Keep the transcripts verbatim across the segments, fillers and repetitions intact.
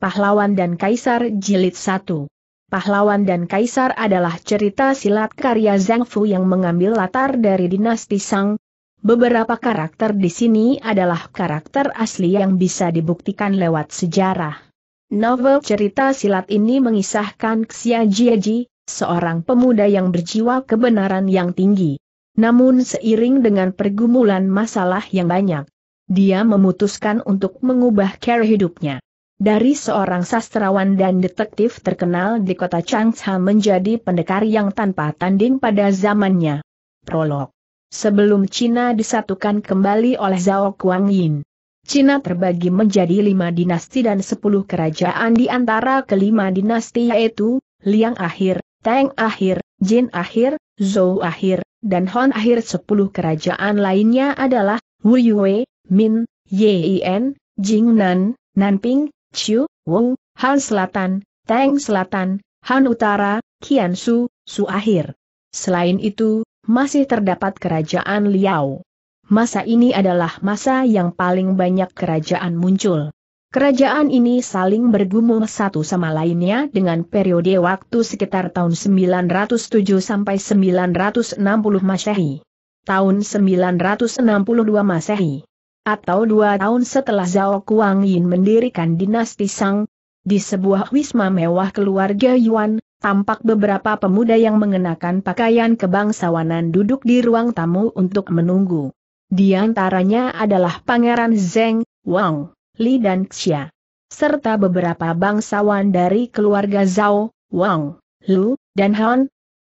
Pahlawan dan Kaisar Jilid satu. Pahlawan dan Kaisar adalah cerita silat karya Zhang Fu yang mengambil latar dari dinasti Shang. Beberapa karakter di sini adalah karakter asli yang bisa dibuktikan lewat sejarah. Novel cerita silat ini mengisahkan Xia Jieji, seorang pemuda yang berjiwa kebenaran yang tinggi. Namun seiring dengan pergumulan masalah yang banyak, dia memutuskan untuk mengubah cara hidupnya. Dari seorang sastrawan dan detektif terkenal di kota Changsha menjadi pendekar yang tanpa tanding pada zamannya. Prolog. Sebelum Cina disatukan kembali oleh Zhao Kuangyin, Cina terbagi menjadi lima dinasti dan sepuluh kerajaan di antara kelima dinasti yaitu Liang Akhir, Tang Akhir, Jin Akhir, Zou Akhir, dan Hon Akhir. Sepuluh kerajaan lainnya adalah Wu Yue, Min, Yin, Jingnan, Nanping, Chiu, Wu, Han Selatan, Tang Selatan, Han Utara, Qiansu, Su Akhir. Selain itu, masih terdapat kerajaan Liao. Masa ini adalah masa yang paling banyak kerajaan muncul. Kerajaan ini saling bergumul satu sama lainnya dengan periode waktu sekitar tahun sembilan ratus tujuh sampai sembilan ratus enam puluh Masehi. Tahun sembilan ratus enam puluh dua Masehi, atau dua tahun setelah Zhao Kuangyin mendirikan dinasti Shang, di sebuah wisma mewah keluarga Yuan, tampak beberapa pemuda yang mengenakan pakaian kebangsawanan duduk di ruang tamu untuk menunggu. Di antaranya adalah Pangeran Zeng, Wang, Li dan Xia, serta beberapa bangsawan dari keluarga Zhao, Wang, Lu, dan Han.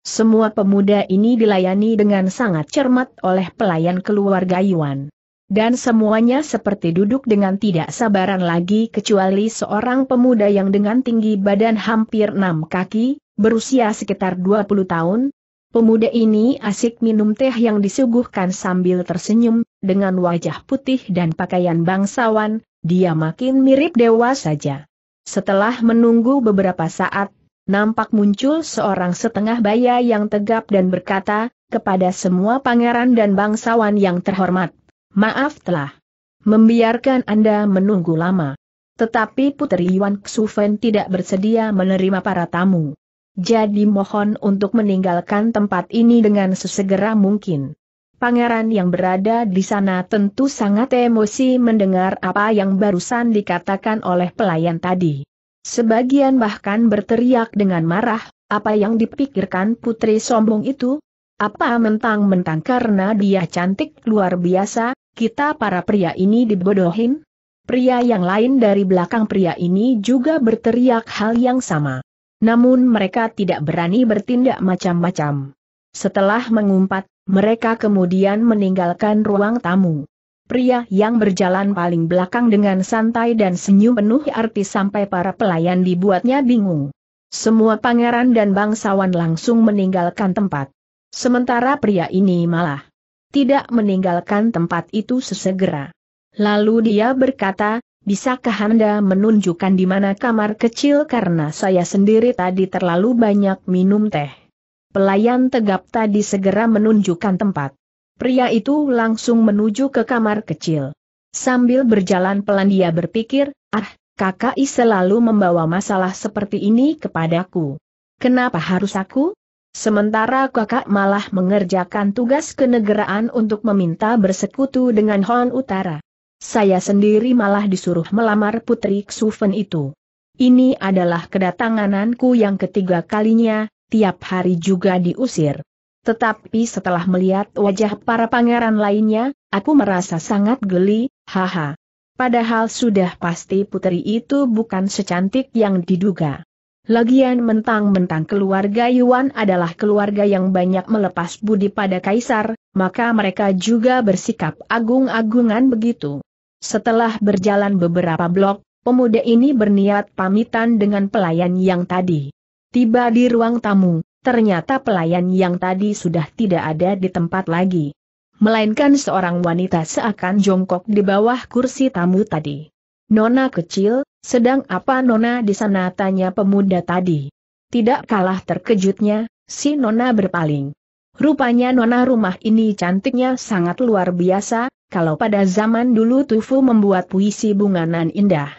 Semua pemuda ini dilayani dengan sangat cermat oleh pelayan keluarga Yuan. Dan semuanya seperti duduk dengan tidak sabaran lagi kecuali seorang pemuda yang dengan tinggi badan hampir enam kaki, berusia sekitar dua puluh tahun. Pemuda ini asik minum teh yang disuguhkan sambil tersenyum, dengan wajah putih dan pakaian bangsawan, dia makin mirip dewa saja. Setelah menunggu beberapa saat, nampak muncul seorang setengah baya yang tegap dan berkata, "Kepada semua pangeran dan bangsawan yang terhormat, maaf telah membiarkan Anda menunggu lama." Tetapi Putri Yuan Xufen tidak bersedia menerima para tamu. Jadi mohon untuk meninggalkan tempat ini dengan sesegera mungkin. Pangeran yang berada di sana tentu sangat emosi mendengar apa yang barusan dikatakan oleh pelayan tadi. Sebagian bahkan berteriak dengan marah, "Apa yang dipikirkan putri sombong itu? Apa mentang-mentang karena dia cantik luar biasa, kita para pria ini dibodohin?" Pria yang lain dari belakang pria ini juga berteriak hal yang sama. Namun mereka tidak berani bertindak macam-macam. Setelah mengumpat, mereka kemudian meninggalkan ruang tamu. Pria yang berjalan paling belakang dengan santai dan senyum penuh arti sampai para pelayan dibuatnya bingung. Semua pangeran dan bangsawan langsung meninggalkan tempat. Sementara pria ini malah tidak meninggalkan tempat itu sesegera. Lalu dia berkata, "Bisakah Anda menunjukkan di mana kamar kecil karena saya sendiri tadi terlalu banyak minum teh?" Pelayan tegap tadi segera menunjukkan tempat. Pria itu langsung menuju ke kamar kecil. Sambil berjalan pelan dia berpikir, "Ah, kakak I selalu membawa masalah seperti ini kepadaku. Kenapa harus aku? Sementara kakak malah mengerjakan tugas kenegaraan untuk meminta bersekutu dengan Han Utara. Saya sendiri malah disuruh melamar Putri Xufen itu. Ini adalah kedatangananku yang ketiga kalinya, tiap hari juga diusir. Tetapi setelah melihat wajah para pangeran lainnya, aku merasa sangat geli, haha. Padahal sudah pasti putri itu bukan secantik yang diduga. Lagian mentang-mentang keluarga Yuan adalah keluarga yang banyak melepas budi pada kaisar, maka mereka juga bersikap agung-agungan begitu." Setelah berjalan beberapa blok, pemuda ini berniat pamitan dengan pelayan yang tadi. Tiba di ruang tamu, ternyata pelayan yang tadi sudah tidak ada di tempat lagi. Melainkan seorang wanita seakan jongkok di bawah kursi tamu tadi. "Nona kecil, sedang apa Nona di sana?" tanya pemuda tadi. Tidak kalah terkejutnya, si Nona berpaling. Rupanya Nona rumah ini cantiknya sangat luar biasa, kalau pada zaman dulu Tufu membuat puisi bunganan indah.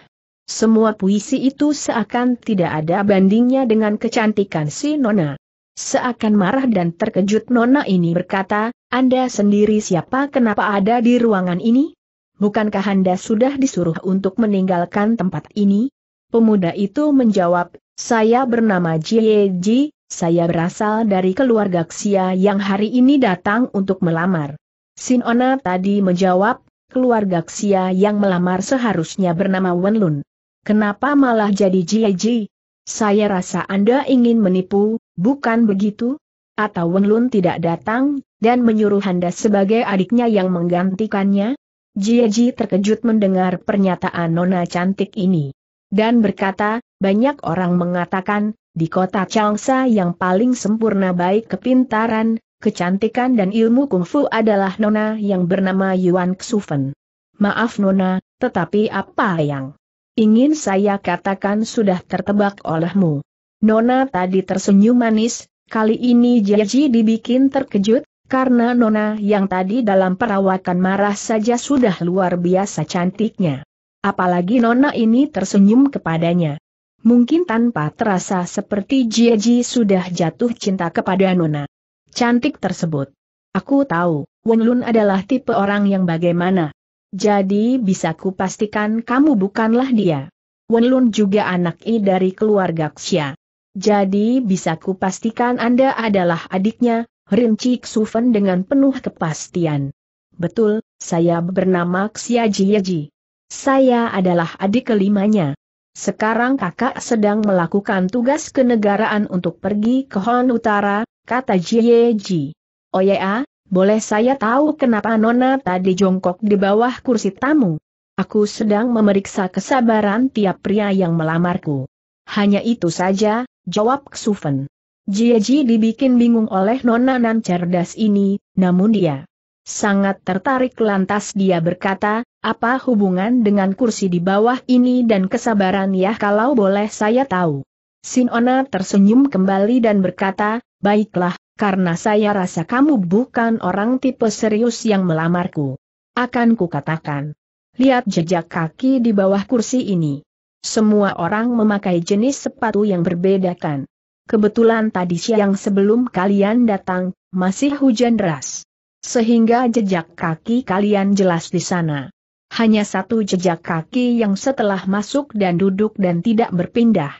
Semua puisi itu seakan tidak ada bandingnya dengan kecantikan si Nona. Seakan marah dan terkejut Nona ini berkata, "Anda sendiri siapa? Kenapa ada di ruangan ini? Bukankah Anda sudah disuruh untuk meninggalkan tempat ini?" Pemuda itu menjawab, "Saya bernama Xia Jieji, saya berasal dari keluarga Xia yang hari ini datang untuk melamar." Si Nona tadi menjawab, "Keluarga Xia yang melamar seharusnya bernama Wenlun. Kenapa malah jadi Jieji? Saya rasa Anda ingin menipu, bukan begitu? Atau Wenlun tidak datang, dan menyuruh Anda sebagai adiknya yang menggantikannya?" Jieji terkejut mendengar pernyataan Nona cantik ini. Dan berkata, "Banyak orang mengatakan, di kota Changsha yang paling sempurna baik kepintaran, kecantikan dan ilmu kungfu adalah Nona yang bernama Yuan Xufen. Maaf Nona, tetapi apa yang ingin saya katakan sudah tertebak olehmu." Nona tadi tersenyum manis, kali ini Jieji dibikin terkejut, karena Nona yang tadi dalam perawakan marah saja sudah luar biasa cantiknya. Apalagi Nona ini tersenyum kepadanya. Mungkin tanpa terasa seperti Jieji sudah jatuh cinta kepada Nona cantik tersebut. "Aku tahu, Wenlun adalah tipe orang yang bagaimana. Jadi bisa kupastikan kamu bukanlah dia. Wenlun juga anak I dari keluarga Xia. Jadi bisa kupastikan Anda adalah adiknya," rinci Xufen dengan penuh kepastian. "Betul, saya bernama Xia Jieji. Saya adalah adik kelimanya. Sekarang kakak sedang melakukan tugas kenegaraan untuk pergi ke Hon Utara," kata Jieji. "Oh ya, boleh saya tahu kenapa Nona tadi jongkok di bawah kursi tamu?" "Aku sedang memeriksa kesabaran tiap pria yang melamarku. Hanya itu saja," jawab Xufen. Jieji dibikin bingung oleh Nona nan cerdas ini, namun dia sangat tertarik lantas dia berkata, "Apa hubungan dengan kursi di bawah ini dan kesabaran ya kalau boleh saya tahu?" Si Nona tersenyum kembali dan berkata, "Baiklah. Karena saya rasa kamu bukan orang tipe serius yang melamarku, akan kukatakan. Lihat jejak kaki di bawah kursi ini. Semua orang memakai jenis sepatu yang berbeda kan. Kebetulan tadi siang sebelum kalian datang, masih hujan deras. Sehingga jejak kaki kalian jelas di sana. Hanya satu jejak kaki yang setelah masuk dan duduk dan tidak berpindah.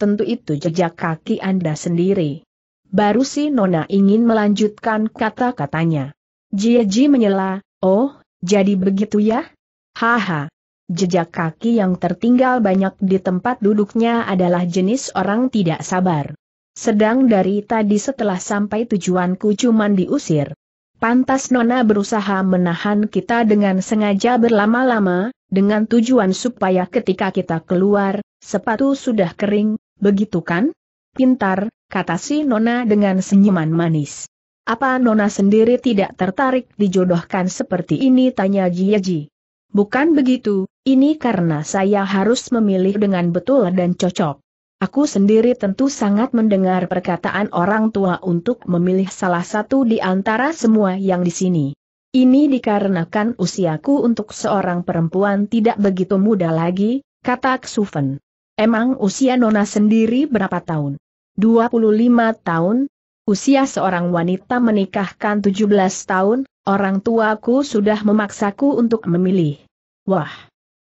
Tentu itu jejak kaki Anda sendiri." Baru si Nona ingin melanjutkan kata-katanya. Jieji menyela, "Oh, jadi begitu ya? Haha. Jejak kaki yang tertinggal banyak di tempat duduknya adalah jenis orang tidak sabar. Sedang dari tadi setelah sampai tujuanku cuman diusir. Pantas Nona berusaha menahan kita dengan sengaja berlama-lama, dengan tujuan supaya ketika kita keluar, sepatu sudah kering, begitu kan? Pintar," kata si Nona dengan senyuman manis. "Apa Nona sendiri tidak tertarik dijodohkan seperti ini?" tanya Jieji. "Bukan begitu, ini karena saya harus memilih dengan betul dan cocok. Aku sendiri tentu sangat mendengar perkataan orang tua untuk memilih salah satu di antara semua yang di sini. Ini dikarenakan usiaku untuk seorang perempuan tidak begitu muda lagi," kata Xufen. "Emang usia Nona sendiri berapa tahun?" dua puluh lima tahun, usia seorang wanita menikahkan tujuh belas tahun, orang tuaku sudah memaksaku untuk memilih." "Wah,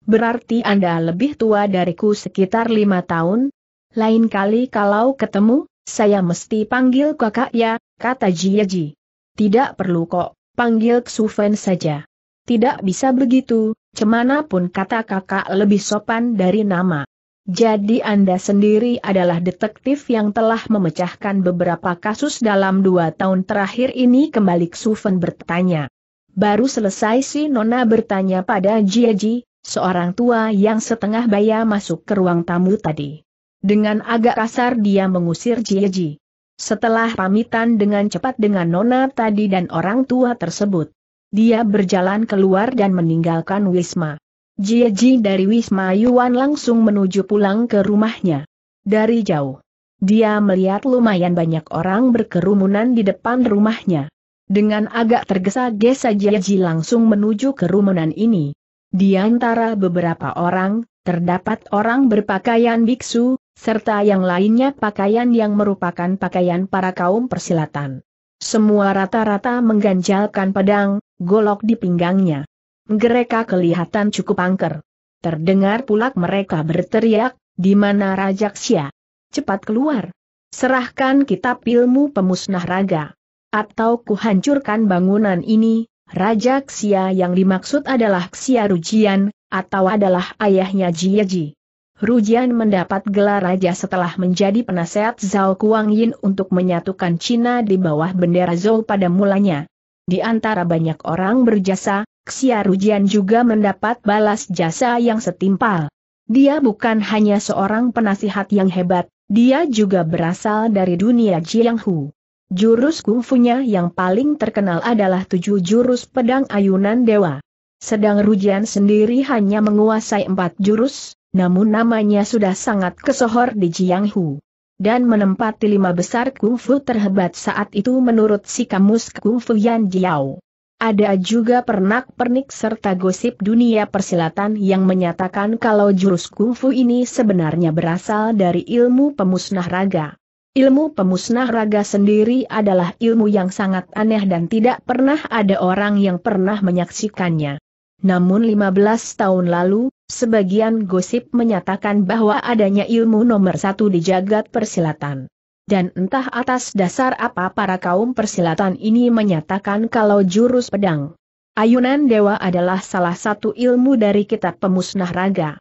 berarti Anda lebih tua dariku sekitar lima tahun, lain kali kalau ketemu, saya mesti panggil kakak ya," kata Jieji. "Tidak perlu kok, panggil Xufen saja." "Tidak bisa begitu, cemana pun kata kakak lebih sopan dari nama. Jadi Anda sendiri adalah detektif yang telah memecahkan beberapa kasus dalam dua tahun terakhir ini?" kembali Xufen bertanya. Baru selesai si Nona bertanya pada Jieji, seorang tua yang setengah baya masuk ke ruang tamu tadi. Dengan agak kasar dia mengusir Jieji. Setelah pamitan dengan cepat dengan Nona tadi dan orang tua tersebut, dia berjalan keluar dan meninggalkan wisma. Jieji dari wisma Yuan langsung menuju pulang ke rumahnya. Dari jauh, dia melihat lumayan banyak orang berkerumunan di depan rumahnya. Dengan agak tergesa-gesa Jieji langsung menuju kerumunan ini. Di antara beberapa orang, Terdapat orang berpakaian biksu, serta yang lainnya pakaian yang merupakan pakaian para kaum persilatan. Semua rata-rata mengganjalkan pedang, golok di pinggangnya. Mereka kelihatan cukup angker. Terdengar pula mereka berteriak, "Di mana Raja Xia? Cepat keluar! Serahkan kitab ilmu pemusnah raga, atau kuhancurkan bangunan ini." Raja Xia yang dimaksud adalah Xia Rujian, atau adalah ayahnya Jieji. Rujian mendapat gelar raja setelah menjadi penasehat Zhao Kuangyin untuk menyatukan Cina di bawah bendera Zhou pada mulanya. Di antara banyak orang berjasa, Xia Rujian juga mendapat balas jasa yang setimpal. Dia bukan hanya seorang penasihat yang hebat, dia juga berasal dari dunia Jianghu. Jurus kungfunya yang paling terkenal adalah tujuh jurus pedang ayunan dewa. Sedang Rujian sendiri hanya menguasai empat jurus, namun namanya sudah sangat kesohor di Jianghu. Dan menempati lima besar kungfu terhebat saat itu menurut si kamus kungfu Yan Jiao. Ada juga pernak-pernik serta gosip dunia persilatan yang menyatakan kalau jurus kungfu ini sebenarnya berasal dari ilmu pemusnah raga. Ilmu pemusnah raga sendiri adalah ilmu yang sangat aneh dan tidak pernah ada orang yang pernah menyaksikannya. Namun lima belas tahun lalu, sebagian gosip menyatakan bahwa adanya ilmu nomor satu di jagat persilatan. Dan entah atas dasar apa para kaum persilatan ini menyatakan kalau jurus pedang ayunan dewa adalah salah satu ilmu dari kitab pemusnah raga.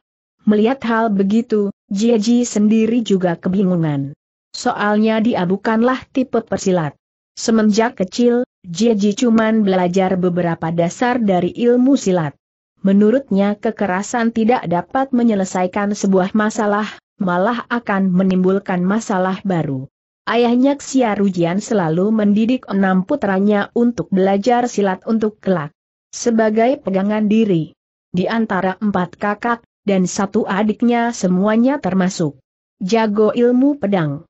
Melihat hal begitu, Jieji sendiri juga kebingungan. Soalnya dia bukanlah tipe persilat. Semenjak kecil, Jieji cuman belajar beberapa dasar dari ilmu silat. Menurutnya kekerasan tidak dapat menyelesaikan sebuah masalah, malah akan menimbulkan masalah baru. Ayahnya Xia Rujian selalu mendidik enam putranya untuk belajar silat untuk kelak sebagai pegangan diri. Di antara empat kakak dan satu adiknya semuanya termasuk jago ilmu pedang.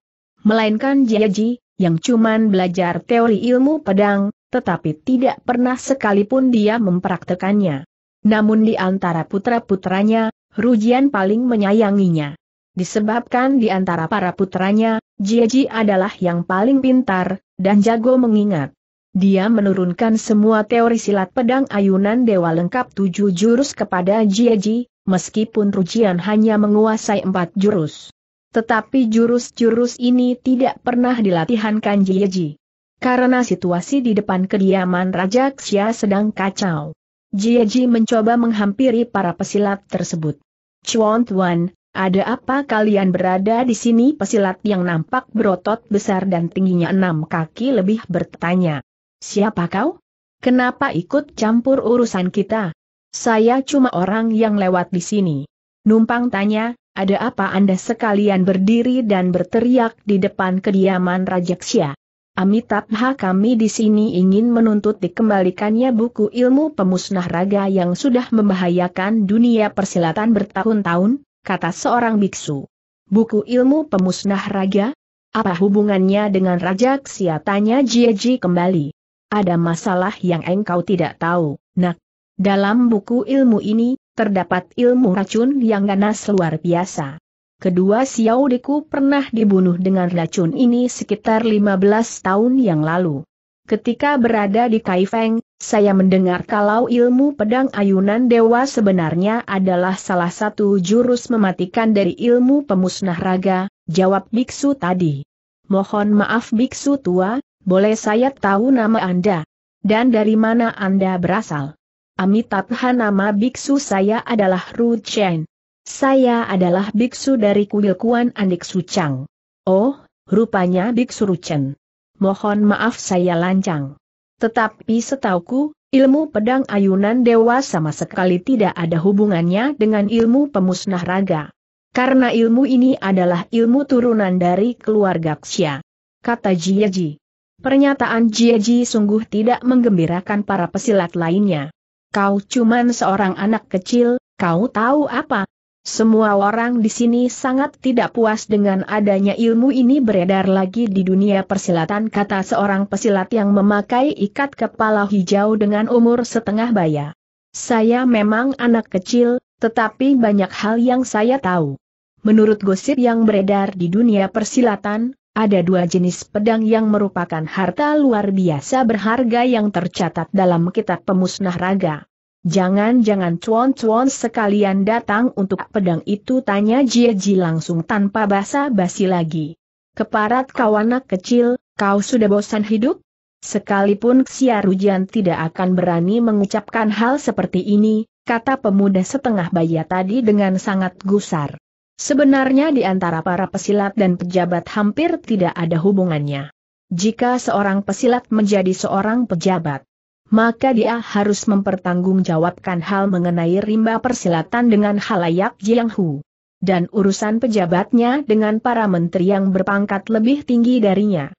Melainkan Jieji, yang cuman belajar teori ilmu pedang, tetapi tidak pernah sekalipun dia mempraktekannya. Namun di antara putra-putranya, Rujian paling menyayanginya. Disebabkan di antara para putranya, Jieji adalah yang paling pintar, dan jago mengingat. Dia menurunkan semua teori silat pedang ayunan dewa lengkap tujuh jurus kepada Jieji, meskipun Rujian hanya menguasai empat jurus. Tetapi jurus-jurus ini tidak pernah dilatihankan Jieji. Karena situasi di depan kediaman Raja Xia sedang kacau, Jieji mencoba menghampiri para pesilat tersebut. "Chuan Tuan, ada apa kalian berada di sini?" Pesilat yang nampak berotot besar dan tingginya enam kaki lebih bertanya. "Siapa kau? Kenapa ikut campur urusan kita?" "Saya cuma orang yang lewat di sini." Numpang tanya, "Ada apa Anda sekalian berdiri dan berteriak di depan kediaman Raja Xia?" "Amitabha, kami di sini ingin menuntut dikembalikannya buku ilmu pemusnah raga yang sudah membahayakan dunia persilatan bertahun-tahun," kata seorang biksu. "Buku ilmu pemusnah raga? Apa hubungannya dengan Raja Xia?" tanya Jieji kembali. "Ada masalah yang engkau tidak tahu, nak. Dalam buku ilmu ini, terdapat ilmu racun yang ganas luar biasa. Kedua Xiaodiku pernah dibunuh dengan racun ini sekitar lima belas tahun yang lalu. Ketika berada di Kaifeng, saya mendengar kalau ilmu pedang ayunan dewa sebenarnya adalah salah satu jurus mematikan dari ilmu pemusnah raga," jawab biksu tadi. "Mohon maaf biksu tua, boleh saya tahu nama Anda? Dan dari mana Anda berasal?" "Amitabha, nama biksu saya adalah Ruchen. Saya adalah biksu dari kuil Kuan Andik Sucang." "Oh, rupanya biksu Ruchen. Mohon maaf saya lancang. Tetapi setauku, ilmu pedang ayunan dewa sama sekali tidak ada hubungannya dengan ilmu pemusnah raga. Karena ilmu ini adalah ilmu turunan dari keluarga Xia," kata Jieji. Pernyataan Jieji sungguh tidak menggembirakan para pesilat lainnya. "Kau cuman seorang anak kecil, kau tahu apa? Semua orang di sini sangat tidak puas dengan adanya ilmu ini beredar lagi di dunia persilatan," kata seorang pesilat yang memakai ikat kepala hijau dengan umur setengah baya. "Saya memang anak kecil, tetapi banyak hal yang saya tahu. Menurut gosip yang beredar di dunia persilatan, ada dua jenis pedang yang merupakan harta luar biasa berharga yang tercatat dalam kitab pemusnah raga. Jangan-jangan cuan-cuan sekalian datang untuk pedang itu, tanya Jieji langsung tanpa basa-basi lagi. Keparat kau anak kecil, kau sudah bosan hidup? Sekalipun Xia Rujian tidak akan berani mengucapkan hal seperti ini, kata pemuda setengah baya tadi dengan sangat gusar. Sebenarnya di antara para pesilat dan pejabat hampir tidak ada hubungannya. Jika seorang pesilat menjadi seorang pejabat, maka dia harus mempertanggungjawabkan hal mengenai rimba persilatan dengan halayak Jianghu, dan urusan pejabatnya dengan para menteri yang berpangkat lebih tinggi darinya.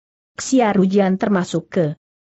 Xia Rujian termasuk ke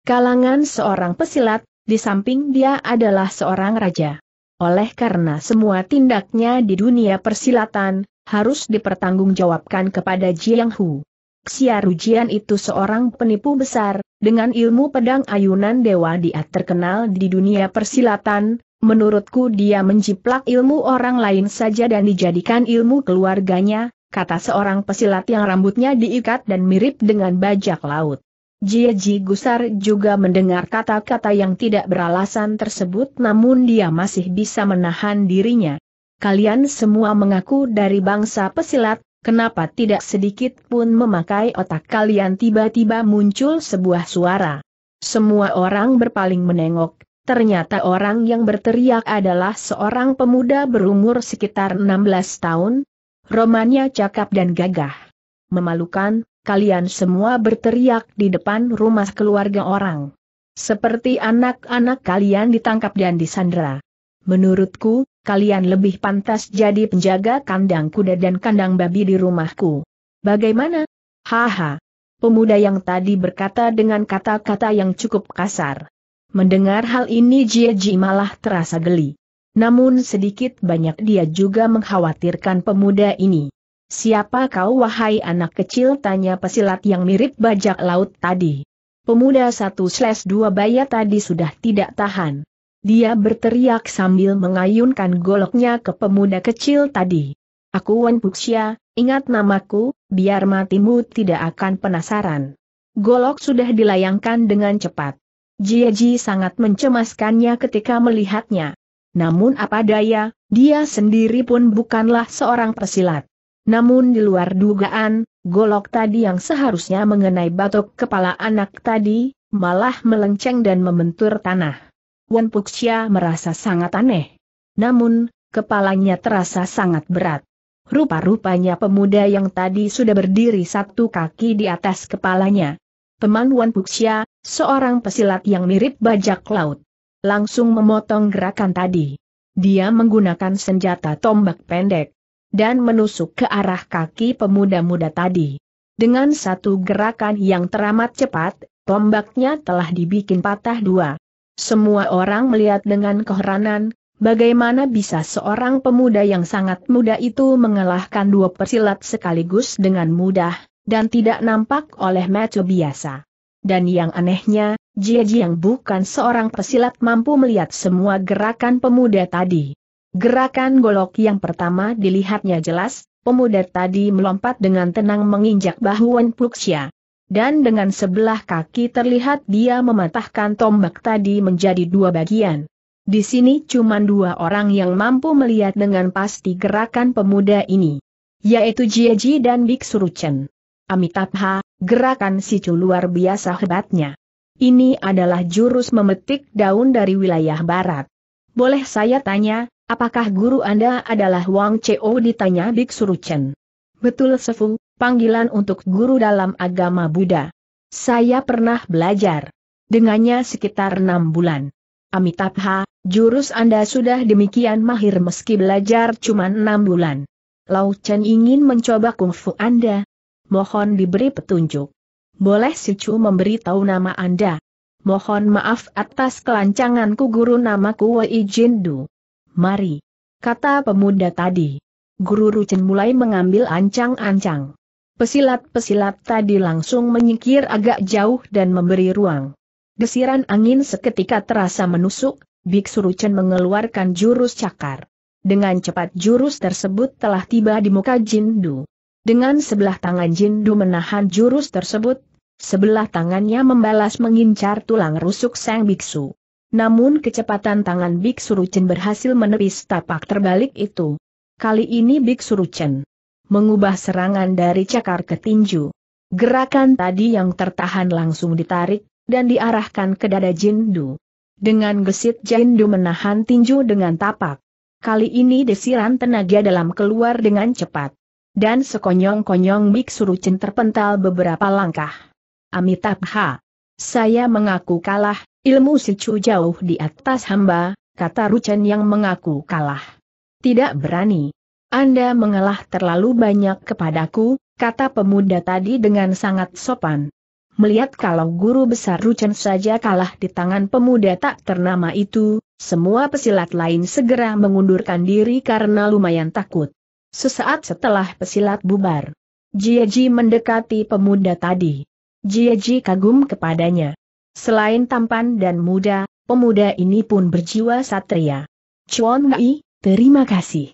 kalangan seorang pesilat, di samping dia adalah seorang raja. Oleh karena semua tindaknya di dunia persilatan harus dipertanggungjawabkan kepada Jianghu. Xia Rujian itu seorang penipu besar, dengan ilmu pedang ayunan dewa dia terkenal di dunia persilatan, menurutku dia menjiplak ilmu orang lain saja dan dijadikan ilmu keluarganya, kata seorang pesilat yang rambutnya diikat dan mirip dengan bajak laut. Jieji gusar juga mendengar kata-kata yang tidak beralasan tersebut, namun dia masih bisa menahan dirinya. Kalian semua mengaku dari bangsa pesilat, kenapa tidak sedikit pun memakai otak kalian? Tiba-tiba muncul sebuah suara. Semua orang berpaling menengok, ternyata orang yang berteriak adalah seorang pemuda berumur sekitar enam belas tahun, romannya cakap dan gagah. Memalukan, kalian semua berteriak di depan rumah keluarga orang. Seperti anak-anak kalian ditangkap dan disandera. Menurutku, kalian lebih pantas jadi penjaga kandang kuda dan kandang babi di rumahku. Bagaimana? Haha. Pemuda yang tadi berkata dengan kata-kata yang cukup kasar. Mendengar hal ini Jieji malah terasa geli. Namun sedikit banyak dia juga mengkhawatirkan pemuda ini. Siapa kau wahai anak kecil? Tanya pesilat yang mirip bajak laut tadi. Pemuda satu dua baya tadi sudah tidak tahan. Dia berteriak sambil mengayunkan goloknya ke pemuda kecil tadi. Aku Wan Puxia, ingat namaku, biar matimu tidak akan penasaran. Golok sudah dilayangkan dengan cepat. Jieji sangat mencemaskannya ketika melihatnya. Namun apa daya, dia sendiri pun bukanlah seorang pesilat. Namun di luar dugaan, golok tadi yang seharusnya mengenai batok kepala anak tadi, malah melenceng dan membentur tanah. Wan Puxia merasa sangat aneh. Namun, kepalanya terasa sangat berat. Rupa-rupanya pemuda yang tadi sudah berdiri satu kaki di atas kepalanya. Teman Wan Puxia, seorang pesilat yang mirip bajak laut, langsung memotong gerakan tadi. Dia menggunakan senjata tombak pendek dan menusuk ke arah kaki pemuda-muda tadi. Dengan satu gerakan yang teramat cepat, tombaknya telah dibikin patah dua. Semua orang melihat dengan keheranan, bagaimana bisa seorang pemuda yang sangat muda itu mengalahkan dua pesilat sekaligus dengan mudah, dan tidak nampak oleh mata biasa. Dan yang anehnya, Jieji yang bukan seorang pesilat mampu melihat semua gerakan pemuda tadi. Gerakan golok yang pertama dilihatnya jelas, pemuda tadi melompat dengan tenang menginjak bahu Wan Puxia. Dan dengan sebelah kaki terlihat dia mematahkan tombak tadi menjadi dua bagian. Di sini cuma dua orang yang mampu melihat dengan pasti gerakan pemuda ini, yaitu Jieji dan Biksu Ruchen. Amitabha, gerakan sicu luar biasa hebatnya. Ini adalah jurus memetik daun dari wilayah barat. Boleh saya tanya, apakah guru Anda adalah Wang Chou? Ditanya Biksu Ruchen. Betul Sefu, panggilan untuk guru dalam agama Buddha. Saya pernah belajar dengannya sekitar enam bulan. Amitabha, jurus Anda sudah demikian mahir meski belajar cuma enam bulan. Lau Chen ingin mencoba kungfu Anda. Mohon diberi petunjuk. Boleh Sichu memberitahu nama Anda? Mohon maaf atas kelancanganku guru, namaku Wei Jindu. Mari, kata pemuda tadi. Guru Ruchen mulai mengambil ancang-ancang. Pesilat-pesilat tadi langsung menyingkir agak jauh dan memberi ruang. Desiran angin seketika terasa menusuk, Biksu Ruchen mengeluarkan jurus cakar. Dengan cepat jurus tersebut telah tiba di muka Jindu. Dengan sebelah tangan Jindu menahan jurus tersebut, sebelah tangannya membalas mengincar tulang rusuk sang biksu. Namun kecepatan tangan biksu Ruchen berhasil menepis tapak terbalik itu. Kali ini biksu Ruchen mengubah serangan dari cakar ke tinju. Gerakan tadi yang tertahan langsung ditarik dan diarahkan ke dada Jindu. Dengan gesit Jindu menahan tinju dengan tapak. Kali ini desiran tenaga dalam keluar dengan cepat. Dan sekonyong-konyong biksu Ruchen terpental beberapa langkah. Amitabha. Saya mengaku kalah, ilmu sicu jauh di atas hamba, kata Ruchen yang mengaku kalah. Tidak berani. Anda mengalah terlalu banyak kepadaku, kata pemuda tadi dengan sangat sopan. Melihat kalau guru besar Ruchen saja kalah di tangan pemuda tak ternama itu, semua pesilat lain segera mengundurkan diri karena lumayan takut. Sesaat setelah pesilat bubar, Jieji mendekati pemuda tadi. Jieji kagum kepadanya. Selain tampan dan muda, pemuda ini pun berjiwa satria. Chuan Wei, terima kasih.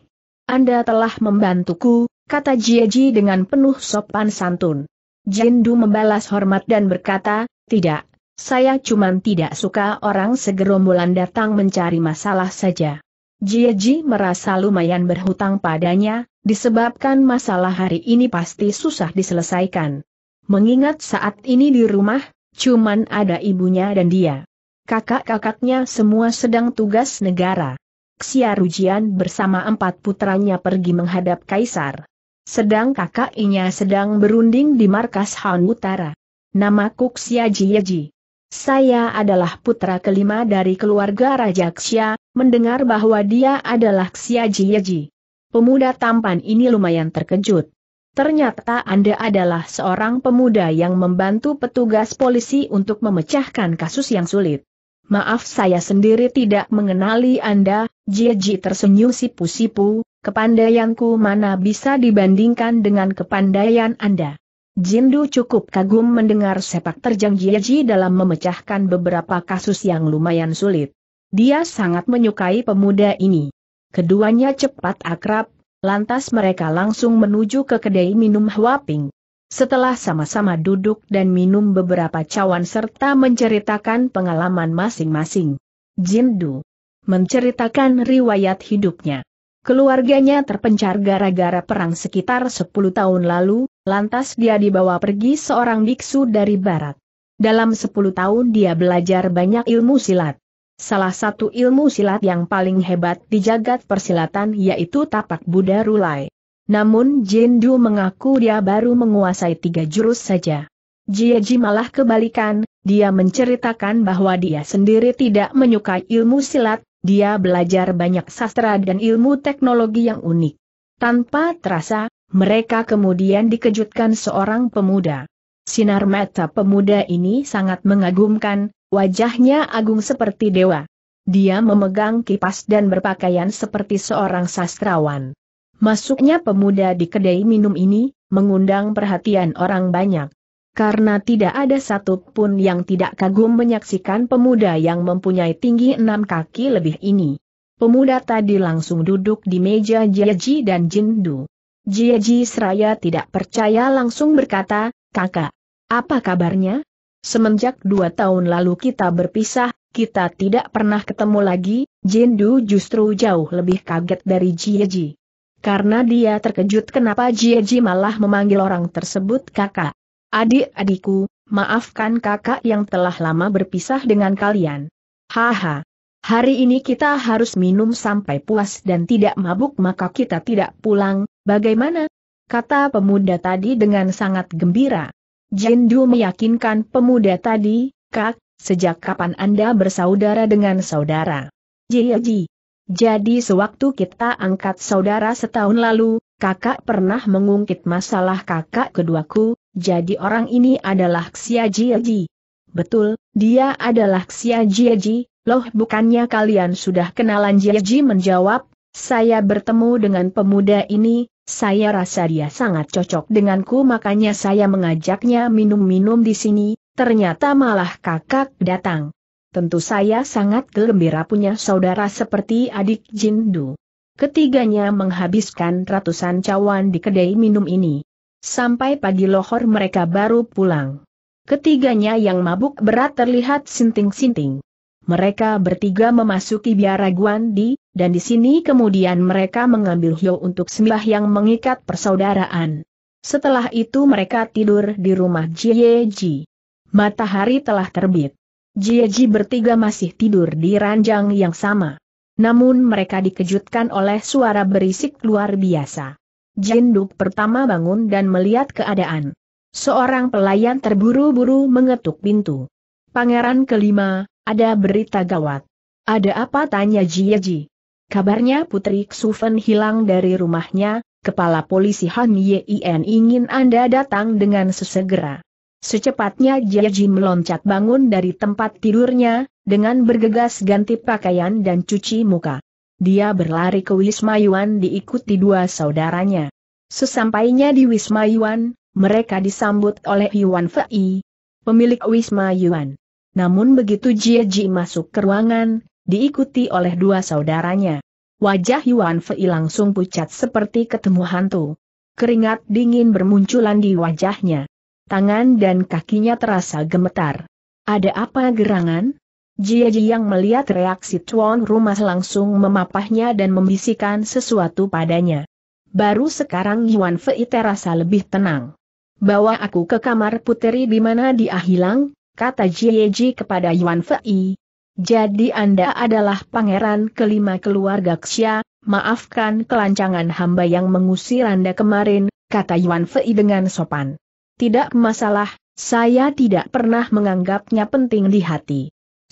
Anda telah membantuku, kata Jieji dengan penuh sopan santun. Jindu membalas hormat dan berkata, tidak, saya cuma tidak suka orang segerombolan datang mencari masalah saja. Jieji merasa lumayan berhutang padanya, disebabkan masalah hari ini pasti susah diselesaikan. Mengingat saat ini di rumah, cuman ada ibunya dan dia. Kakak-kakaknya semua sedang tugas negara. Xia Rujian bersama empat putranya pergi menghadap kaisar. Sedang kakaknya sedang berunding di markas Han Utara. Namaku Xia Jieji. Saya adalah putra kelima dari keluarga Raja Xia. Mendengar bahwa dia adalah Xia Jieji, pemuda tampan ini lumayan terkejut. Ternyata Anda adalah seorang pemuda yang membantu petugas polisi untuk memecahkan kasus yang sulit. Maaf, saya sendiri tidak mengenali Anda. Jieji tersenyum sipu-sipu. Kepandaianku mana bisa dibandingkan dengan kepandaian Anda. Jindu cukup kagum mendengar sepak terjang Jieji dalam memecahkan beberapa kasus yang lumayan sulit. Dia sangat menyukai pemuda ini. Keduanya cepat akrab, lantas mereka langsung menuju ke kedai minum Huaping. Setelah sama-sama duduk dan minum beberapa cawan serta menceritakan pengalaman masing-masing, Jindu menceritakan riwayat hidupnya. Keluarganya terpencar gara-gara perang sekitar sepuluh tahun lalu, lantas dia dibawa pergi seorang biksu dari barat. Dalam sepuluh tahun dia belajar banyak ilmu silat. Salah satu ilmu silat yang paling hebat di jagat persilatan yaitu tapak Buddha Rulai. Namun Jindu mengaku dia baru menguasai tiga jurus saja. Jieji malah kebalikan, dia menceritakan bahwa dia sendiri tidak menyukai ilmu silat. Dia belajar banyak sastra dan ilmu teknologi yang unik. Tanpa terasa, mereka kemudian dikejutkan seorang pemuda. Sinar mata pemuda ini sangat mengagumkan, wajahnya agung seperti dewa. Dia memegang kipas dan berpakaian seperti seorang sastrawan. Masuknya pemuda di kedai minum ini mengundang perhatian orang banyak. Karena tidak ada satupun yang tidak kagum menyaksikan pemuda yang mempunyai tinggi enam kaki lebih ini. Pemuda tadi langsung duduk di meja Jieji dan Jindu. Jieji seraya tidak percaya langsung berkata, kakak, apa kabarnya? Semenjak dua tahun lalu kita berpisah, kita tidak pernah ketemu lagi. Jindu justru jauh lebih kaget dari Jieji. Karena dia terkejut kenapa Jieji malah memanggil orang tersebut kakak. Adik-adikku, maafkan kakak yang telah lama berpisah dengan kalian. Haha. Hari ini kita harus minum sampai puas dan tidak mabuk maka kita tidak pulang, bagaimana? Kata pemuda tadi dengan sangat gembira. Jindu meyakinkan pemuda tadi, kak, sejak kapan Anda bersaudara dengan saudara? Jieji. Jadi sewaktu kita angkat saudara setahun lalu, kakak pernah mengungkit masalah kakak keduaku. Jadi orang ini adalah Xia Jieji. Betul, dia adalah Xia Jieji. Loh, bukannya kalian sudah kenalan? Jieji menjawab, saya bertemu dengan pemuda ini, saya rasa dia sangat cocok denganku makanya saya mengajaknya minum-minum di sini, ternyata malah kakak datang. Tentu saya sangat gembira punya saudara seperti adik Jindu. Ketiganya menghabiskan ratusan cawan di kedai minum ini. Sampai pagi lohor mereka baru pulang. Ketiganya yang mabuk berat terlihat sinting-sinting. Mereka bertiga memasuki biara Guandi, dan di sini kemudian mereka mengambil hyo untuk sembah yang mengikat persaudaraan. Setelah itu mereka tidur di rumah Jieji. Matahari telah terbit. Jieji bertiga masih tidur di ranjang yang sama. Namun mereka dikejutkan oleh suara berisik luar biasa. Jinduk pertama bangun dan melihat keadaan. Seorang pelayan terburu-buru mengetuk pintu. "Pangeran kelima, ada berita gawat." "Ada apa?" tanya Jieji. "Kabarnya Putri Xufen hilang dari rumahnya, Kepala Polisi Han Yin ingin Anda datang dengan sesegera." Secepatnya Jieji meloncat bangun dari tempat tidurnya, dengan bergegas ganti pakaian dan cuci muka. Dia berlari ke Wisma Yuan diikuti dua saudaranya. Sesampainya di Wisma Yuan, mereka disambut oleh Yuan Feiyu, pemilik Wisma Yuan. Namun begitu Jieji masuk ke ruangan, diikuti oleh dua saudaranya. Wajah Yuan Feiyu langsung pucat seperti ketemu hantu. Keringat dingin bermunculan di wajahnya. Tangan dan kakinya terasa gemetar. "Ada apa gerangan?" Jieji yang melihat reaksi tuan rumah langsung memapahnya dan membisikkan sesuatu padanya. Baru sekarang Yuan Fei terasa lebih tenang. "Bawa aku ke kamar puteri di mana dia hilang," kata Jieji kepada Yuan Fei. "Jadi Anda adalah pangeran kelima keluarga Xia, maafkan kelancangan hamba yang mengusir Anda kemarin," kata Yuan Fei dengan sopan. "Tidak masalah, saya tidak pernah menganggapnya penting di hati.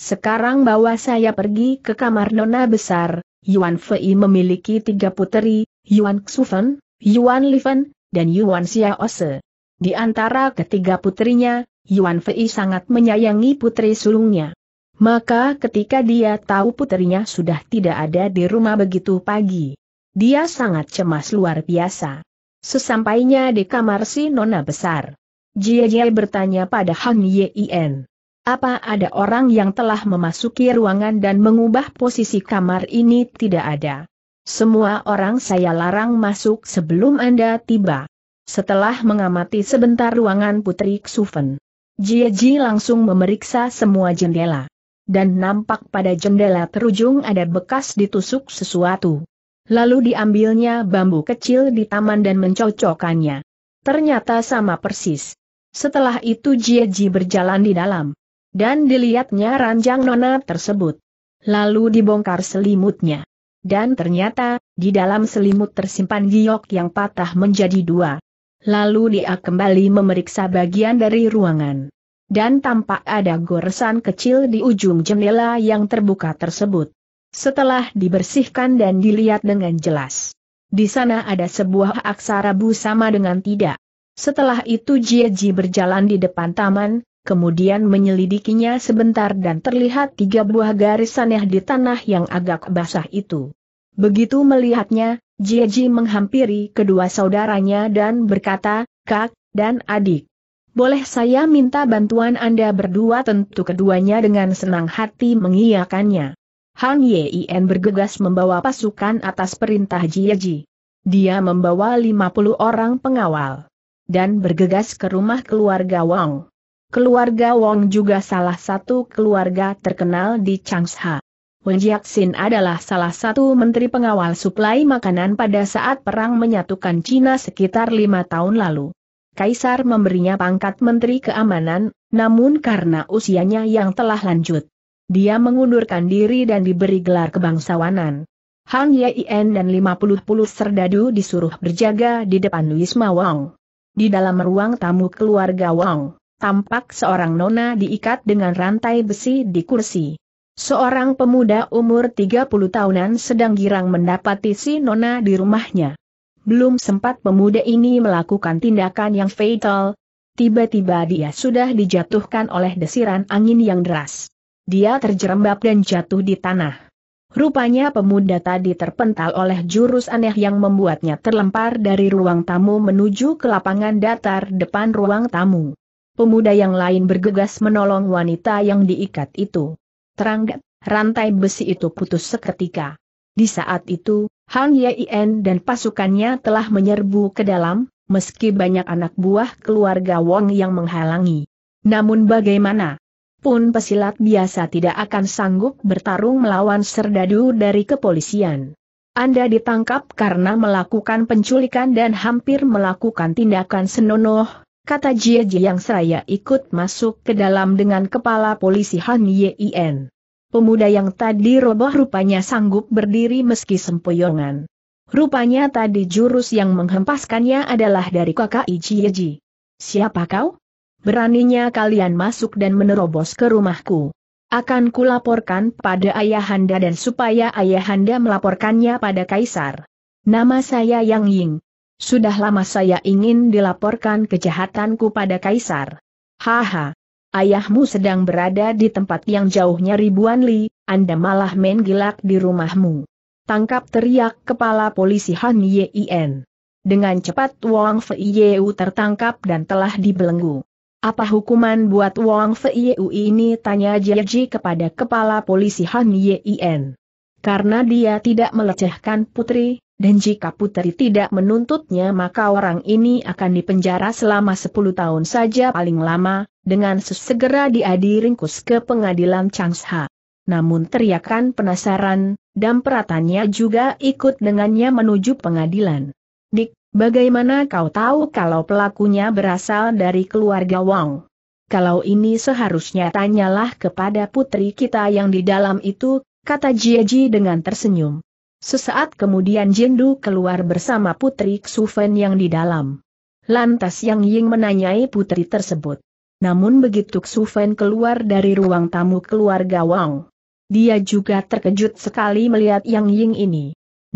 Sekarang bawa saya pergi ke kamar Nona Besar." Yuan Fei memiliki tiga puteri, Yuan Xufen, Yuan Lifen, dan Yuan Xiaose. Di antara ketiga putrinya, Yuan Fei sangat menyayangi putri sulungnya. Maka ketika dia tahu putrinya sudah tidak ada di rumah begitu pagi, dia sangat cemas luar biasa. Sesampainya di kamar si Nona Besar, Jieji bertanya pada Han Yin, "Apa ada orang yang telah memasuki ruangan dan mengubah posisi kamar ini?" "Tidak ada. Semua orang saya larang masuk sebelum Anda tiba." Setelah mengamati sebentar ruangan Putri Xufen, Jieji langsung memeriksa semua jendela. Dan nampak pada jendela terujung ada bekas ditusuk sesuatu. Lalu diambilnya bambu kecil di taman dan mencocokkannya. Ternyata sama persis. Setelah itu Jieji berjalan di dalam. Dan dilihatnya ranjang nona tersebut. Lalu dibongkar selimutnya. Dan ternyata, di dalam selimut tersimpan giok yang patah menjadi dua. Lalu dia kembali memeriksa bagian dari ruangan. Dan tampak ada goresan kecil di ujung jendela yang terbuka tersebut. Setelah dibersihkan dan dilihat dengan jelas, di sana ada sebuah aksara Bu sama dengan tidak. Setelah itu Jieji berjalan di depan taman, kemudian menyelidikinya sebentar dan terlihat tiga buah garis aneh di tanah yang agak basah itu. Begitu melihatnya, Jieji menghampiri kedua saudaranya dan berkata, "Kak dan adik, boleh saya minta bantuan Anda berdua?" Tentu keduanya dengan senang hati mengiyakannya. Han Yin bergegas membawa pasukan atas perintah Jieji. Dia membawa lima puluh orang pengawal. Dan bergegas ke rumah keluarga Wang. Keluarga Wang juga salah satu keluarga terkenal di Changsha. Wen Jiaqin adalah salah satu menteri pengawal suplai makanan pada saat perang menyatukan Cina sekitar lima tahun lalu. Kaisar memberinya pangkat menteri keamanan, namun karena usianya yang telah lanjut, dia mengundurkan diri dan diberi gelar kebangsawanan. Han Yin dan lima puluh serdadu disuruh berjaga di depan Wisma Wang. Di dalam ruang tamu keluarga Wang, tampak seorang nona diikat dengan rantai besi di kursi. Seorang pemuda umur tiga puluh tahunan sedang girang mendapati si nona di rumahnya. Belum sempat pemuda ini melakukan tindakan yang fatal, tiba-tiba dia sudah dijatuhkan oleh desiran angin yang deras. Dia terjerembab dan jatuh di tanah. Rupanya pemuda tadi terpental oleh jurus aneh yang membuatnya terlempar dari ruang tamu menuju ke lapangan datar depan ruang tamu. Pemuda yang lain bergegas menolong wanita yang diikat itu. Terangkat, rantai besi itu putus seketika. Di saat itu, Han Yien dan pasukannya telah menyerbu ke dalam, meski banyak anak buah keluarga Wang yang menghalangi. Namun bagaimana pun pesilat biasa tidak akan sanggup bertarung melawan serdadu dari kepolisian. Anda ditangkap karena melakukan penculikan dan hampir melakukan tindakan senonoh, kata Jie Jie yang seraya ikut masuk ke dalam dengan kepala polisi Han Yien. Pemuda yang tadi roboh rupanya sanggup berdiri meski sempoyongan. Rupanya tadi jurus yang menghempaskannya adalah dari kakak Jie Jie. Siapa kau? Beraninya kalian masuk dan menerobos ke rumahku. Akan kulaporkan pada ayahanda dan supaya ayahanda melaporkannya pada kaisar. Nama saya Yang Ying. Sudah lama saya ingin dilaporkan kejahatanku pada kaisar. Haha. Ayahmu sedang berada di tempat yang jauhnya ribuan li, Anda malah main gilak di rumahmu. Tangkap, teriak kepala polisi Han Yien. Dengan cepat Wang Feiyu tertangkap dan telah dibelenggu. Apa hukuman buat Wang Feiyu ini, tanya Jieji kepada kepala polisi Han Yien. Karena dia tidak melecehkan putri, dan jika putri tidak menuntutnya maka orang ini akan dipenjara selama sepuluh tahun saja paling lama, dengan sesegera dia diringkus ke pengadilan Changsha. Namun teriakan penasaran, dan peratannya juga ikut dengannya menuju pengadilan. Dik, bagaimana kau tahu kalau pelakunya berasal dari keluarga Wang? Kalau ini seharusnya tanyalah kepada putri kita yang di dalam itu, kata Jieji dengan tersenyum. Sesaat kemudian Jindu keluar bersama putri Xufen yang di dalam. Lantas Yang Ying menanyai putri tersebut. Namun begitu Xufen keluar dari ruang tamu keluarga Wang, dia juga terkejut sekali melihat Yang Ying ini.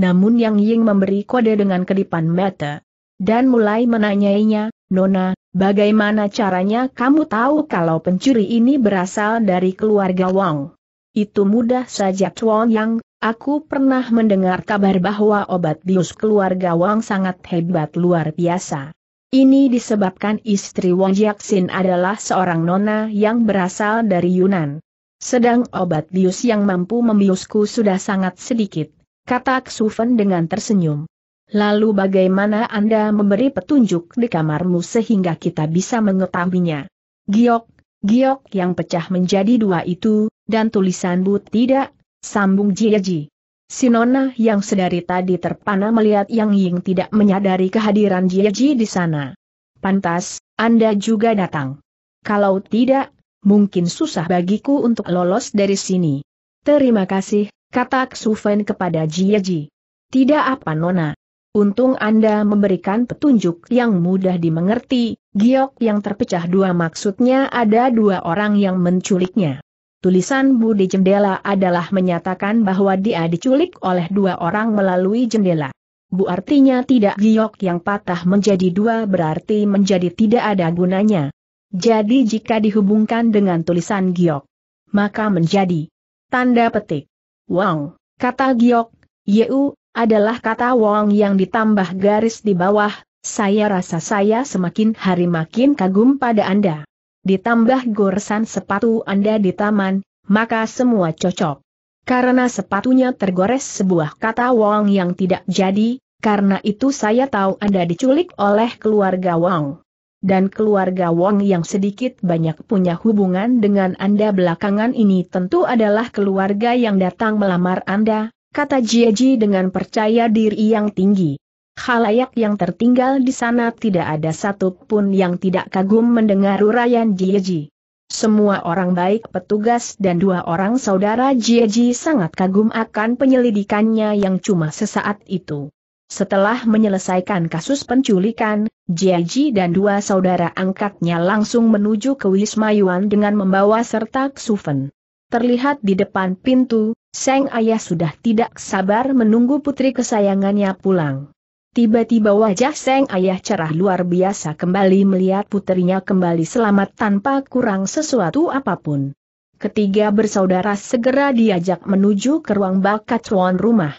Namun Yang Ying memberi kode dengan kedipan mata, dan mulai menanyainya, Nona, bagaimana caranya kamu tahu kalau pencuri ini berasal dari keluarga Wang? Itu mudah saja Chuan Yang, aku pernah mendengar kabar bahwa obat bius keluarga Wang sangat hebat luar biasa. Ini disebabkan istri Wang Jiaxin adalah seorang nona yang berasal dari Yunan. Sedang obat bius yang mampu membiusku sudah sangat sedikit, kata Xufen dengan tersenyum. Lalu bagaimana Anda memberi petunjuk di kamarmu sehingga kita bisa mengetahuinya? Giok, giok yang pecah menjadi dua itu, dan tulisan Bu tidak, sambung Jieji. Si nona yang sedari tadi terpana melihat Yang Ying tidak menyadari kehadiran Jieji di sana. Pantas, Anda juga datang. Kalau tidak, mungkin susah bagiku untuk lolos dari sini. Terima kasih, kata Xufen kepada Jieji. Tidak apa Nona. Untung Anda memberikan petunjuk yang mudah dimengerti. Giok yang terpecah dua maksudnya ada dua orang yang menculiknya. Tulisan Bu di jendela adalah menyatakan bahwa dia diculik oleh dua orang melalui jendela. Bu artinya tidak, giok yang patah menjadi dua berarti menjadi tidak ada gunanya. Jadi jika dihubungkan dengan tulisan giok, maka menjadi tanda petik. Wang, kata giok, Yeu, adalah kata Wang yang ditambah garis di bawah. Saya rasa saya semakin hari makin kagum pada Anda. Ditambah goresan sepatu Anda di taman, maka semua cocok. Karena sepatunya tergores sebuah kata Wang yang tidak jadi, karena itu saya tahu Anda diculik oleh keluarga Wang. Dan keluarga Wang yang sedikit banyak punya hubungan dengan Anda belakangan ini tentu adalah keluarga yang datang melamar Anda, kata Jieji dengan percaya diri yang tinggi. Khalayak yang tertinggal di sana tidak ada satupun yang tidak kagum mendengar uraian Jieji. Semua orang baik petugas dan dua orang saudara Jieji sangat kagum akan penyelidikannya yang cuma sesaat itu. Setelah menyelesaikan kasus penculikan, Jieji dan dua saudara angkatnya langsung menuju ke Wisma Yuan dengan membawa serta Xufen. Terlihat di depan pintu, sang ayah sudah tidak sabar menunggu putri kesayangannya pulang. Tiba-tiba wajah sang ayah cerah luar biasa kembali melihat putrinya kembali selamat tanpa kurang sesuatu apapun. Ketiga bersaudara segera diajak menuju ke ruang bakat ruang rumah.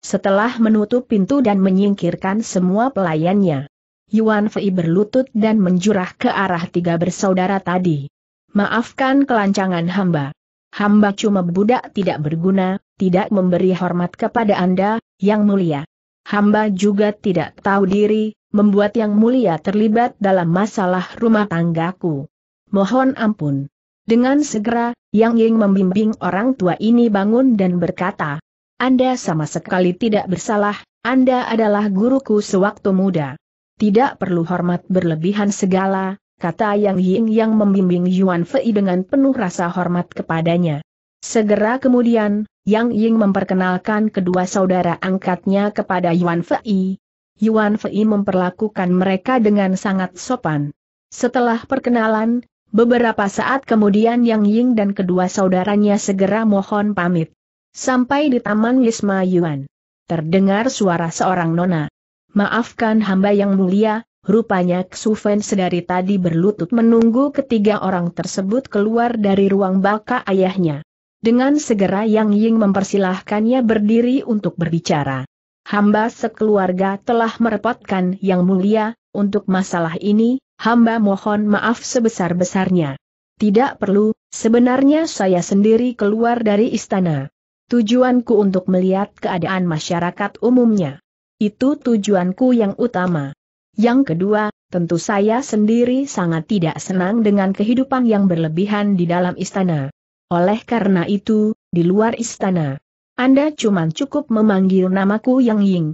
Setelah menutup pintu dan menyingkirkan semua pelayannya, Yuan Fei berlutut dan menjurah ke arah tiga bersaudara tadi. Maafkan kelancangan hamba. Hamba cuma budak tidak berguna, tidak memberi hormat kepada Anda, Yang Mulia. Hamba juga tidak tahu diri, membuat Yang Mulia terlibat dalam masalah rumah tanggaku. Mohon ampun. Dengan segera, Yang Ying membimbing orang tua ini bangun dan berkata, Anda sama sekali tidak bersalah, Anda adalah guruku sewaktu muda. Tidak perlu hormat berlebihan segala, kata Yang Ying yang membimbing Yuan Fei dengan penuh rasa hormat kepadanya. Segera kemudian, Yang Ying memperkenalkan kedua saudara angkatnya kepada Yuan Fei. Yuan Fei memperlakukan mereka dengan sangat sopan. Setelah perkenalan, beberapa saat kemudian Yang Ying dan kedua saudaranya segera mohon pamit. Sampai di Taman Wisma Yuan, terdengar suara seorang nona. Maafkan hamba Yang Mulia, rupanya Xufen sedari tadi berlutut menunggu ketiga orang tersebut keluar dari ruang baka ayahnya. Dengan segera Yang Ying mempersilahkannya berdiri untuk berbicara. Hamba sekeluarga telah merepotkan Yang Mulia, untuk masalah ini. Hamba mohon maaf sebesar-besarnya. Tidak perlu, sebenarnya saya sendiri keluar dari istana. Tujuanku untuk melihat keadaan masyarakat umumnya. Itu tujuanku yang utama. Yang kedua, tentu saya sendiri sangat tidak senang dengan kehidupan yang berlebihan di dalam istana. Oleh karena itu, di luar istana, Anda cuma cukup memanggil namaku Yang Ying.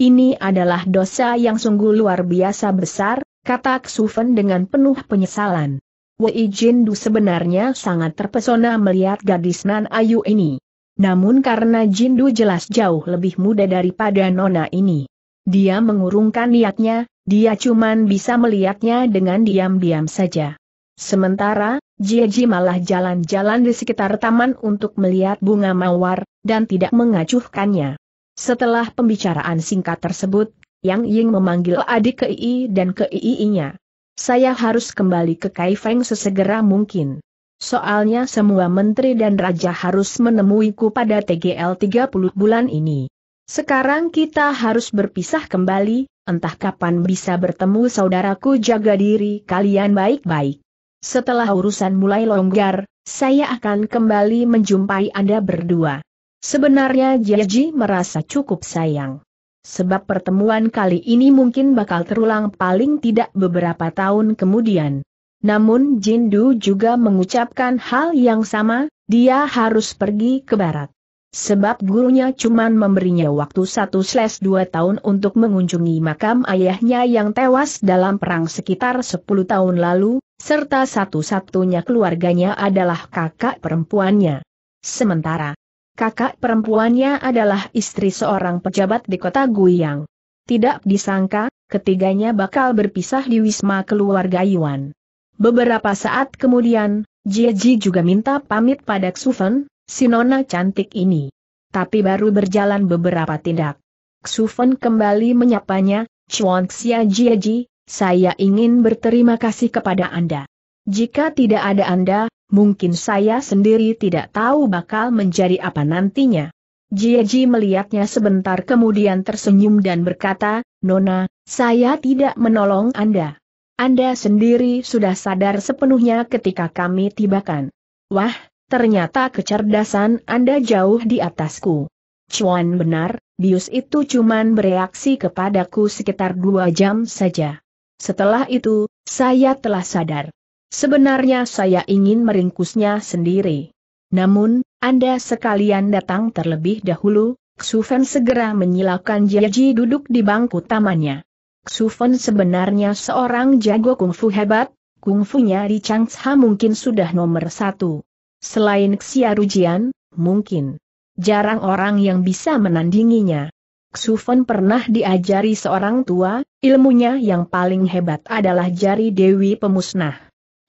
Ini adalah dosa yang sungguh luar biasa besar, kata Xufen dengan penuh penyesalan. Wei Jindu sebenarnya sangat terpesona melihat gadis nan ayu ini. Namun karena Jindu jelas jauh lebih muda daripada nona ini, dia mengurungkan niatnya, dia cuma bisa melihatnya dengan diam-diam saja. Sementara, Jieji malah jalan-jalan di sekitar taman untuk melihat bunga mawar, dan tidak mengacuhkannya. Setelah pembicaraan singkat tersebut, Yang Ying memanggil adik Kei dan Kei-nya. Saya harus kembali ke Kaifeng sesegera mungkin. Soalnya semua menteri dan raja harus menemuiku pada T G L tiga puluh bulan ini. Sekarang kita harus berpisah kembali, entah kapan bisa bertemu saudaraku. Jaga diri kalian baik-baik. Setelah urusan mulai longgar, saya akan kembali menjumpai Anda berdua. Sebenarnya Jieji merasa cukup sayang. Sebab pertemuan kali ini mungkin bakal terulang paling tidak beberapa tahun kemudian. Namun Jindu juga mengucapkan hal yang sama, dia harus pergi ke barat. Sebab gurunya cuma memberinya waktu satu sampai dua tahun untuk mengunjungi makam ayahnya yang tewas dalam perang sekitar sepuluh tahun lalu, serta satu-satunya keluarganya adalah kakak perempuannya. Sementara kakak perempuannya adalah istri seorang pejabat di kota Guyang. Tidak disangka, ketiganya bakal berpisah di wisma keluarga Yuan. Beberapa saat kemudian, Jieji juga minta pamit pada Xufen, si nona cantik ini. Tapi baru berjalan beberapa tindak, Xufen kembali menyapanya, Chuan Xia Jieji, saya ingin berterima kasih kepada Anda. Jika tidak ada Anda, mungkin saya sendiri tidak tahu bakal menjadi apa nantinya. Jieji melihatnya sebentar kemudian tersenyum dan berkata, Nona, saya tidak menolong Anda. Anda sendiri sudah sadar sepenuhnya ketika kami tibakan. Wah, ternyata kecerdasan Anda jauh di atasku. Cuan benar, bius itu cuman bereaksi kepadaku sekitar dua jam saja. Setelah itu, saya telah sadar. Sebenarnya saya ingin meringkusnya sendiri. Namun, Anda sekalian datang terlebih dahulu. Xufen segera menyilakan Jieji duduk di bangku tamannya. Xufen sebenarnya seorang jago kungfu hebat, kungfunya di Changsha mungkin sudah nomor satu. Selain Xia Rujian, mungkin jarang orang yang bisa menandinginya. Xufen pernah diajari seorang tua, ilmunya yang paling hebat adalah Jari Dewi Pemusnah.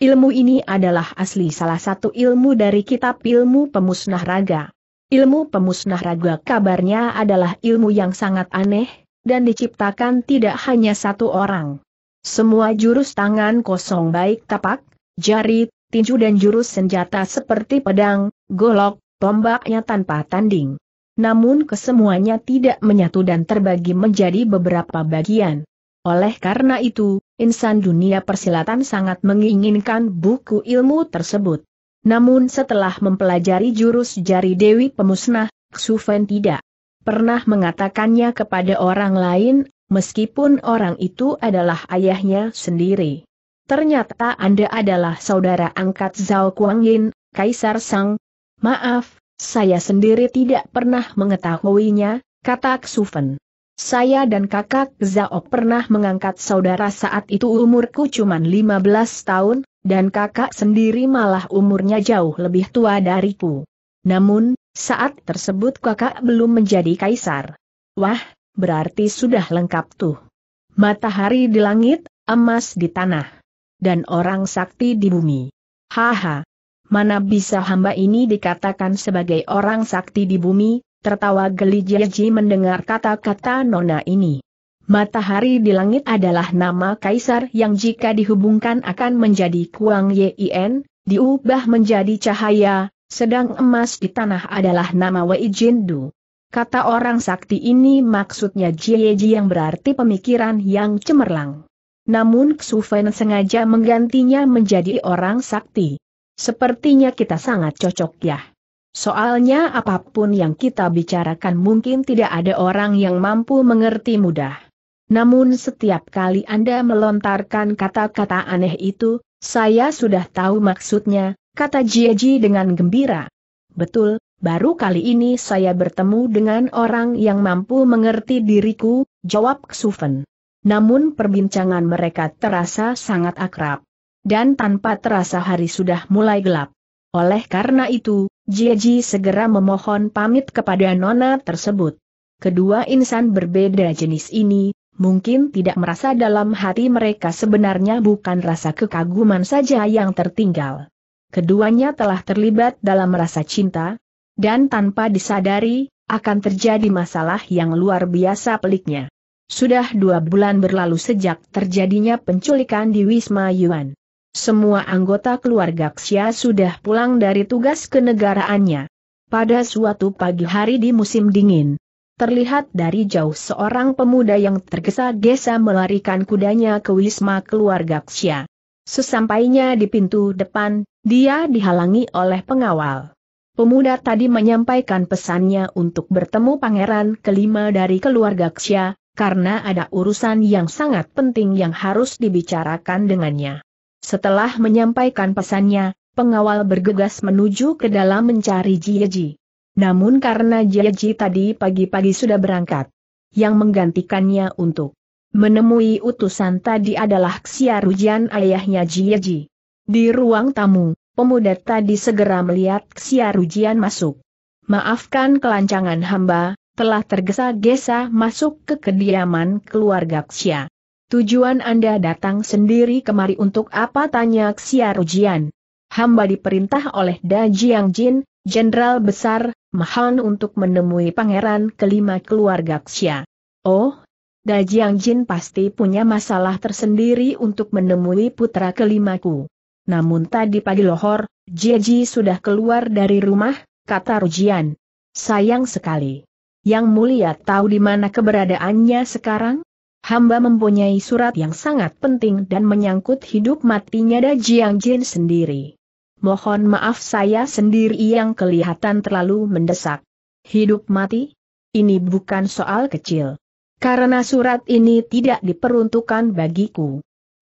Ilmu ini adalah asli salah satu ilmu dari kitab Ilmu Pemusnah Raga. Ilmu Pemusnah Raga kabarnya adalah ilmu yang sangat aneh, dan diciptakan tidak hanya satu orang. Semua jurus tangan kosong baik tapak, jari, tinju dan jurus senjata seperti pedang, golok, tombaknya tanpa tanding. Namun kesemuanya tidak menyatu dan terbagi menjadi beberapa bagian. Oleh karena itu, insan dunia persilatan sangat menginginkan buku ilmu tersebut. Namun setelah mempelajari jurus Jari Dewi Pemusnah, Xufen tidak pernah mengatakannya kepada orang lain, meskipun orang itu adalah ayahnya sendiri. Ternyata Anda adalah saudara angkat Zhao Kuangyin, Kaisar Sang. Maaf, saya sendiri tidak pernah mengetahuinya, kata Xufen. Saya dan kakak Zhao pernah mengangkat saudara, saat itu umurku cuma lima belas tahun. Dan kakak sendiri malah umurnya jauh lebih tua dariku. Namun, saat tersebut kakak belum menjadi kaisar. Wah, berarti sudah lengkap tuh. Matahari di langit, emas di tanah, dan orang sakti di bumi. Haha, mana bisa hamba ini dikatakan sebagai orang sakti di bumi, tertawa geli Jieji mendengar kata-kata nona ini. Matahari di langit adalah nama kaisar yang jika dihubungkan akan menjadi Kuang Yin, diubah menjadi cahaya, sedang emas di tanah adalah nama Wei Jindu. Kata orang sakti ini maksudnya Jieji yang berarti pemikiran yang cemerlang. Namun Xufen sengaja menggantinya menjadi orang sakti. Sepertinya kita sangat cocok ya. Soalnya apapun yang kita bicarakan mungkin tidak ada orang yang mampu mengerti mudah. Namun setiap kali Anda melontarkan kata-kata aneh itu, saya sudah tahu maksudnya, kata Jieji dengan gembira. Betul, baru kali ini saya bertemu dengan orang yang mampu mengerti diriku, jawab Xufen. Namun perbincangan mereka terasa sangat akrab. Dan tanpa terasa hari sudah mulai gelap. Oleh karena itu, Jieji segera memohon pamit kepada nona tersebut. Kedua insan berbeda jenis ini mungkin tidak merasa dalam hati mereka sebenarnya bukan rasa kekaguman saja yang tertinggal. Keduanya telah terlibat dalam rasa cinta, dan tanpa disadari, akan terjadi masalah yang luar biasa peliknya. Sudah dua bulan berlalu sejak terjadinya penculikan di Wisma Yuan. Semua anggota keluarga Xia sudah pulang dari tugas kenegaraannya. Pada suatu pagi hari di musim dingin, terlihat dari jauh seorang pemuda yang tergesa-gesa melarikan kudanya ke wisma keluarga Xia. Sesampainya di pintu depan, dia dihalangi oleh pengawal. Pemuda tadi menyampaikan pesannya untuk bertemu pangeran kelima dari keluarga Xia, karena ada urusan yang sangat penting yang harus dibicarakan dengannya. Setelah menyampaikan pesannya, pengawal bergegas menuju ke dalam mencari Jieji. Namun karena Jieji tadi pagi-pagi sudah berangkat, yang menggantikannya untuk menemui utusan tadi adalah Xia Rujian, ayahnya Jieji. Di ruang tamu, pemuda tadi segera melihat Xia Rujian masuk. Maafkan kelancangan hamba, telah tergesa-gesa masuk ke kediaman keluarga Xia. Tujuan Anda datang sendiri kemari untuk apa, tanya Xia Rujian. Hamba diperintah oleh Dajiang Jin, Jenderal Besar Mahan, untuk menemui pangeran kelima keluarga Xia. Oh, Dajiang Jin pasti punya masalah tersendiri untuk menemui putra kelimaku. Namun tadi pagi lohor, Jieji sudah keluar dari rumah, kata Rujian. Sayang sekali. Yang mulia tahu di mana keberadaannya sekarang? Hamba mempunyai surat yang sangat penting dan menyangkut hidup matinya Dajiang Jin sendiri. Mohon maaf, saya sendiri yang kelihatan terlalu mendesak. Hidup mati? Ini bukan soal kecil. Karena surat ini tidak diperuntukkan bagiku,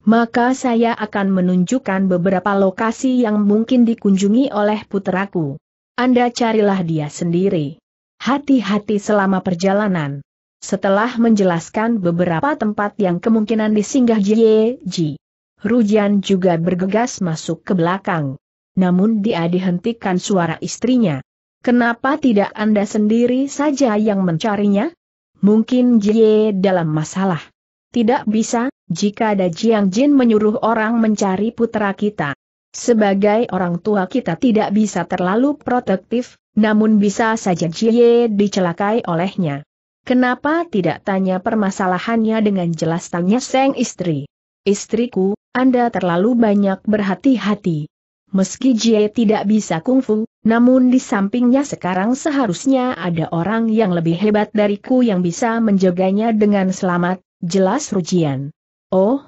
maka saya akan menunjukkan beberapa lokasi yang mungkin dikunjungi oleh putraku. Anda carilah dia sendiri. Hati-hati selama perjalanan. Setelah menjelaskan beberapa tempat yang kemungkinan disinggah Jieji, Rujian juga bergegas masuk ke belakang. Namun dia dihentikan suara istrinya. Kenapa tidak Anda sendiri saja yang mencarinya? Mungkin Jie dalam masalah. Tidak bisa, jika Dajiang Jin menyuruh orang mencari putra kita. Sebagai orang tua kita tidak bisa terlalu protektif, namun bisa saja Jie dicelakai olehnya. Kenapa tidak tanya permasalahannya dengan jelas, tanya sang istri. Istriku, Anda terlalu banyak berhati-hati. Meski Jie tidak bisa kungfu, namun di sampingnya sekarang seharusnya ada orang yang lebih hebat dariku yang bisa menjaganya dengan selamat, jelas Rujian. Oh,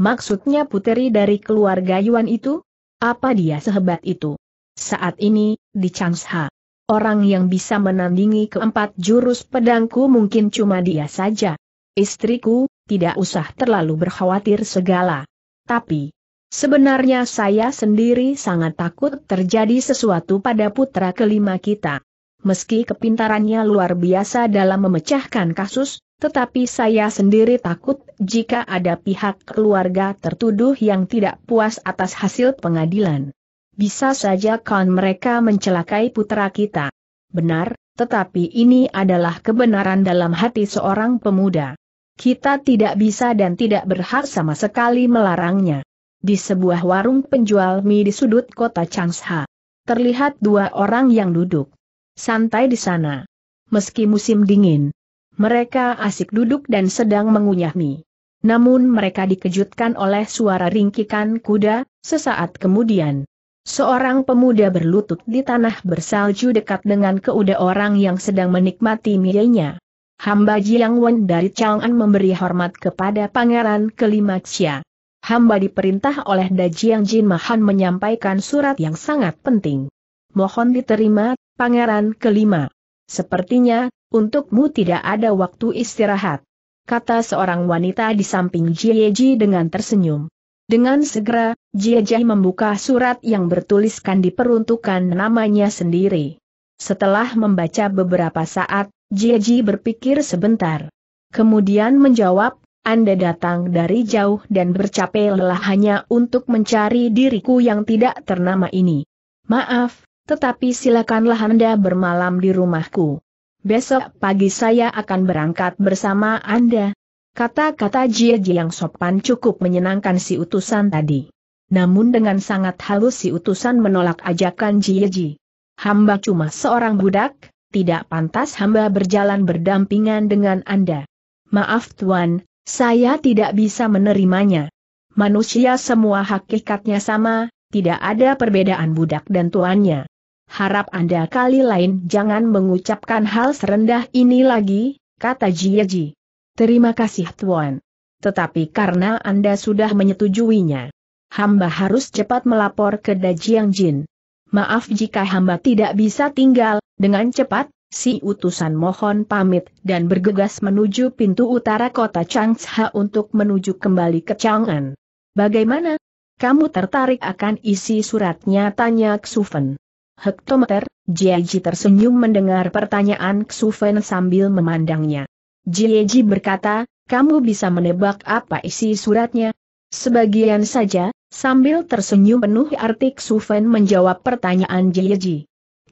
maksudnya puteri dari keluarga Yuan itu? Apa dia sehebat itu? saat ini, di Changsha. Orang yang bisa menandingi keempat jurus pedangku mungkin cuma dia saja. Istriku, tidak usah terlalu berkhawatir segala. Tapi, sebenarnya saya sendiri sangat takut terjadi sesuatu pada putra kelima kita. Meski kepintarannya luar biasa dalam memecahkan kasus, tetapi saya sendiri takut jika ada pihak keluarga tertuduh yang tidak puas atas hasil pengadilan. Bisa saja kan mereka mencelakai putra kita. Benar, tetapi ini adalah kebenaran dalam hati seorang pemuda. Kita tidak bisa dan tidak berhak sama sekali melarangnya. Di sebuah warung penjual mie di sudut kota Changsha, terlihat dua orang yang duduk santai di sana. Meski musim dingin, mereka asik duduk dan sedang mengunyah mie. Namun mereka dikejutkan oleh suara ringkikan kuda. Sesaat kemudian, seorang pemuda berlutut di tanah bersalju dekat dengan kuda orang yang sedang menikmati mie-nya. Hamba Jiang Wen dari Chang'an memberi hormat kepada pangeran kelima Xia. Hamba diperintah oleh Dajiang Jin Mahan menyampaikan surat yang sangat penting. Mohon diterima, pangeran kelima. Sepertinya, untukmu tidak ada waktu istirahat, kata seorang wanita di samping Xia Jieji dengan tersenyum. Dengan segera, Xia Jieji membuka surat yang bertuliskan diperuntukkan namanya sendiri. Setelah membaca beberapa saat, Xia Jieji berpikir sebentar. Kemudian menjawab, Anda datang dari jauh dan bercapek lelah hanya untuk mencari diriku yang tidak ternama ini. Maaf, tetapi silakanlah Anda bermalam di rumahku. Besok pagi saya akan berangkat bersama Anda. Kata-kata Jieji yang sopan cukup menyenangkan si utusan tadi. Namun dengan sangat halus si utusan menolak ajakan Jieji. Hamba cuma seorang budak, tidak pantas hamba berjalan berdampingan dengan Anda. Maaf Tuan, saya tidak bisa menerimanya. Manusia semua hakikatnya sama, tidak ada perbedaan budak dan tuannya. Harap Anda kali lain jangan mengucapkan hal serendah ini lagi, kata Jieji. Terima kasih Tuan. Tetapi karena Anda sudah menyetujuinya, hamba harus cepat melapor ke Dajiang Jin. Maaf jika hamba tidak bisa tinggal. Dengan cepat, si utusan mohon pamit dan bergegas menuju pintu utara kota Changsha untuk menuju kembali ke Chang'an. Bagaimana? Kamu tertarik akan isi suratnya? Tanya Xufen. Hektometer, Jieji tersenyum mendengar pertanyaan Xufen sambil memandangnya. Jieji berkata, kamu bisa menebak apa isi suratnya? Sebagian saja, sambil tersenyum penuh arti Xufen menjawab pertanyaan Jieji.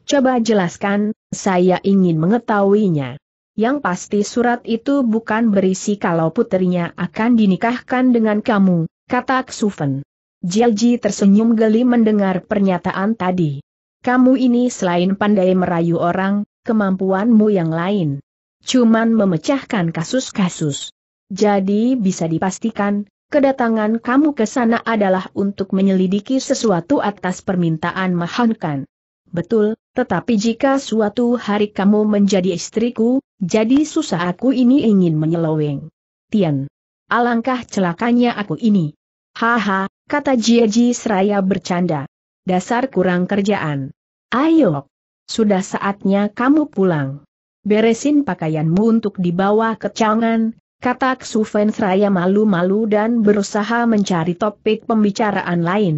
Coba jelaskan, saya ingin mengetahuinya. Yang pasti surat itu bukan berisi kalau putrinya akan dinikahkan dengan kamu, kata Xufen. Jieji tersenyum geli mendengar pernyataan tadi. Kamu ini selain pandai merayu orang, kemampuanmu yang lain cuman memecahkan kasus-kasus. Jadi bisa dipastikan, kedatangan kamu ke sana adalah untuk menyelidiki sesuatu atas permintaan Mahan kan? Betul, tetapi jika suatu hari kamu menjadi istriku, jadi susah aku ini ingin menyeleweng. Tian, alangkah celakanya aku ini. Haha, kata Jieji seraya bercanda. Dasar kurang kerjaan. Ayo, sudah saatnya kamu pulang. Beresin pakaianmu untuk dibawa ke Chang'an, kata Xufen seraya malu-malu dan berusaha mencari topik pembicaraan lain.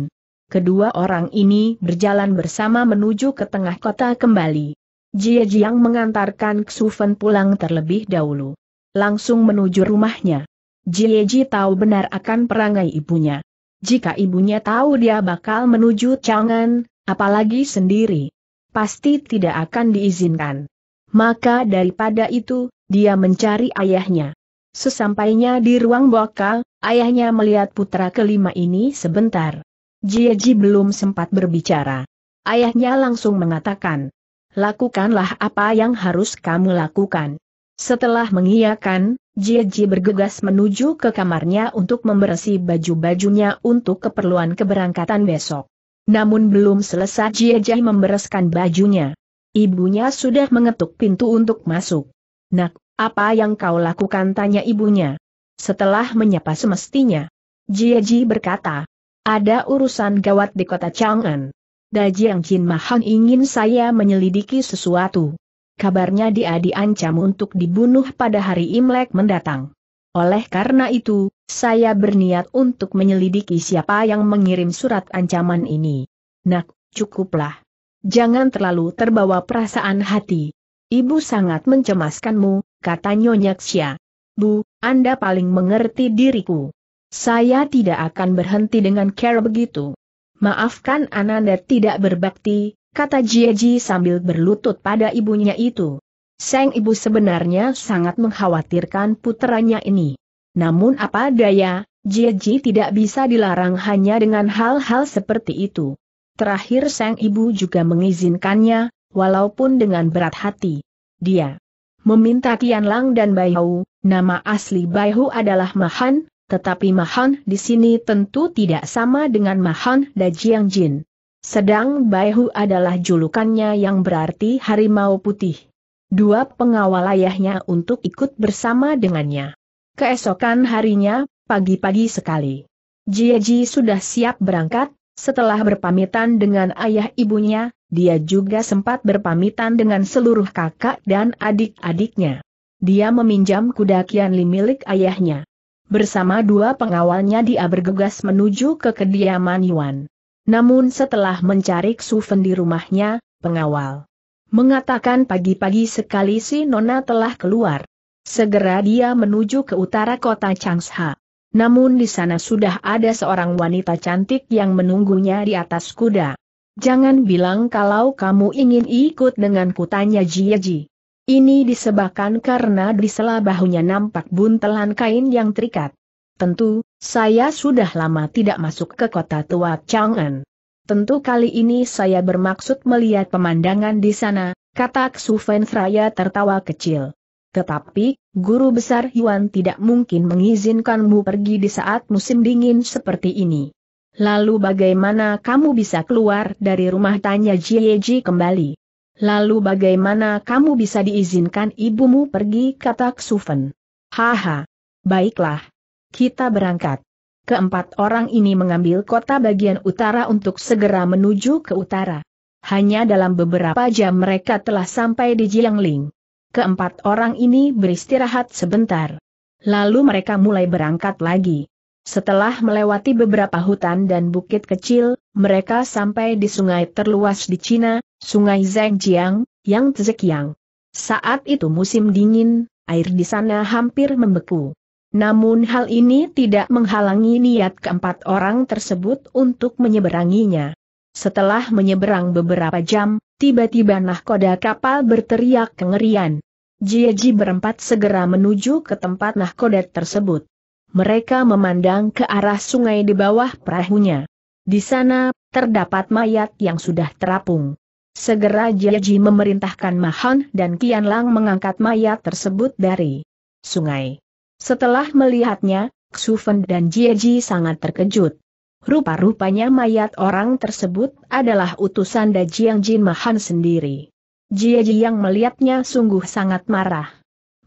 Kedua orang ini berjalan bersama menuju ke tengah kota kembali. Jieji yang mengantarkan Xufen pulang terlebih dahulu. Langsung menuju rumahnya. Jieji tahu benar akan perangai ibunya. Jika ibunya tahu dia bakal menuju Chang'an, apalagi sendiri, pasti tidak akan diizinkan. Maka daripada itu, dia mencari ayahnya. Sesampainya di ruang bokal, ayahnya melihat putra kelima ini sebentar. Jieji belum sempat berbicara. Ayahnya langsung mengatakan, lakukanlah apa yang harus kamu lakukan. Setelah mengiyakan, Jieji bergegas menuju ke kamarnya untuk membersih baju-bajunya untuk keperluan keberangkatan besok. Namun belum selesai Jieji membereskan bajunya, ibunya sudah mengetuk pintu untuk masuk. Nak, apa yang kau lakukan? Tanya ibunya. Setelah menyapa semestinya, Jieji berkata, ada urusan gawat di kota Chang'an. Dajiang Jin Mahan ingin saya menyelidiki sesuatu. Kabarnya dia diancam untuk dibunuh pada hari Imlek mendatang. Oleh karena itu, saya berniat untuk menyelidiki siapa yang mengirim surat ancaman ini. Nak, cukuplah. Jangan terlalu terbawa perasaan hati. Ibu sangat mencemaskanmu, kata Nyonya Xia. Bu, Anda paling mengerti diriku. Saya tidak akan berhenti dengan cara begitu. Maafkan Ananda tidak berbakti, kata Jieji sambil berlutut pada ibunya itu. Sang ibu sebenarnya sangat mengkhawatirkan puteranya ini. Namun apa daya, Jieji tidak bisa dilarang hanya dengan hal-hal seperti itu. Terakhir sang ibu juga mengizinkannya, walaupun dengan berat hati. Dia meminta Qianlang dan Baihou, nama asli Baihou adalah Mahan, tetapi Mahan di sini tentu tidak sama dengan Mahan Dajiang Jin. Sedang Baihou adalah julukannya yang berarti harimau putih. Dua pengawal ayahnya untuk ikut bersama dengannya. Keesokan harinya, pagi-pagi sekali, Jieji sudah siap berangkat. Setelah berpamitan dengan ayah ibunya, dia juga sempat berpamitan dengan seluruh kakak dan adik-adiknya. Dia meminjam kuda Qianli milik ayahnya. Bersama dua pengawalnya dia bergegas menuju ke kediaman Yuan. Namun setelah mencari Xufen di rumahnya, pengawal mengatakan pagi-pagi sekali si Nona telah keluar. Segera dia menuju ke utara kota Changsha. Namun di sana sudah ada seorang wanita cantik yang menunggunya di atas kuda. Jangan bilang kalau kamu ingin ikut denganku, tanya Jieji. Ini disebabkan karena di sela bahunya nampak buntelan kain yang terikat. Tentu, saya sudah lama tidak masuk ke kota tua Chang'an. Tentu kali ini saya bermaksud melihat pemandangan di sana, kata Xufen seraya tertawa kecil. Tetapi, guru besar Yuan tidak mungkin mengizinkanmu pergi di saat musim dingin seperti ini. Lalu bagaimana kamu bisa keluar dari rumah, tanya Jieji kembali. Lalu bagaimana kamu bisa diizinkan ibumu pergi, kata Xufen. Haha. Baiklah. Kita berangkat. Keempat orang ini mengambil kota bagian utara untuk segera menuju ke utara. Hanya dalam beberapa jam mereka telah sampai di Jiangling. Keempat orang ini beristirahat sebentar. Lalu mereka mulai berangkat lagi. Setelah melewati beberapa hutan dan bukit kecil, mereka sampai di sungai terluas di Cina, Sungai Zhangjiang, yang Tzekiang. Saat itu musim dingin, air di sana hampir membeku. Namun hal ini tidak menghalangi niat keempat orang tersebut untuk menyeberanginya. Setelah menyeberang beberapa jam, tiba-tiba nahkoda kapal berteriak kengerian. Jieji berempat segera menuju ke tempat nahkoda tersebut. Mereka memandang ke arah sungai di bawah perahunya. Di sana, terdapat mayat yang sudah terapung. Segera Jieji memerintahkan Mahan dan Qianlang mengangkat mayat tersebut dari sungai. Setelah melihatnya, Xufen dan Jieji sangat terkejut. Rupa-rupanya mayat orang tersebut adalah utusan Dajiang Jin Mahan sendiri. Jieji yang melihatnya sungguh sangat marah.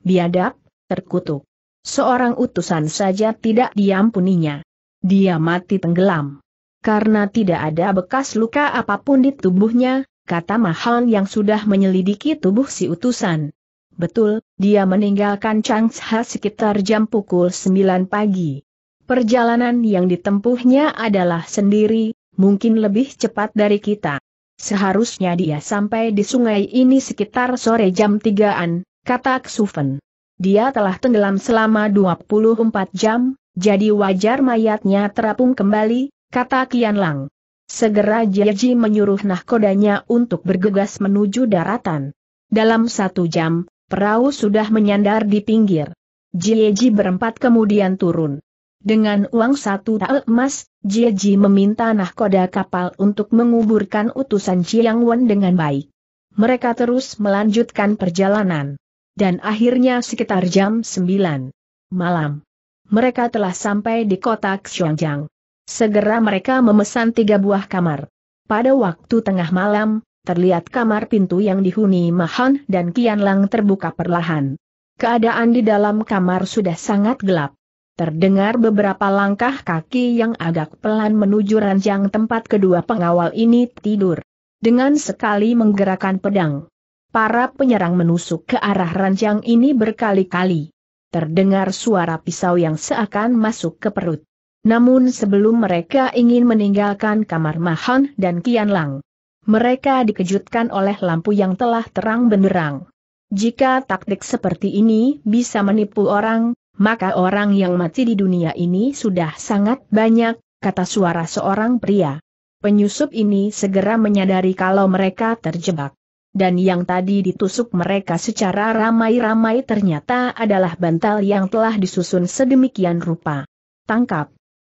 Biadab, terkutuk. Seorang utusan saja tidak diampuninya. Dia mati tenggelam. Karena tidak ada bekas luka apapun di tubuhnya, kata Mahan yang sudah menyelidiki tubuh si utusan. Betul, dia meninggalkan Changsha sekitar jam pukul sembilan pagi. Perjalanan yang ditempuhnya adalah sendiri, mungkin lebih cepat dari kita. Seharusnya dia sampai di sungai ini sekitar sore jam tigaan, kata Xufen. Dia telah tenggelam selama dua puluh empat jam, jadi wajar mayatnya terapung kembali, kata Qianlang. Segera Jieji menyuruh nahkodanya untuk bergegas menuju daratan. Dalam satu jam, perahu sudah menyandar di pinggir. Jieji berempat kemudian turun. Dengan uang satu tael emas, Jieji meminta nahkoda kapal untuk menguburkan utusan Jiang Wen dengan baik. Mereka terus melanjutkan perjalanan. Dan akhirnya sekitar jam sembilan malam, mereka telah sampai di kota Xiangyang. Segera mereka memesan tiga buah kamar. Pada waktu tengah malam, terlihat kamar pintu yang dihuni Mahan dan Qianlang terbuka perlahan. Keadaan di dalam kamar sudah sangat gelap. Terdengar beberapa langkah kaki yang agak pelan menuju ranjang tempat kedua pengawal ini tidur. Dengan sekali menggerakkan pedang, para penyerang menusuk ke arah ranjang ini berkali-kali. Terdengar suara pisau yang seakan masuk ke perut. Namun sebelum mereka ingin meninggalkan kamar Mahan dan Qianlang, mereka dikejutkan oleh lampu yang telah terang benderang. Jika taktik seperti ini bisa menipu orang, maka orang yang mati di dunia ini sudah sangat banyak, kata suara seorang pria. Penyusup ini segera menyadari kalau mereka terjebak. Dan yang tadi ditusuk mereka secara ramai-ramai ternyata adalah bantal yang telah disusun sedemikian rupa. Tangkap!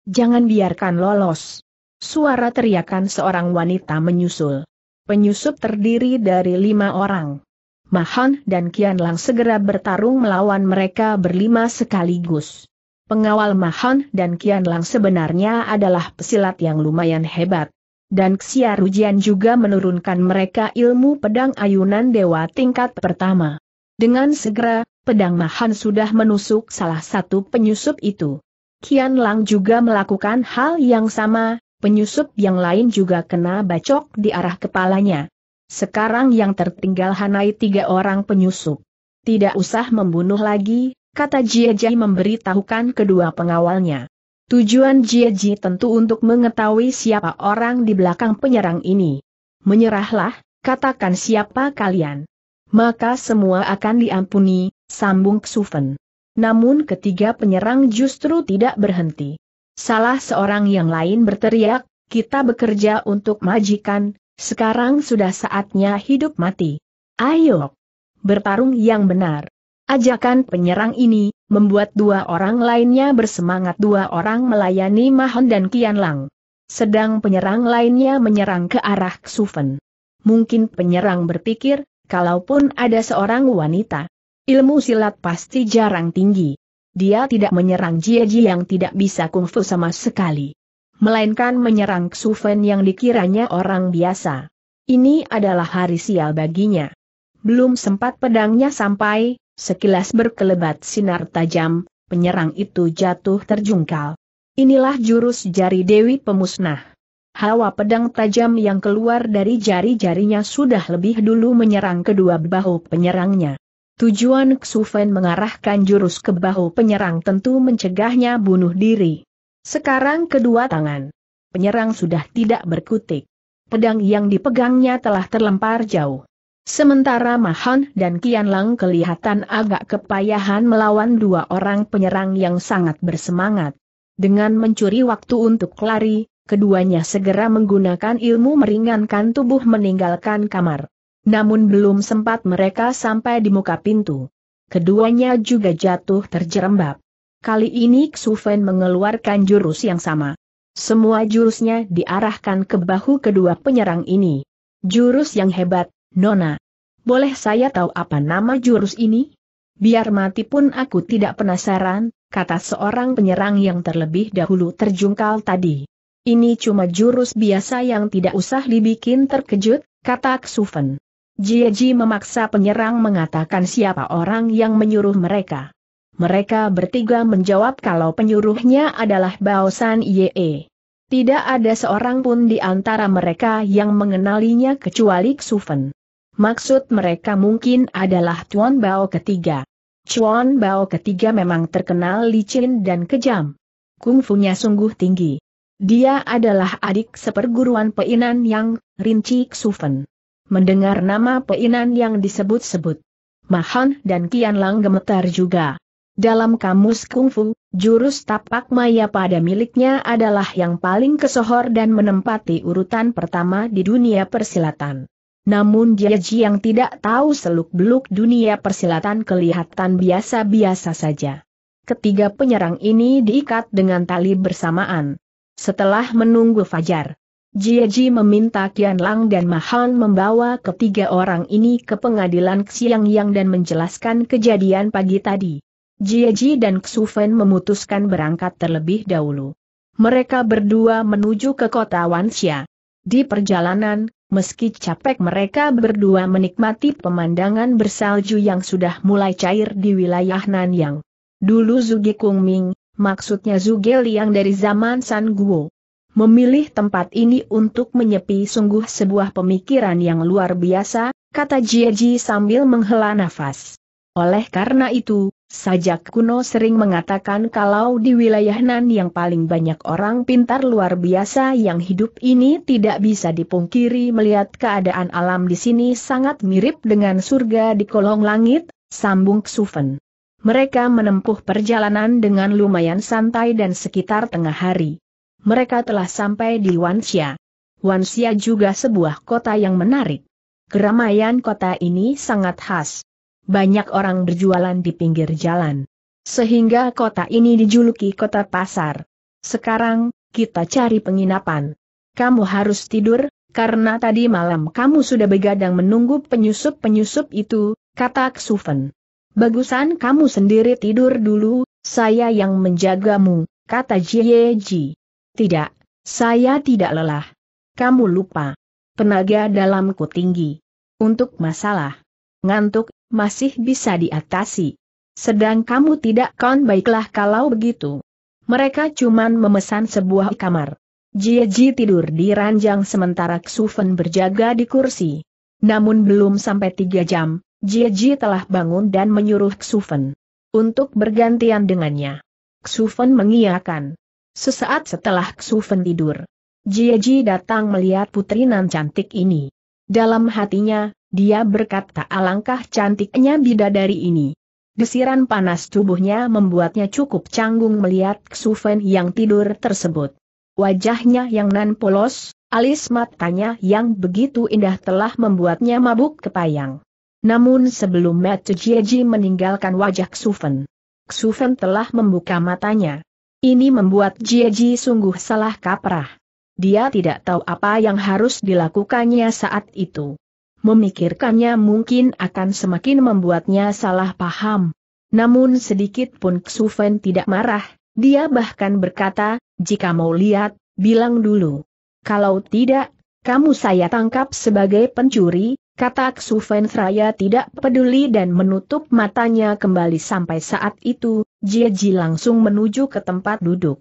Jangan biarkan lolos! Suara teriakan seorang wanita menyusul. Penyusup terdiri dari lima orang. Mahan dan Qianlang segera bertarung melawan mereka berlima sekaligus. Pengawal Mahan dan Qianlang sebenarnya adalah pesilat yang lumayan hebat. Dan Xia Rujian juga menurunkan mereka ilmu pedang ayunan dewa tingkat pertama. Dengan segera, pedang Mahan sudah menusuk salah satu penyusup itu. Qianlang juga melakukan hal yang sama, penyusup yang lain juga kena bacok di arah kepalanya. Sekarang yang tertinggal hanai tiga orang penyusup. Tidak usah membunuh lagi, kata Jia Jieji memberitahukan kedua pengawalnya. Tujuan Jia Jieji tentu untuk mengetahui siapa orang di belakang penyerang ini. Menyerahlah, katakan siapa kalian. Maka semua akan diampuni, sambung Xufen. Namun ketiga penyerang justru tidak berhenti. Salah seorang yang lain berteriak, kita bekerja untuk majikan. Sekarang sudah saatnya hidup mati. Ayo! Bertarung yang benar. Ajakan penyerang ini, membuat dua orang lainnya bersemangat. Dua orang melayani Mahan dan Qianlang. Sedang penyerang lainnya menyerang ke arah Xufen. Mungkin penyerang berpikir, kalaupun ada seorang wanita, ilmu silat pasti jarang tinggi. Dia tidak menyerang Jieji yang tidak bisa kungfu sama sekali, melainkan menyerang Xufen yang dikiranya orang biasa. Ini adalah hari sial baginya. Belum sempat pedangnya sampai, sekilas berkelebat sinar tajam, penyerang itu jatuh terjungkal. Inilah jurus jari Dewi Pemusnah. Hawa pedang tajam yang keluar dari jari-jarinya sudah lebih dulu menyerang kedua bahu penyerangnya. Tujuan Xufen mengarahkan jurus ke bahu penyerang tentu mencegahnya bunuh diri. Sekarang kedua tangan penyerang sudah tidak berkutik. Pedang yang dipegangnya telah terlempar jauh. Sementara Mahan dan Qianlang kelihatan agak kepayahan melawan dua orang penyerang yang sangat bersemangat. Dengan mencuri waktu untuk lari, keduanya segera menggunakan ilmu meringankan tubuh meninggalkan kamar. Namun belum sempat mereka sampai di muka pintu, keduanya juga jatuh terjerembab. Kali ini Xufen mengeluarkan jurus yang sama. Semua jurusnya diarahkan ke bahu kedua penyerang ini. Jurus yang hebat, Nona. Boleh saya tahu apa nama jurus ini? Biar mati pun aku tidak penasaran, kata seorang penyerang yang terlebih dahulu terjungkal tadi. Ini cuma jurus biasa yang tidak usah dibikin terkejut, kata Xufen. Jieji memaksa penyerang mengatakan siapa orang yang menyuruh mereka. Mereka bertiga menjawab kalau penyuruhnya adalah Bao San Yee. Tidak ada seorang pun di antara mereka yang mengenalinya kecuali Xufen. Maksud mereka mungkin adalah Chuan Bao ketiga. Chuan Bao ketiga memang terkenal licin dan kejam. Kungfunya sungguh tinggi. Dia adalah adik seperguruan Pe Nanyang, rinci Xufen. Mendengar nama Pe Nanyang disebut-sebut, Mahan dan Qianlang gemetar juga. Dalam kamus kungfu, jurus tapak mayapada miliknya adalah yang paling kesohor dan menempati urutan pertama di dunia persilatan. Namun Jieji yang tidak tahu seluk-beluk dunia persilatan kelihatan biasa-biasa saja. Ketiga penyerang ini diikat dengan tali bersamaan. Setelah menunggu fajar, Jieji meminta Qianlang dan Mahan membawa ketiga orang ini ke pengadilan Xiangyang dan menjelaskan kejadian pagi tadi. Jieji dan Xufen memutuskan berangkat terlebih dahulu. Mereka berdua menuju ke kota Wansia. Di perjalanan, meski capek, mereka berdua menikmati pemandangan bersalju yang sudah mulai cair di wilayah Nanyang. Dulu Zuge Kungming, maksudnya Zuge Liang dari zaman San Guo. Memilih tempat ini untuk menyepi sungguh sebuah pemikiran yang luar biasa, kata Jieji sambil menghela nafas. Oleh karena itu, sajak kuno sering mengatakan kalau di wilayah Nan yang paling banyak orang pintar luar biasa yang hidup ini tidak bisa dipungkiri melihat keadaan alam di sini sangat mirip dengan surga di kolong langit, sambung Xufen. Mereka menempuh perjalanan dengan lumayan santai dan sekitar tengah hari. Mereka telah sampai di Wansia. Wansia juga sebuah kota yang menarik. Keramaian kota ini sangat khas. Banyak orang berjualan di pinggir jalan. Sehingga kota ini dijuluki kota pasar. Sekarang, kita cari penginapan. Kamu harus tidur, karena tadi malam kamu sudah begadang menunggu penyusup-penyusup itu, kata Xufen. Bagusan kamu sendiri tidur dulu, saya yang menjagamu, kata Jieji. Tidak, saya tidak lelah. Kamu lupa. Tenaga dalamku tinggi. Untuk masalah ngantuk, masih bisa diatasi. Sedang kamu tidak kon, baiklah kalau begitu. Mereka cuman memesan sebuah kamar. Jieji tidur di ranjang sementara Xufen berjaga di kursi. Namun belum sampai tiga jam, Jieji telah bangun dan menyuruh Xufen untuk bergantian dengannya. Xufen mengiyakan. Sesaat setelah Xufen tidur, Jieji datang melihat putri nan cantik ini. Dalam hatinya, dia berkata alangkah cantiknya bidadari ini. Desiran panas tubuhnya membuatnya cukup canggung melihat Xufen yang tidur tersebut. Wajahnya yang nan polos, alis matanya yang begitu indah telah membuatnya mabuk kepayang. Namun sebelum mata Jieji meninggalkan wajah Xufen, Xufen telah membuka matanya. Ini membuat Jieji sungguh salah kaprah. Dia tidak tahu apa yang harus dilakukannya saat itu. Memikirkannya mungkin akan semakin membuatnya salah paham. Namun sedikit pun Xufen tidak marah, dia bahkan berkata, jika mau lihat, bilang dulu. Kalau tidak, kamu saya tangkap sebagai pencuri, kata Xufen seraya tidak peduli dan menutup matanya kembali. Sampai saat itu, Jieji langsung menuju ke tempat duduk.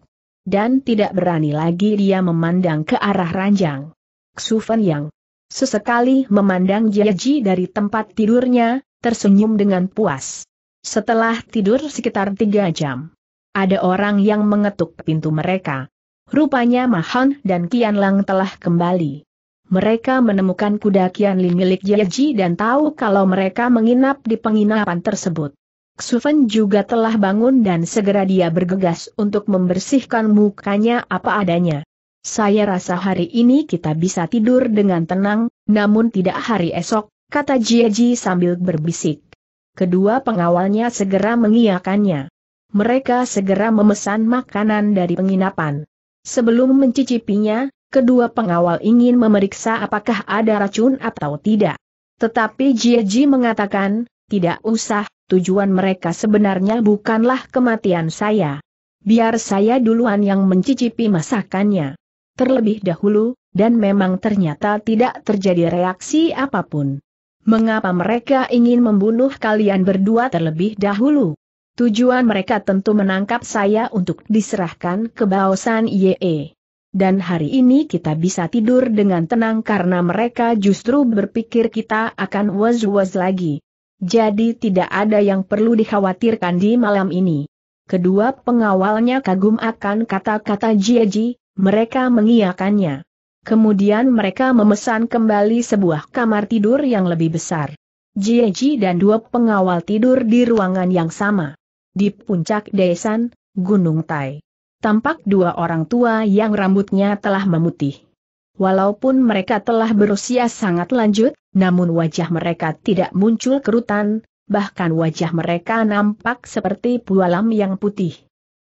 Dan tidak berani lagi dia memandang ke arah ranjang. Xufen yang sesekali memandang Jieji dari tempat tidurnya, tersenyum dengan puas. Setelah tidur sekitar tiga jam, ada orang yang mengetuk pintu mereka. Rupanya Mahan dan Qianlang telah kembali. Mereka menemukan kuda Qianlin milik Jieji dan tahu kalau mereka menginap di penginapan tersebut. Xufen juga telah bangun dan segera dia bergegas untuk membersihkan mukanya apa adanya. Saya rasa hari ini kita bisa tidur dengan tenang, namun tidak hari esok, kata Jieji sambil berbisik. Kedua pengawalnya segera mengiyakannya. Mereka segera memesan makanan dari penginapan. Sebelum mencicipinya, kedua pengawal ingin memeriksa apakah ada racun atau tidak. Tetapi Jieji mengatakan, tidak usah, tujuan mereka sebenarnya bukanlah kematian saya. Biar saya duluan yang mencicipi masakannya terlebih dahulu, dan memang ternyata tidak terjadi reaksi apapun. Mengapa mereka ingin membunuh kalian berdua terlebih dahulu? Tujuan mereka tentu menangkap saya untuk diserahkan ke Bao San Yee. Dan hari ini kita bisa tidur dengan tenang karena mereka justru berpikir kita akan was-was lagi. Jadi tidak ada yang perlu dikhawatirkan di malam ini. Kedua pengawalnya kagum akan kata-kata Jieji. Mereka mengiyakannya. Kemudian mereka memesan kembali sebuah kamar tidur yang lebih besar. Jieji dan dua pengawal tidur di ruangan yang sama. Di puncak Desan, Gunung Tai, tampak dua orang tua yang rambutnya telah memutih. Walaupun mereka telah berusia sangat lanjut, namun wajah mereka tidak muncul kerutan, bahkan wajah mereka nampak seperti pualam yang putih.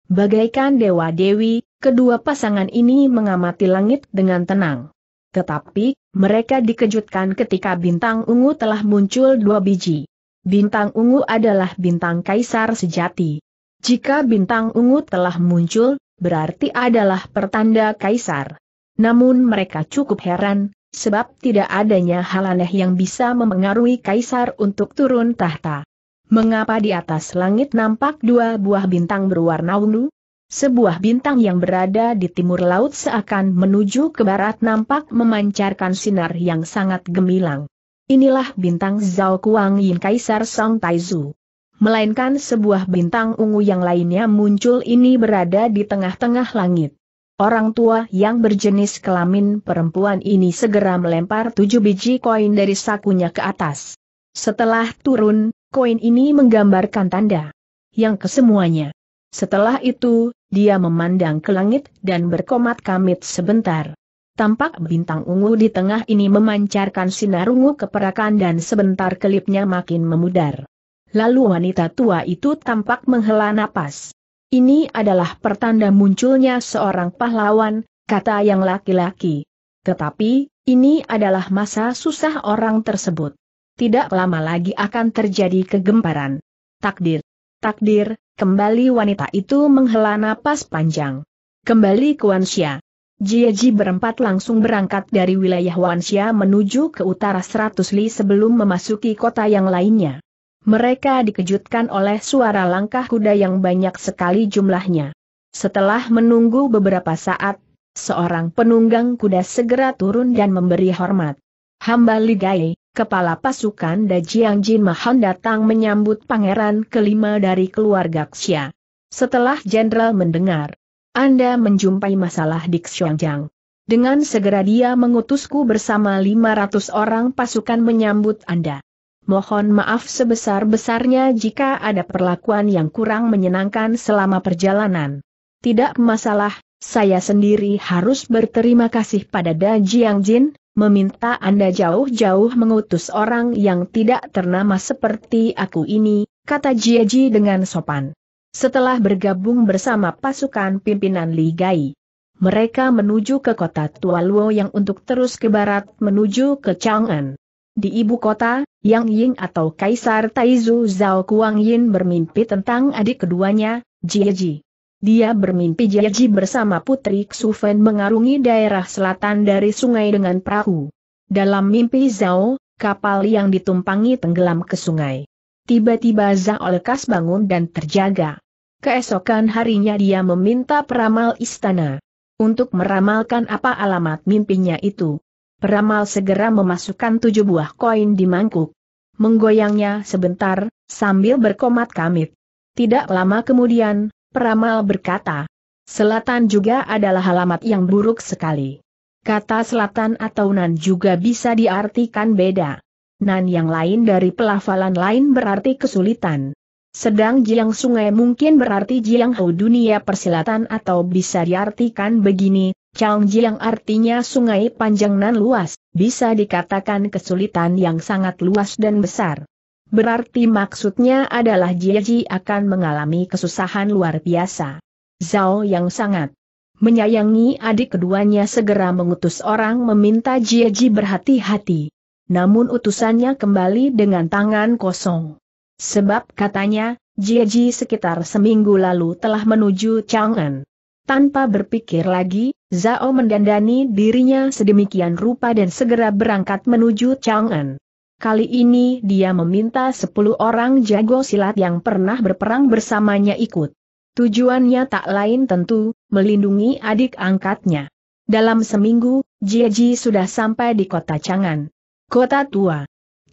Bagaikan dewa-dewi, kedua pasangan ini mengamati langit dengan tenang. Tetapi, mereka dikejutkan ketika bintang ungu telah muncul dua biji. Bintang ungu adalah bintang kaisar sejati. Jika bintang ungu telah muncul, berarti adalah pertanda kaisar. Namun mereka cukup heran, sebab tidak adanya hal aneh yang bisa memengaruhi kaisar untuk turun tahta. Mengapa di atas langit nampak dua buah bintang berwarna ungu? Sebuah bintang yang berada di timur laut seakan menuju ke barat nampak memancarkan sinar yang sangat gemilang. Inilah bintang Zhao Kuangyin Kaisar Song Taizu. Melainkan sebuah bintang ungu yang lainnya muncul ini berada di tengah-tengah langit. Orang tua yang berjenis kelamin perempuan ini segera melempar tujuh biji koin dari sakunya ke atas. Setelah turun, koin ini menggambarkan tanda yang kesemuanya. Setelah itu, dia memandang ke langit dan berkomat-kamit sebentar. Tampak bintang ungu di tengah ini memancarkan sinar ungu keperakan dan sebentar kelipnya makin memudar. Lalu wanita tua itu tampak menghela napas. Ini adalah pertanda munculnya seorang pahlawan, kata yang laki-laki. Tetapi, ini adalah masa susah orang tersebut. Tidak lama lagi akan terjadi kegemparan. Takdir, takdir, kembali wanita itu menghela napas panjang. Kembali ke Wansia. Jieji berempat langsung berangkat dari wilayah Wansia menuju ke utara seratus li sebelum memasuki kota yang lainnya. Mereka dikejutkan oleh suara langkah kuda yang banyak sekali jumlahnya. Setelah menunggu beberapa saat, seorang penunggang kuda segera turun dan memberi hormat. Hamba Ligai, kepala pasukan Dajiang Jin Mahan datang menyambut pangeran kelima dari keluarga Xia. Setelah jenderal mendengar, Anda menjumpai masalah di Xiangyang. Dengan segera dia mengutusku bersama lima ratus orang pasukan menyambut Anda. Mohon maaf sebesar-besarnya jika ada perlakuan yang kurang menyenangkan selama perjalanan. Tidak masalah, saya sendiri harus berterima kasih pada Dajiang Jin, meminta Anda jauh-jauh mengutus orang yang tidak ternama seperti aku ini, kata Jieji dengan sopan. Setelah bergabung bersama pasukan pimpinan Ligai, mereka menuju ke kota Tua Luo yang untuk terus ke barat menuju ke Chang'an. Di ibu kota, Yang Ying atau Kaisar Taizu Zhao Kuangyin bermimpi tentang adik keduanya, Jieji. Dia bermimpi Jieji bersama Putri Xufen mengarungi daerah selatan dari sungai dengan perahu. Dalam mimpi Zhao, kapal yang ditumpangi tenggelam ke sungai. Tiba-tiba Zhao lekas bangun dan terjaga. Keesokan harinya dia meminta peramal istana untuk meramalkan apa alamat mimpinya itu. Peramal segera memasukkan tujuh buah koin di mangkuk. Menggoyangnya sebentar, sambil berkomat-kamit. Tidak lama kemudian, peramal berkata, selatan juga adalah alamat yang buruk sekali. Kata selatan atau nan juga bisa diartikan beda. Nan yang lain dari pelafalan lain berarti kesulitan. Sedang jiang sungai mungkin berarti Jianghu dunia persilatan atau bisa diartikan begini. Changjiang artinya sungai panjang nan luas, bisa dikatakan kesulitan yang sangat luas dan besar. Berarti maksudnya adalah Jieji akan mengalami kesusahan luar biasa. Zhao yang sangat menyayangi adik keduanya segera mengutus orang meminta Jieji berhati-hati. Namun utusannya kembali dengan tangan kosong. Sebab katanya, Jieji sekitar seminggu lalu telah menuju Chang'an. Tanpa berpikir lagi, Zhao mendandani dirinya sedemikian rupa dan segera berangkat menuju Chang'an. Kali ini dia meminta sepuluh orang jago silat yang pernah berperang bersamanya ikut. Tujuannya tak lain tentu, melindungi adik angkatnya. Dalam seminggu, Jieji sudah sampai di kota Chang'an. Kota tua.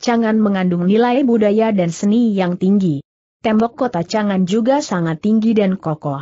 Chang'an mengandung nilai budaya dan seni yang tinggi. Tembok kota Chang'an juga sangat tinggi dan kokoh.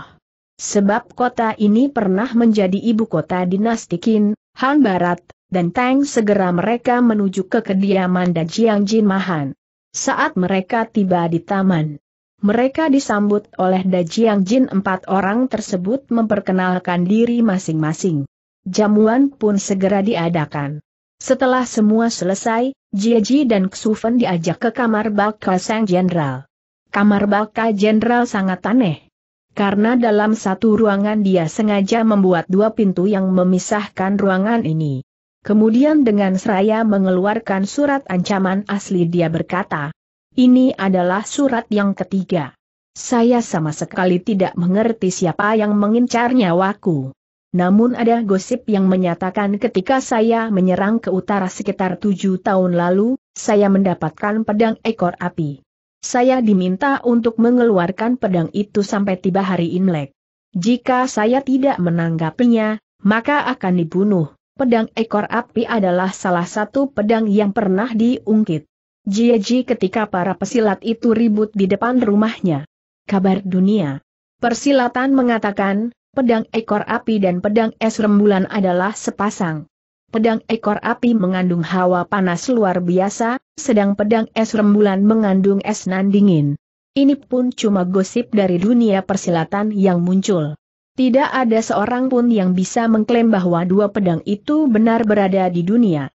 Sebab kota ini pernah menjadi ibu kota dinasti Qin, Han Barat, dan Tang segera mereka menuju ke kediaman Dajiang Jin Mahan. Saat mereka tiba di taman, mereka disambut oleh Dajiang Jin. Empat orang tersebut memperkenalkan diri masing-masing. Jamuan pun segera diadakan. Setelah semua selesai, Jieji dan Xufen diajak ke kamar Baka Sang Jenderal. Kamar Baka Jenderal sangat aneh. Karena dalam satu ruangan dia sengaja membuat dua pintu yang memisahkan ruangan ini. Kemudian dengan seraya mengeluarkan surat ancaman asli dia berkata, ini adalah surat yang ketiga. Saya sama sekali tidak mengerti siapa yang mengincar nyawaku. Namun ada gosip yang menyatakan ketika saya menyerang ke utara sekitar tujuh tahun lalu, saya mendapatkan pedang ekor api. Saya diminta untuk mengeluarkan pedang itu sampai tiba hari Imlek. Jika saya tidak menanggapinya, maka akan dibunuh. Pedang ekor api adalah salah satu pedang yang pernah diungkit. Jieji ketika para pesilat itu ribut di depan rumahnya. Kabar dunia persilatan mengatakan, pedang ekor api dan pedang es rembulan adalah sepasang. Pedang ekor api mengandung hawa panas luar biasa, sedang pedang es rembulan mengandung es nan dingin. Ini pun cuma gosip dari dunia persilatan yang muncul. Tidak ada seorang pun yang bisa mengklaim bahwa dua pedang itu benar berada di dunia.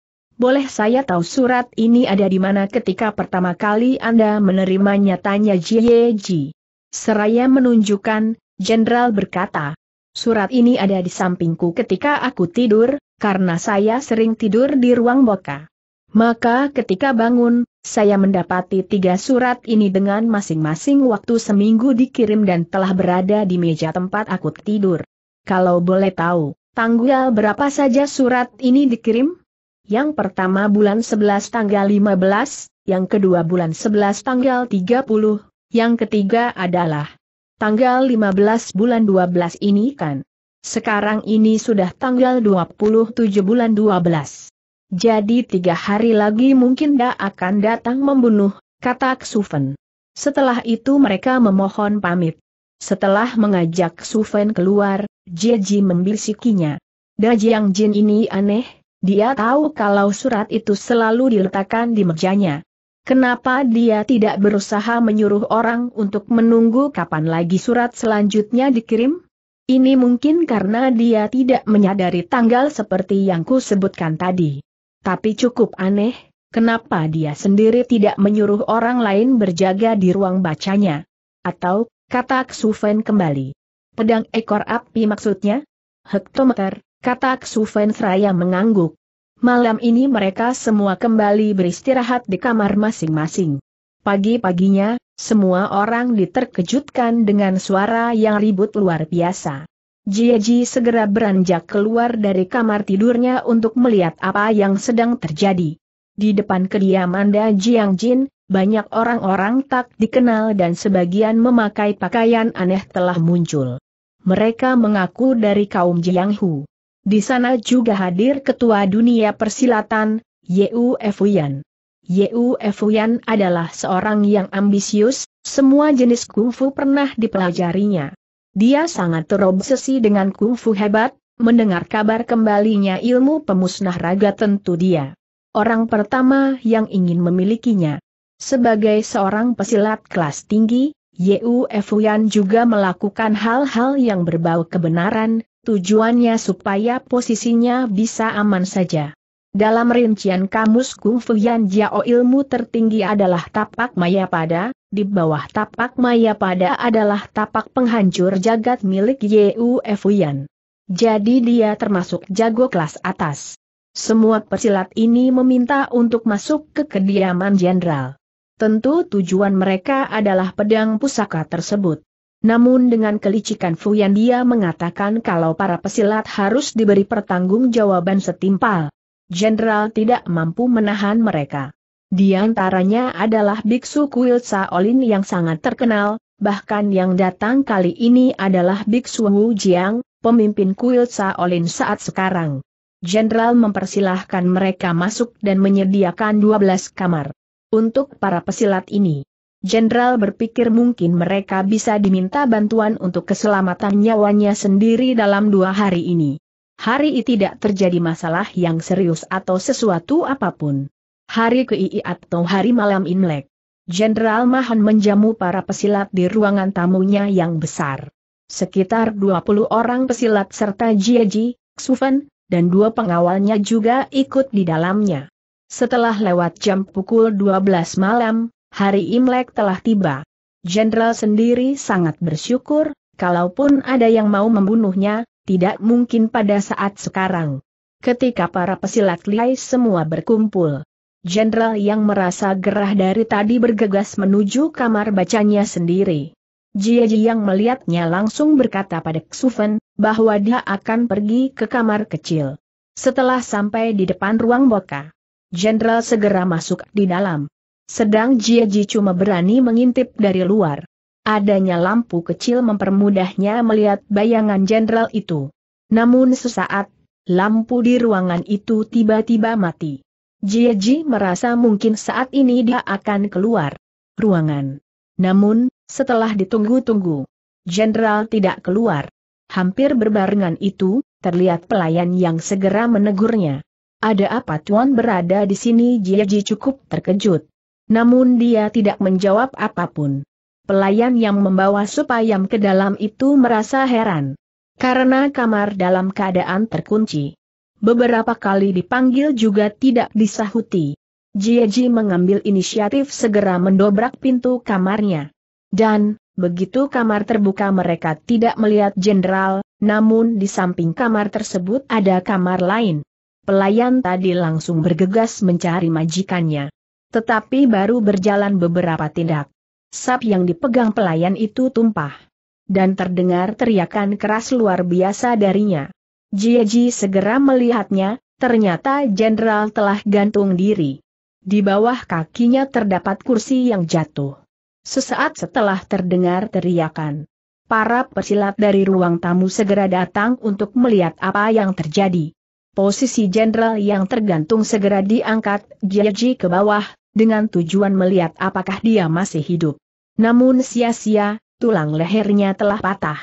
Boleh saya tahu surat ini ada di mana ketika pertama kali Anda menerimanya? Tanya Jieji. Seraya menunjukkan, jenderal berkata, surat ini ada di sampingku ketika aku tidur, karena saya sering tidur di ruang boka. Maka ketika bangun, saya mendapati tiga surat ini dengan masing-masing waktu seminggu dikirim dan telah berada di meja tempat aku tidur. Kalau boleh tahu, tanggal berapa saja surat ini dikirim? Yang pertama bulan sebelas tanggal lima belas, yang kedua bulan sebelas tanggal tiga puluh, yang ketiga adalah tanggal lima belas bulan dua belas ini kan. Sekarang ini sudah tanggal dua puluh tujuh bulan dua belas. Jadi tiga hari lagi mungkin dia akan datang membunuh, kata Xufen. Setelah itu mereka memohon pamit. Setelah mengajak Xufen keluar, Jieji membisikinya. Dajiang Jin ini aneh, dia tahu kalau surat itu selalu diletakkan di mejanya. Kenapa dia tidak berusaha menyuruh orang untuk menunggu kapan lagi surat selanjutnya dikirim? Ini mungkin karena dia tidak menyadari tanggal seperti yang kusebutkan tadi. Tapi cukup aneh, kenapa dia sendiri tidak menyuruh orang lain berjaga di ruang bacanya? Atau, kata Xufen kembali. Pedang ekor api maksudnya? Hektometer, kata Xufen seraya mengangguk. Malam ini mereka semua kembali beristirahat di kamar masing-masing. Pagi-paginya, semua orang diterkejutkan dengan suara yang ribut luar biasa. Jieji segera beranjak keluar dari kamar tidurnya untuk melihat apa yang sedang terjadi. Di depan kediaman Dajiang Jin, banyak orang-orang tak dikenal dan sebagian memakai pakaian aneh telah muncul. Mereka mengaku dari kaum Jianghu. Di sana juga hadir ketua dunia persilatan, Yu Fuyan. Yu Fuyan adalah seorang yang ambisius, semua jenis kungfu pernah dipelajarinya. Dia sangat terobsesi dengan kungfu hebat, mendengar kabar kembalinya ilmu pemusnah raga tentu dia orang pertama yang ingin memilikinya. Sebagai seorang pesilat kelas tinggi, Yu Fuyan juga melakukan hal-hal yang berbau kebenaran, tujuannya supaya posisinya bisa aman saja. Dalam rincian kamus kungfu Yan Jiao, ilmu tertinggi adalah tapak mayapada. Di bawah tapak mayapada adalah tapak penghancur jagat milik Yu Fuyan. Jadi dia termasuk jago kelas atas. Semua pesilat ini meminta untuk masuk ke kediaman jenderal. Tentu tujuan mereka adalah pedang pusaka tersebut. Namun dengan kelicikan Fuyan dia mengatakan kalau para pesilat harus diberi pertanggungjawaban setimpal. Jenderal tidak mampu menahan mereka. Di antaranya adalah biksu kuil Shaolin yang sangat terkenal, bahkan yang datang kali ini adalah biksu Wu Jiang, pemimpin kuil Shaolin saat sekarang. Jenderal mempersilahkan mereka masuk dan menyediakan dua belas kamar untuk para pesilat ini. Jenderal berpikir mungkin mereka bisa diminta bantuan untuk keselamatan nyawanya sendiri dalam dua hari ini. Hari ini tidak terjadi masalah yang serius atau sesuatu apapun. Hari Kei atau hari malam Imlek. Jenderal Mahan menjamu para pesilat di ruangan tamunya yang besar. Sekitar dua puluh orang pesilat serta Jieji, Xufen, dan dua pengawalnya juga ikut di dalamnya. Setelah lewat jam pukul dua belas malam, hari Imlek telah tiba. Jenderal sendiri sangat bersyukur, kalaupun ada yang mau membunuhnya, tidak mungkin pada saat sekarang. Ketika para pesilat lihai semua berkumpul, jenderal yang merasa gerah dari tadi bergegas menuju kamar bacanya sendiri. Jieji yang melihatnya langsung berkata pada Xufen bahwa dia akan pergi ke kamar kecil. Setelah sampai di depan ruang boka, jenderal segera masuk di dalam. Sedang Jieji cuma berani mengintip dari luar. Adanya lampu kecil mempermudahnya melihat bayangan jenderal itu. Namun sesaat, lampu di ruangan itu tiba-tiba mati. Jieji merasa mungkin saat ini dia akan keluar ruangan. Namun, setelah ditunggu-tunggu, jenderal tidak keluar. Hampir berbarengan itu, terlihat pelayan yang segera menegurnya. "Ada apa Tuan berada di sini?" Jieji cukup terkejut. Namun dia tidak menjawab apapun. Pelayan yang membawa sup ayam ke dalam itu merasa heran, karena kamar dalam keadaan terkunci. Beberapa kali dipanggil juga tidak disahuti. Jieji mengambil inisiatif segera mendobrak pintu kamarnya. Dan, begitu kamar terbuka mereka tidak melihat jenderal, namun di samping kamar tersebut ada kamar lain. Pelayan tadi langsung bergegas mencari majikannya. Tetapi baru berjalan beberapa tindak, sap yang dipegang pelayan itu tumpah. Dan terdengar teriakan keras luar biasa darinya. Jieji segera melihatnya, ternyata jenderal telah gantung diri. Di bawah kakinya terdapat kursi yang jatuh. Sesaat setelah terdengar teriakan, para pesilat dari ruang tamu segera datang untuk melihat apa yang terjadi. Posisi jenderal yang tergantung segera diangkat Jieji ke bawah, dengan tujuan melihat apakah dia masih hidup. Namun sia-sia, tulang lehernya telah patah.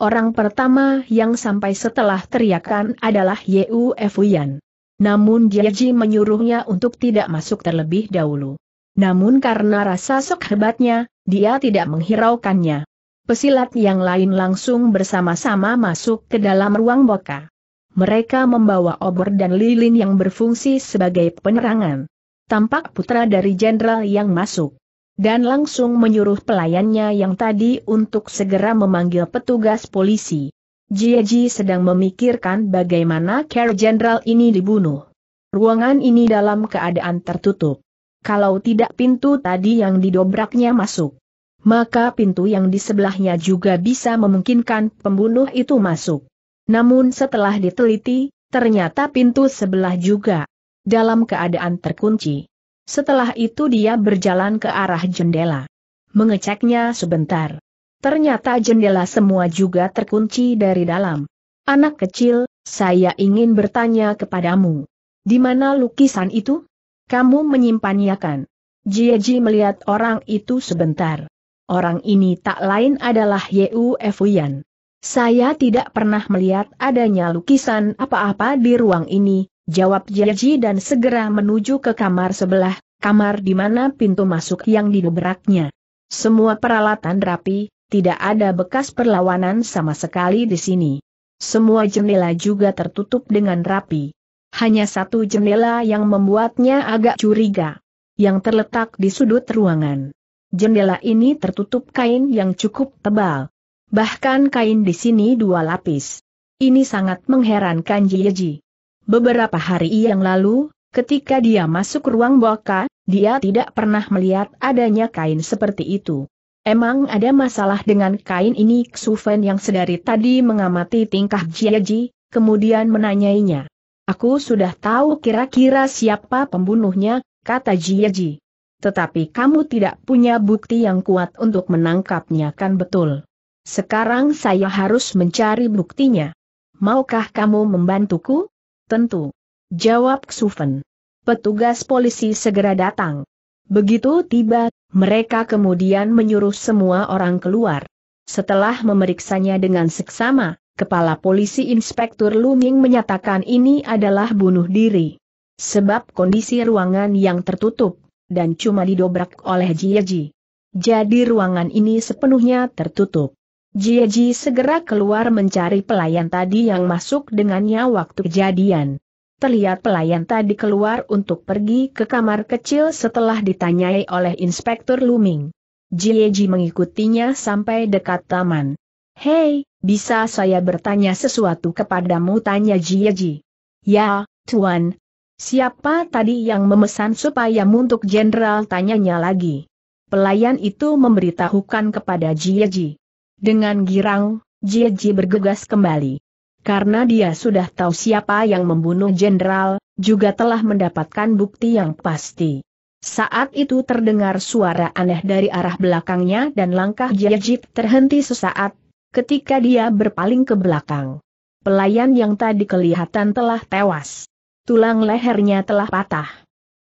Orang pertama yang sampai setelah teriakan adalah Yuan. Namun Jieji menyuruhnya untuk tidak masuk terlebih dahulu. Namun karena rasa sok hebatnya, dia tidak menghiraukannya. Pesilat yang lain langsung bersama-sama masuk ke dalam ruang boka. Mereka membawa obor dan lilin yang berfungsi sebagai penerangan. Tampak putra dari jenderal yang masuk, dan langsung menyuruh pelayannya yang tadi untuk segera memanggil petugas polisi. Jieji sedang memikirkan bagaimana cara jenderal ini dibunuh. Ruangan ini dalam keadaan tertutup. Kalau tidak pintu tadi yang didobraknya masuk, maka pintu yang di sebelahnya juga bisa memungkinkan pembunuh itu masuk. Namun setelah diteliti, ternyata pintu sebelah juga dalam keadaan terkunci. Setelah itu dia berjalan ke arah jendela, mengeceknya sebentar. Ternyata jendela semua juga terkunci dari dalam. "Anak kecil, saya ingin bertanya kepadamu, di mana lukisan itu? Kamu menyimpannya kan?" Jieji melihat orang itu sebentar. Orang ini tak lain adalah Yuan. "Saya tidak pernah melihat adanya lukisan apa-apa di ruang ini," jawab Jieji dan segera menuju ke kamar sebelah, kamar di mana pintu masuk yang didobraknya. Semua peralatan rapi, tidak ada bekas perlawanan sama sekali di sini. Semua jendela juga tertutup dengan rapi. Hanya satu jendela yang membuatnya agak curiga, yang terletak di sudut ruangan. Jendela ini tertutup kain yang cukup tebal. Bahkan kain di sini dua lapis. Ini sangat mengherankan Jieji. Beberapa hari yang lalu, ketika dia masuk ruang boka, dia tidak pernah melihat adanya kain seperti itu. Emang ada masalah dengan kain ini? Xufen yang sedari tadi mengamati tingkah Jieji, kemudian menanyainya. "Aku sudah tahu kira-kira siapa pembunuhnya," kata Jieji. "Tetapi kamu tidak punya bukti yang kuat untuk menangkapnya kan betul? Sekarang saya harus mencari buktinya. Maukah kamu membantuku?" "Tentu," jawab Xufen. Petugas polisi segera datang. Begitu tiba, mereka kemudian menyuruh semua orang keluar. Setelah memeriksanya dengan seksama, kepala polisi Inspektur Luming menyatakan ini adalah bunuh diri. Sebab kondisi ruangan yang tertutup, dan cuma didobrak oleh Jieji. Jadi ruangan ini sepenuhnya tertutup. Jieji segera keluar mencari pelayan tadi yang masuk dengannya waktu kejadian. Terlihat pelayan tadi keluar untuk pergi ke kamar kecil setelah ditanyai oleh Inspektur Luming. Jieji mengikutinya sampai dekat taman. "Hei, bisa saya bertanya sesuatu kepadamu?" tanya Jieji. "Ya, Tuan. Siapa tadi yang memesan supayamu untuk jenderal?" tanyanya lagi. Pelayan itu memberitahukan kepada Jieji. Dengan girang, Jieji bergegas kembali. Karena dia sudah tahu siapa yang membunuh jenderal, juga telah mendapatkan bukti yang pasti. Saat itu terdengar suara aneh dari arah belakangnya dan langkah Jieji terhenti sesaat, ketika dia berpaling ke belakang. Pelayan yang tadi kelihatan telah tewas. Tulang lehernya telah patah.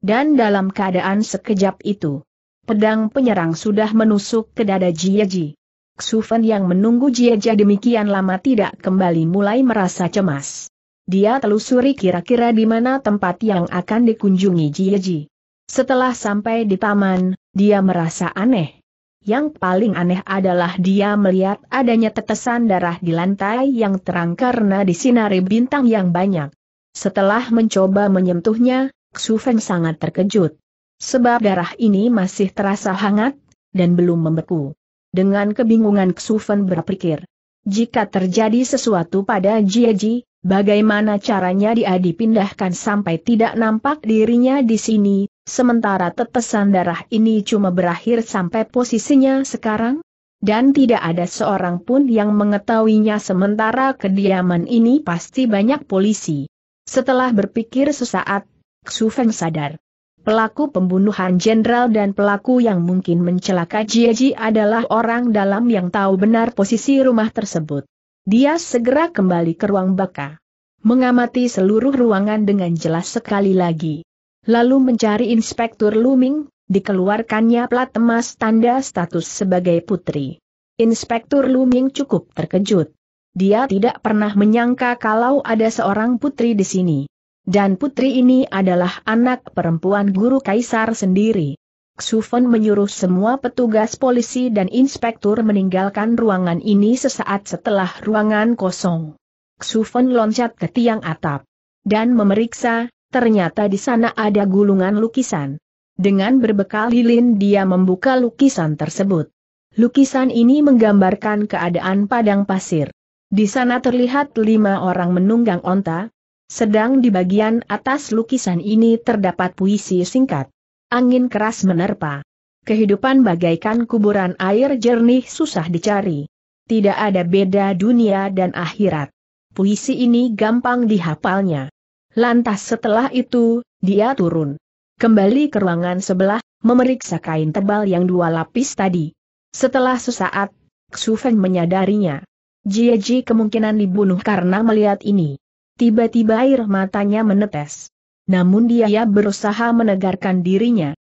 Dan dalam keadaan sekejap itu, pedang penyerang sudah menusuk ke dada Jieji. Xufen yang menunggu Jieji demikian lama tidak kembali mulai merasa cemas. Dia telusuri kira-kira di mana tempat yang akan dikunjungi Jieji. Setelah sampai di taman, dia merasa aneh. Yang paling aneh adalah dia melihat adanya tetesan darah di lantai yang terang karena disinari bintang yang banyak. Setelah mencoba menyentuhnya, Xufen sangat terkejut. Sebab darah ini masih terasa hangat, dan belum membeku. Dengan kebingungan Xufen berpikir, jika terjadi sesuatu pada Jieji, bagaimana caranya dia dipindahkan sampai tidak nampak dirinya di sini, sementara tetesan darah ini cuma berakhir sampai posisinya sekarang? Dan tidak ada seorang pun yang mengetahuinya, sementara kediaman ini pasti banyak polisi. Setelah berpikir sesaat, Xufen sadar. Pelaku pembunuhan jenderal dan pelaku yang mungkin mencelakai Jieji adalah orang dalam yang tahu benar posisi rumah tersebut. Dia segera kembali ke ruang baka, mengamati seluruh ruangan dengan jelas sekali lagi. Lalu mencari Inspektur Luming, dikeluarkannya plat emas tanda status sebagai putri. Inspektur Luming cukup terkejut. Dia tidak pernah menyangka kalau ada seorang putri di sini. Dan putri ini adalah anak perempuan guru kaisar sendiri. Xufen menyuruh semua petugas polisi dan inspektur meninggalkan ruangan ini sesaat setelah ruangan kosong. Xufen loncat ke tiang atap dan memeriksa, ternyata di sana ada gulungan lukisan. Dengan berbekal lilin dia membuka lukisan tersebut. Lukisan ini menggambarkan keadaan padang pasir. Di sana terlihat lima orang menunggang onta. Sedang di bagian atas lukisan ini terdapat puisi singkat. Angin keras menerpa. Kehidupan bagaikan kuburan air jernih susah dicari. Tidak ada beda dunia dan akhirat. Puisi ini gampang dihafalnya. Lantas setelah itu, dia turun. Kembali ke ruangan sebelah, memeriksa kain tebal yang dua lapis tadi. Setelah sesaat, Xufen menyadarinya. Jieji kemungkinan dibunuh karena melihat ini. Tiba-tiba air matanya menetes. Namun dia berusaha menegarkan dirinya.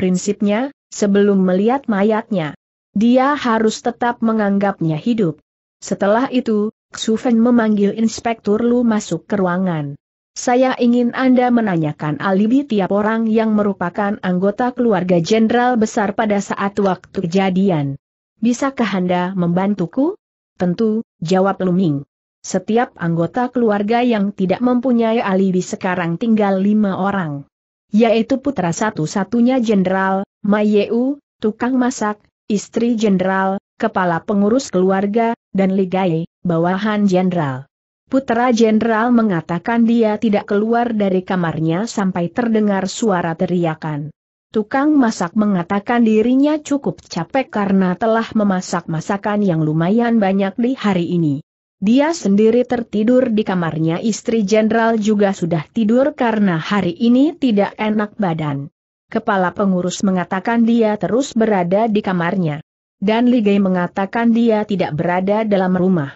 Prinsipnya, sebelum melihat mayatnya, dia harus tetap menganggapnya hidup. Setelah itu, Xufen memanggil Inspektur Lu masuk ke ruangan. Saya ingin Anda menanyakan alibi tiap orang yang merupakan anggota keluarga jenderal besar pada saat waktu kejadian. Bisakah Anda membantuku? Tentu, jawab Luming. Setiap anggota keluarga yang tidak mempunyai alibi sekarang tinggal lima orang. Yaitu putra satu-satunya jenderal, Mayu, tukang masak, istri jenderal, kepala pengurus keluarga, dan Ligai, bawahan jenderal. Putra jenderal mengatakan dia tidak keluar dari kamarnya sampai terdengar suara teriakan. Tukang masak mengatakan dirinya cukup capek karena telah memasak masakan yang lumayan banyak di hari ini. Dia sendiri tertidur di kamarnya, istri jenderal juga sudah tidur karena hari ini tidak enak badan. Kepala pengurus mengatakan dia terus berada di kamarnya. Dan Ligai mengatakan dia tidak berada dalam rumah.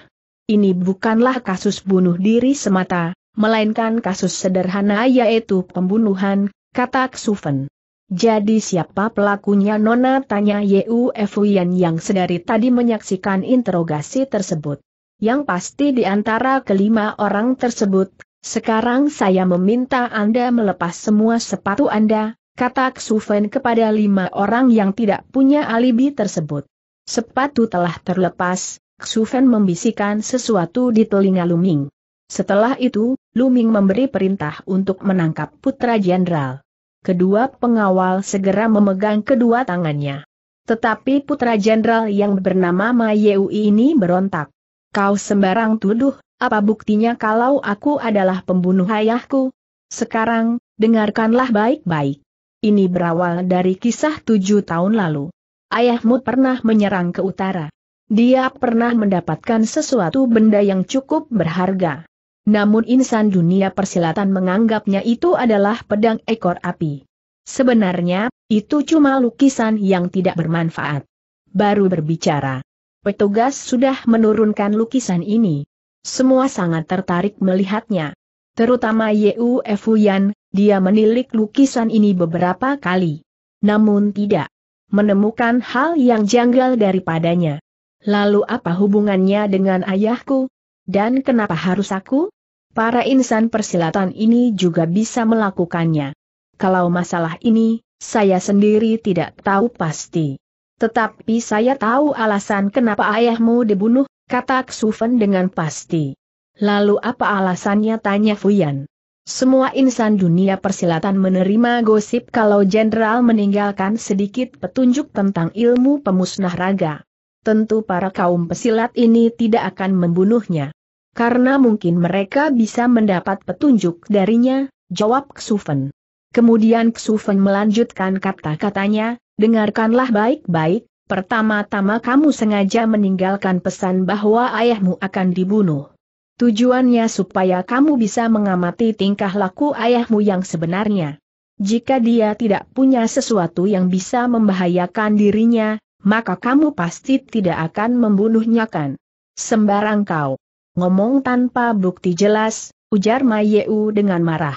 Ini bukanlah kasus bunuh diri semata, melainkan kasus sederhana yaitu pembunuhan, kata Xufen. Jadi siapa pelakunya, Nona? Tanya Yuan yang sedari tadi menyaksikan interogasi tersebut. Yang pasti di antara kelima orang tersebut, sekarang saya meminta Anda melepas semua sepatu Anda, kata Xufen kepada lima orang yang tidak punya alibi tersebut. Sepatu telah terlepas, Xufen membisikkan sesuatu di telinga Luming. Setelah itu, Luming memberi perintah untuk menangkap putra jenderal. Kedua pengawal segera memegang kedua tangannya. Tetapi putra jenderal yang bernama Mayu ini berontak. Kau sembarang tuduh, apa buktinya kalau aku adalah pembunuh ayahku? Sekarang, dengarkanlah baik-baik. Ini berawal dari kisah tujuh tahun lalu. Ayahmu pernah menyerang ke utara. Dia pernah mendapatkan sesuatu benda yang cukup berharga. Namun insan dunia persilatan menganggapnya itu adalah pedang ekor api. Sebenarnya, itu cuma lukisan yang tidak bermanfaat. Baru berbicara, petugas sudah menurunkan lukisan ini. Semua sangat tertarik melihatnya. Terutama Yu Fuyan, dia menilik lukisan ini beberapa kali. Namun tidak menemukan hal yang janggal daripadanya. Lalu apa hubungannya dengan ayahku? Dan kenapa harus aku? Para insan persilatan ini juga bisa melakukannya. Kalau masalah ini, saya sendiri tidak tahu pasti. Tetapi saya tahu alasan kenapa ayahmu dibunuh, kata Xufen dengan pasti. Lalu apa alasannya, tanya Fuyan. Semua insan dunia persilatan menerima gosip kalau jenderal meninggalkan sedikit petunjuk tentang ilmu pemusnah raga. Tentu para kaum pesilat ini tidak akan membunuhnya. Karena mungkin mereka bisa mendapat petunjuk darinya, jawab Xufen. Kemudian Xufen melanjutkan kata-katanya, dengarkanlah baik-baik, pertama-tama kamu sengaja meninggalkan pesan bahwa ayahmu akan dibunuh. Tujuannya supaya kamu bisa mengamati tingkah laku ayahmu yang sebenarnya. Jika dia tidak punya sesuatu yang bisa membahayakan dirinya, maka kamu pasti tidak akan membunuhnya kan? Sembarang kau ngomong tanpa bukti jelas, ujar Ma Yeu dengan marah.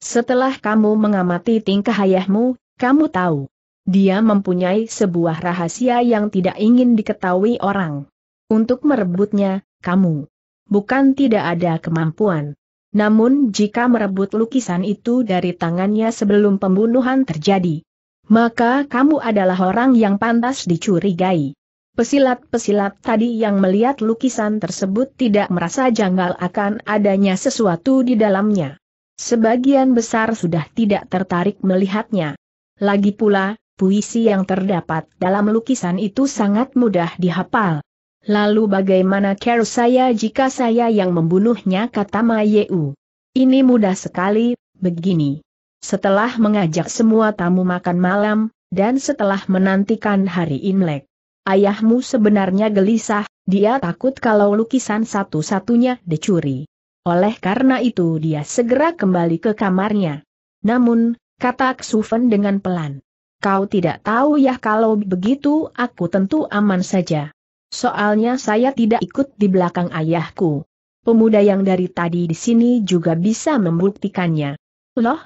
Setelah kamu mengamati tingkah ayahmu, kamu tahu. Dia mempunyai sebuah rahasia yang tidak ingin diketahui orang. Untuk merebutnya, kamu bukan tidak ada kemampuan. Namun jika merebut lukisan itu dari tangannya sebelum pembunuhan terjadi, maka kamu adalah orang yang pantas dicurigai. Pesilat-pesilat tadi yang melihat lukisan tersebut tidak merasa janggal akan adanya sesuatu di dalamnya. Sebagian besar sudah tidak tertarik melihatnya. Lagi pula, puisi yang terdapat dalam lukisan itu sangat mudah dihafal. Lalu bagaimana care saya jika saya yang membunuhnya, kata Ma Yeu. Ini mudah sekali, begini. Setelah mengajak semua tamu makan malam, dan setelah menantikan hari Imlek, ayahmu sebenarnya gelisah, dia takut kalau lukisan satu-satunya dicuri. Oleh karena itu dia segera kembali ke kamarnya. Namun, kata Xufen dengan pelan, kau tidak tahu ya, kalau begitu aku tentu aman saja. Soalnya saya tidak ikut di belakang ayahku. Pemuda yang dari tadi di sini juga bisa membuktikannya. Loh?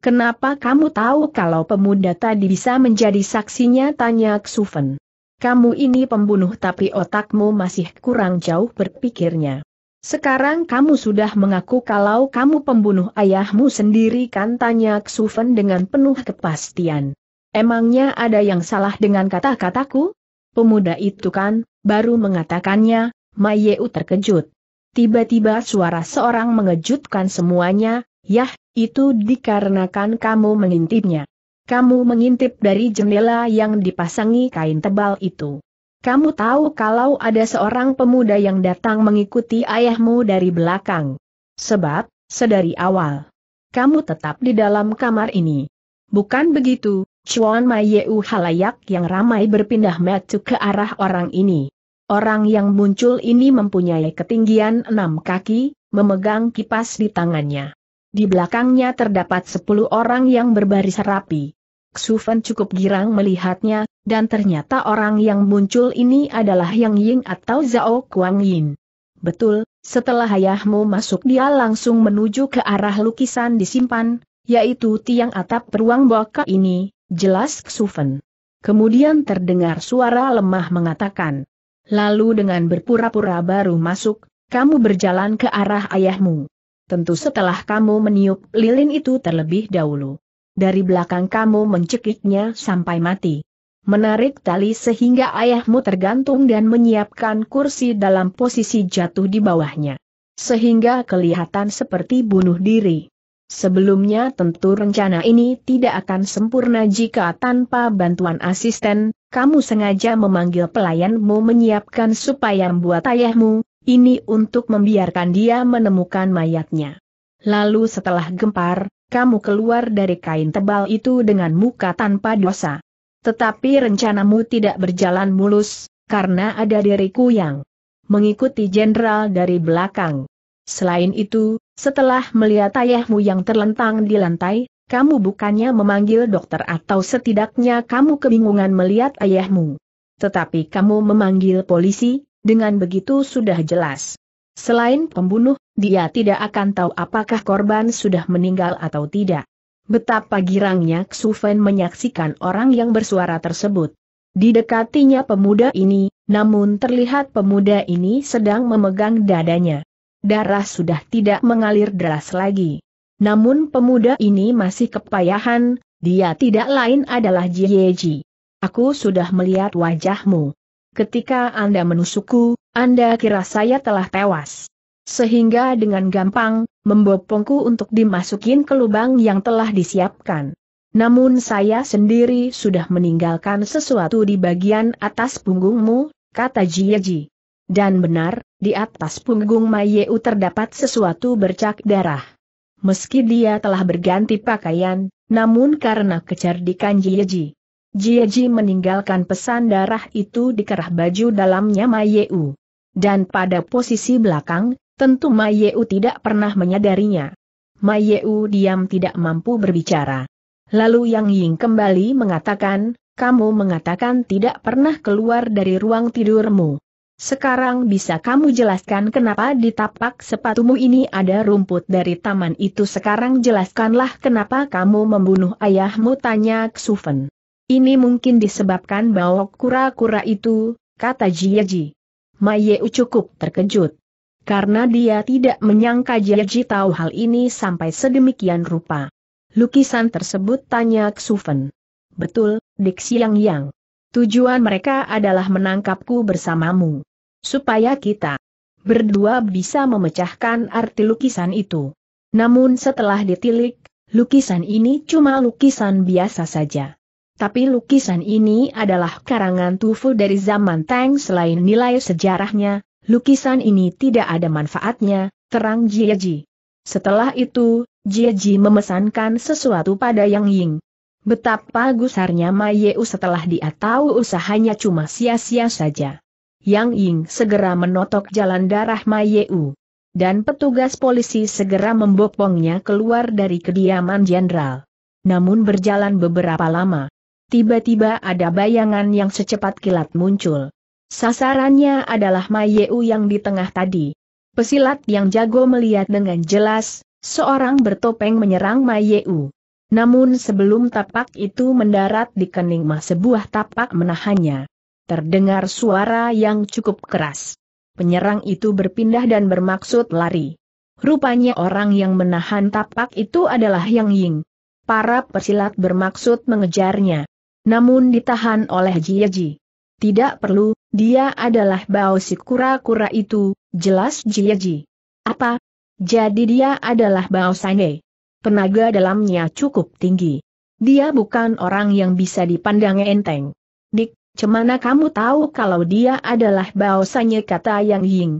Kenapa kamu tahu kalau pemuda tadi bisa menjadi saksinya, tanya Xufen. Kamu ini pembunuh tapi otakmu masih kurang jauh berpikirnya. Sekarang kamu sudah mengaku kalau kamu pembunuh ayahmu sendiri kan, tanya Xufen dengan penuh kepastian. Emangnya ada yang salah dengan kata-kataku? Pemuda itu kan, baru mengatakannya, Ma Yeu terkejut. Tiba-tiba suara seorang mengejutkan semuanya, yah, itu dikarenakan kamu mengintipnya. Kamu mengintip dari jendela yang dipasangi kain tebal itu. Kamu tahu kalau ada seorang pemuda yang datang mengikuti ayahmu dari belakang. Sebab, sedari awal, kamu tetap di dalam kamar ini. Bukan begitu? Cuan Ma Yeu halayak yang ramai berpindah mata ke arah orang ini. Orang yang muncul ini mempunyai ketinggian enam kaki, memegang kipas di tangannya. Di belakangnya terdapat sepuluh orang yang berbaris rapi. Xufen cukup girang melihatnya, dan ternyata orang yang muncul ini adalah Yang Ying atau Zhao Kuangyin. Betul, setelah ayahmu masuk dia langsung menuju ke arah lukisan disimpan, yaitu tiang atap ruang bawah ini. Jelas Xufen. Kemudian terdengar suara lemah mengatakan, lalu dengan berpura-pura baru masuk, kamu berjalan ke arah ayahmu. Tentu setelah kamu meniup lilin itu terlebih dahulu. Dari belakang kamu mencekiknya sampai mati. Menarik tali sehingga ayahmu tergantung dan menyiapkan kursi dalam posisi jatuh di bawahnya. Sehingga kelihatan seperti bunuh diri. Sebelumnya tentu rencana ini tidak akan sempurna jika tanpa bantuan asisten, kamu sengaja memanggil pelayanmu menyiapkan supaya membuat ayahmu, ini untuk membiarkan dia menemukan mayatnya. Lalu setelah gempar, kamu keluar dari kain tebal itu dengan muka tanpa dosa. Tetapi rencanamu tidak berjalan mulus, karena ada diriku yang mengikuti jenderal dari belakang. Selain itu, setelah melihat ayahmu yang terlentang di lantai, kamu bukannya memanggil dokter atau setidaknya kamu kebingungan melihat ayahmu. Tetapi kamu memanggil polisi, dengan begitu sudah jelas. Selain pembunuh, dia tidak akan tahu apakah korban sudah meninggal atau tidak. Betapa girangnya Xufen menyaksikan orang yang bersuara tersebut. Didekatinya pemuda ini, namun terlihat pemuda ini sedang memegang dadanya. Darah sudah tidak mengalir deras lagi. Namun pemuda ini masih kepayahan, dia tidak lain adalah Jieji. Aku sudah melihat wajahmu. Ketika Anda menusukku, Anda kira saya telah tewas. Sehingga dengan gampang, membopongku untuk dimasukin ke lubang yang telah disiapkan. Namun saya sendiri sudah meninggalkan sesuatu di bagian atas punggungmu, kata Jieji. Dan benar, di atas punggung Mayeu terdapat sesuatu bercak darah. Meski dia telah berganti pakaian, namun karena kecerdikan Jieji, Jieji meninggalkan pesan darah itu di kerah baju dalamnya Mayeu. Dan pada posisi belakang, tentu Mayeu tidak pernah menyadarinya. Mayeu diam tidak mampu berbicara. Lalu Yang Ying kembali mengatakan, kamu mengatakan tidak pernah keluar dari ruang tidurmu. Sekarang bisa kamu jelaskan kenapa di tapak sepatumu ini ada rumput dari taman itu? Sekarang jelaskanlah kenapa kamu membunuh ayahmu, tanya Xufen. Ini mungkin disebabkan bau kura-kura itu, kata Jieji. Mayeu cukup terkejut. Karena dia tidak menyangka Jieji tahu hal ini sampai sedemikian rupa. Lukisan tersebut, tanya Xufen. Betul, Dik Xiangyang. Tujuan mereka adalah menangkapku bersamamu. Supaya kita berdua bisa memecahkan arti lukisan itu. Namun setelah ditilik, lukisan ini cuma lukisan biasa saja. Tapi lukisan ini adalah karangan Tufu dari zaman Tang. Selain nilai sejarahnya, lukisan ini tidak ada manfaatnya, terang Jieji. Setelah itu, Jieji memesankan sesuatu pada Yang Ying. Betapa gusarnya Mayeu setelah dia tahu usahanya cuma sia-sia saja. Yang Ying segera menotok jalan darah Mayeu. Dan petugas polisi segera membopongnya keluar dari kediaman jenderal. Namun berjalan beberapa lama. Tiba-tiba ada bayangan yang secepat kilat muncul. Sasarannya adalah Mayeu yang di tengah tadi. Pesilat yang jago melihat dengan jelas, seorang bertopeng menyerang Mayeu. Namun sebelum tapak itu mendarat di kening mah sebuah tapak menahannya. Terdengar suara yang cukup keras. Penyerang itu berpindah dan bermaksud lari. Rupanya orang yang menahan tapak itu adalah Yang Ying. Para pesilat bermaksud mengejarnya. Namun ditahan oleh Jieji. Tidak perlu, dia adalah Bao si kura-kura itu, jelas Jieji. Apa? Jadi dia adalah Bao San Yee. Tenaga dalamnya cukup tinggi. Dia bukan orang yang bisa dipandang enteng. Dik, cemana kamu tahu kalau dia adalah Bao San Yee, kata Yang Ying.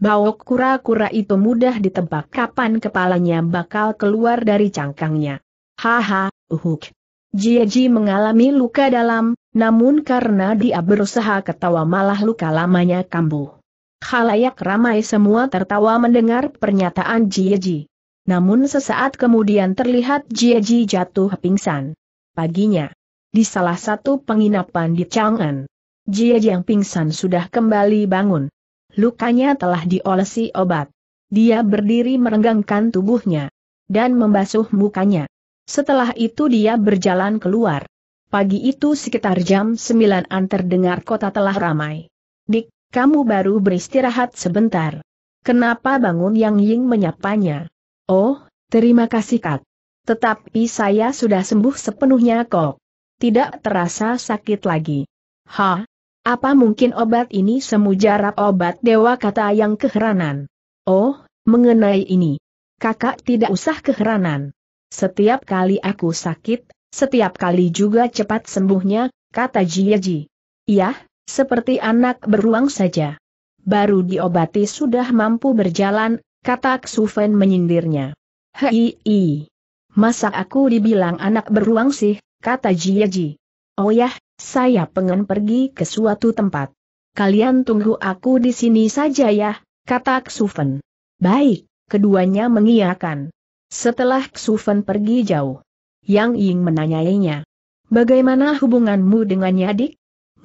Bao kura-kura itu mudah ditebak kapan kepalanya bakal keluar dari cangkangnya. Haha, uhuk. Jieji mengalami luka dalam, namun karena dia berusaha ketawa malah luka lamanya kambuh. Khalayak ramai semua tertawa mendengar pernyataan Jieji. Namun sesaat kemudian terlihat Jieji jatuh pingsan. Paginya, di salah satu penginapan di Chang'an, Jieji yang pingsan sudah kembali bangun. Lukanya telah diolesi obat. Dia berdiri merenggangkan tubuhnya dan membasuh mukanya. Setelah itu dia berjalan keluar. Pagi itu sekitar jam sembilan-an terdengar kota telah ramai. Dik, kamu baru beristirahat sebentar. Kenapa bangun? Yang Ying menyapanya. Oh, terima kasih Kak. Tetapi saya sudah sembuh sepenuhnya kok. Tidak terasa sakit lagi. Hah? Apa mungkin obat ini semujarab obat dewa, kata Yang keheranan. Oh, mengenai ini. Kakak tidak usah keheranan. Setiap kali aku sakit, setiap kali juga cepat sembuhnya, kata Jieji. Iya, seperti anak beruang saja. Baru diobati sudah mampu berjalan, kata Xufen menyindirnya. Hei, i. Masa aku dibilang anak beruang sih, kata Jieji. Oh yah, saya pengen pergi ke suatu tempat. Kalian tunggu aku di sini saja ya, kata Xufen. Baik, keduanya mengiyakan. Setelah Xufen pergi jauh, Yang Ying menanyainya. Bagaimana hubunganmu dengannya, Dik?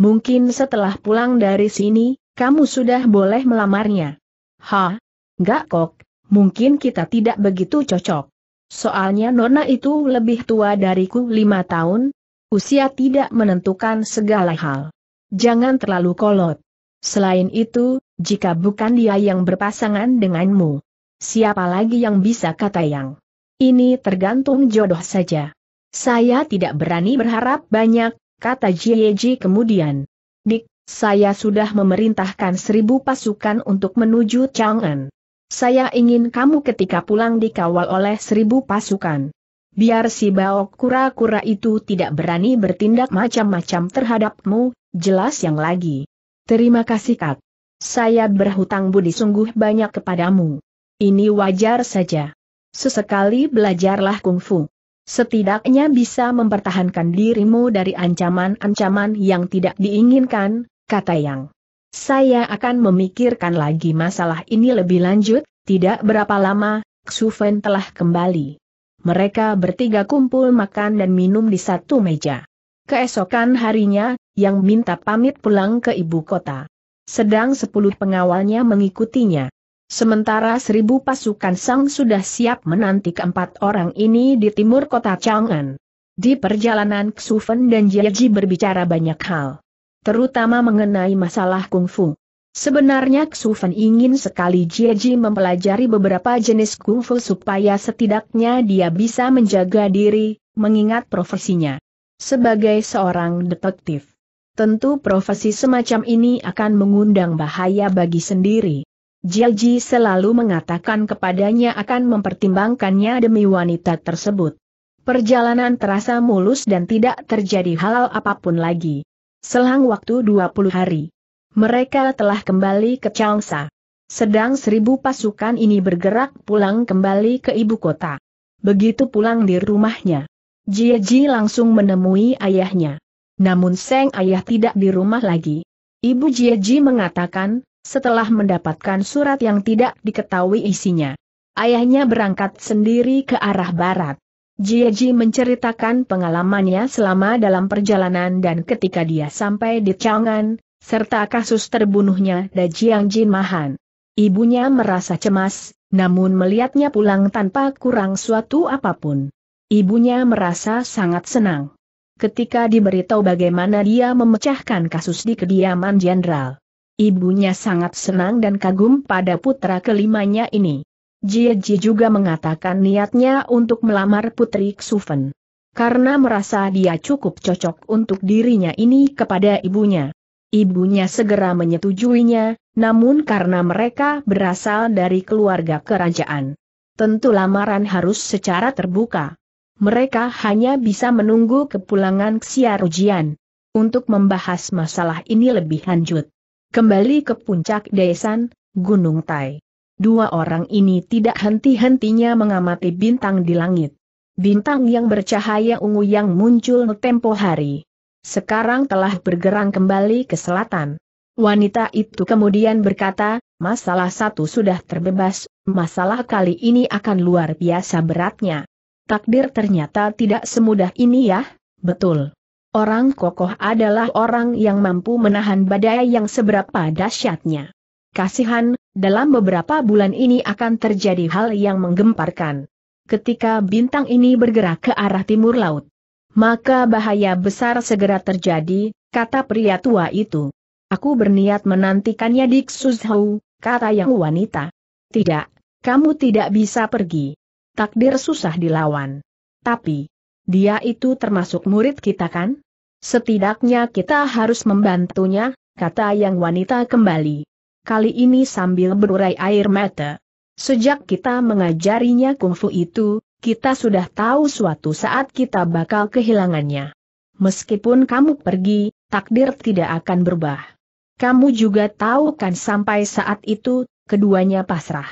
Mungkin setelah pulang dari sini, kamu sudah boleh melamarnya. Ha? Gak kok, mungkin kita tidak begitu cocok. Soalnya Nona itu lebih tua dariku lima tahun. Usia tidak menentukan segala hal. Jangan terlalu kolot. Selain itu, jika bukan dia yang berpasangan denganmu, siapa lagi yang bisa, kata Yang? Ini tergantung jodoh saja. Saya tidak berani berharap banyak, kata Jieji kemudian. Dik, saya sudah memerintahkan seribu pasukan untuk menuju Chang'an. Saya ingin kamu ketika pulang dikawal oleh seribu pasukan. Biar si Bao kura-kura itu tidak berani bertindak macam-macam terhadapmu, jelas Yang lagi. Terima kasih, Kak. Saya berhutang budi sungguh banyak kepadamu. Ini wajar saja. Sesekali belajarlah kungfu. Setidaknya bisa mempertahankan dirimu dari ancaman-ancaman yang tidak diinginkan, kata Yang. Saya akan memikirkan lagi masalah ini lebih lanjut. Tidak berapa lama, Xufen telah kembali. Mereka bertiga kumpul makan dan minum di satu meja. Keesokan harinya, Yang minta pamit pulang ke ibu kota. Sedang sepuluh pengawalnya mengikutinya. Sementara seribu pasukan Sang sudah siap menanti keempat orang ini di timur kota Chang'an. Di perjalanan, Xufen dan Jieji berbicara banyak hal, terutama mengenai masalah kungfu. Sebenarnya Xufen ingin sekali Jieji mempelajari beberapa jenis kungfu supaya setidaknya dia bisa menjaga diri, mengingat profesinya sebagai seorang detektif. Tentu profesi semacam ini akan mengundang bahaya bagi sendiri. Jieji selalu mengatakan kepadanya akan mempertimbangkannya demi wanita tersebut. Perjalanan terasa mulus dan tidak terjadi hal apapun lagi. Selang waktu dua puluh hari, mereka telah kembali ke Changsha. Sedang seribu pasukan ini bergerak pulang kembali ke ibu kota. Begitu pulang di rumahnya, Jieji langsung menemui ayahnya. Namun sang ayah tidak di rumah lagi. Ibu Jieji mengatakan, setelah mendapatkan surat yang tidak diketahui isinya, ayahnya berangkat sendiri ke arah barat. Jieji menceritakan pengalamannya selama dalam perjalanan dan ketika dia sampai di Chang'an, serta kasus terbunuhnya Dajiang Jin Mahan. Ibunya merasa cemas, namun melihatnya pulang tanpa kurang suatu apapun. Ibunya merasa sangat senang ketika diberitahu bagaimana dia memecahkan kasus di kediaman jenderal. Ibunya sangat senang dan kagum pada putra kelimanya ini. Jieji juga mengatakan niatnya untuk melamar putri Xufen, karena merasa dia cukup cocok untuk dirinya ini kepada ibunya. Ibunya segera menyetujuinya, namun karena mereka berasal dari keluarga kerajaan, tentu lamaran harus secara terbuka. Mereka hanya bisa menunggu kepulangan Xia Rujian untuk membahas masalah ini lebih lanjut. Kembali ke puncak Daisan, Gunung Tai. Dua orang ini tidak henti-hentinya mengamati bintang di langit. Bintang yang bercahaya ungu yang muncul tempo hari, sekarang telah bergerak kembali ke selatan. Wanita itu kemudian berkata, masalah satu sudah terbebas, masalah kali ini akan luar biasa beratnya. Takdir ternyata tidak semudah ini ya, betul. Orang kokoh adalah orang yang mampu menahan badai yang seberapa dahsyatnya. Kasihan, dalam beberapa bulan ini akan terjadi hal yang menggemparkan. Ketika bintang ini bergerak ke arah timur laut, maka bahaya besar segera terjadi, kata pria tua itu. Aku berniat menantikannya di Suzhou, kata yang wanita. Tidak, kamu tidak bisa pergi. Takdir susah dilawan. Tapi, dia itu termasuk murid kita kan? Setidaknya kita harus membantunya, kata yang wanita kembali. Kali ini sambil berurai air mata. Sejak kita mengajarinya kungfu itu, kita sudah tahu suatu saat kita bakal kehilangannya. Meskipun kamu pergi, takdir tidak akan berubah. Kamu juga tahu kan sampai saat itu, keduanya pasrah.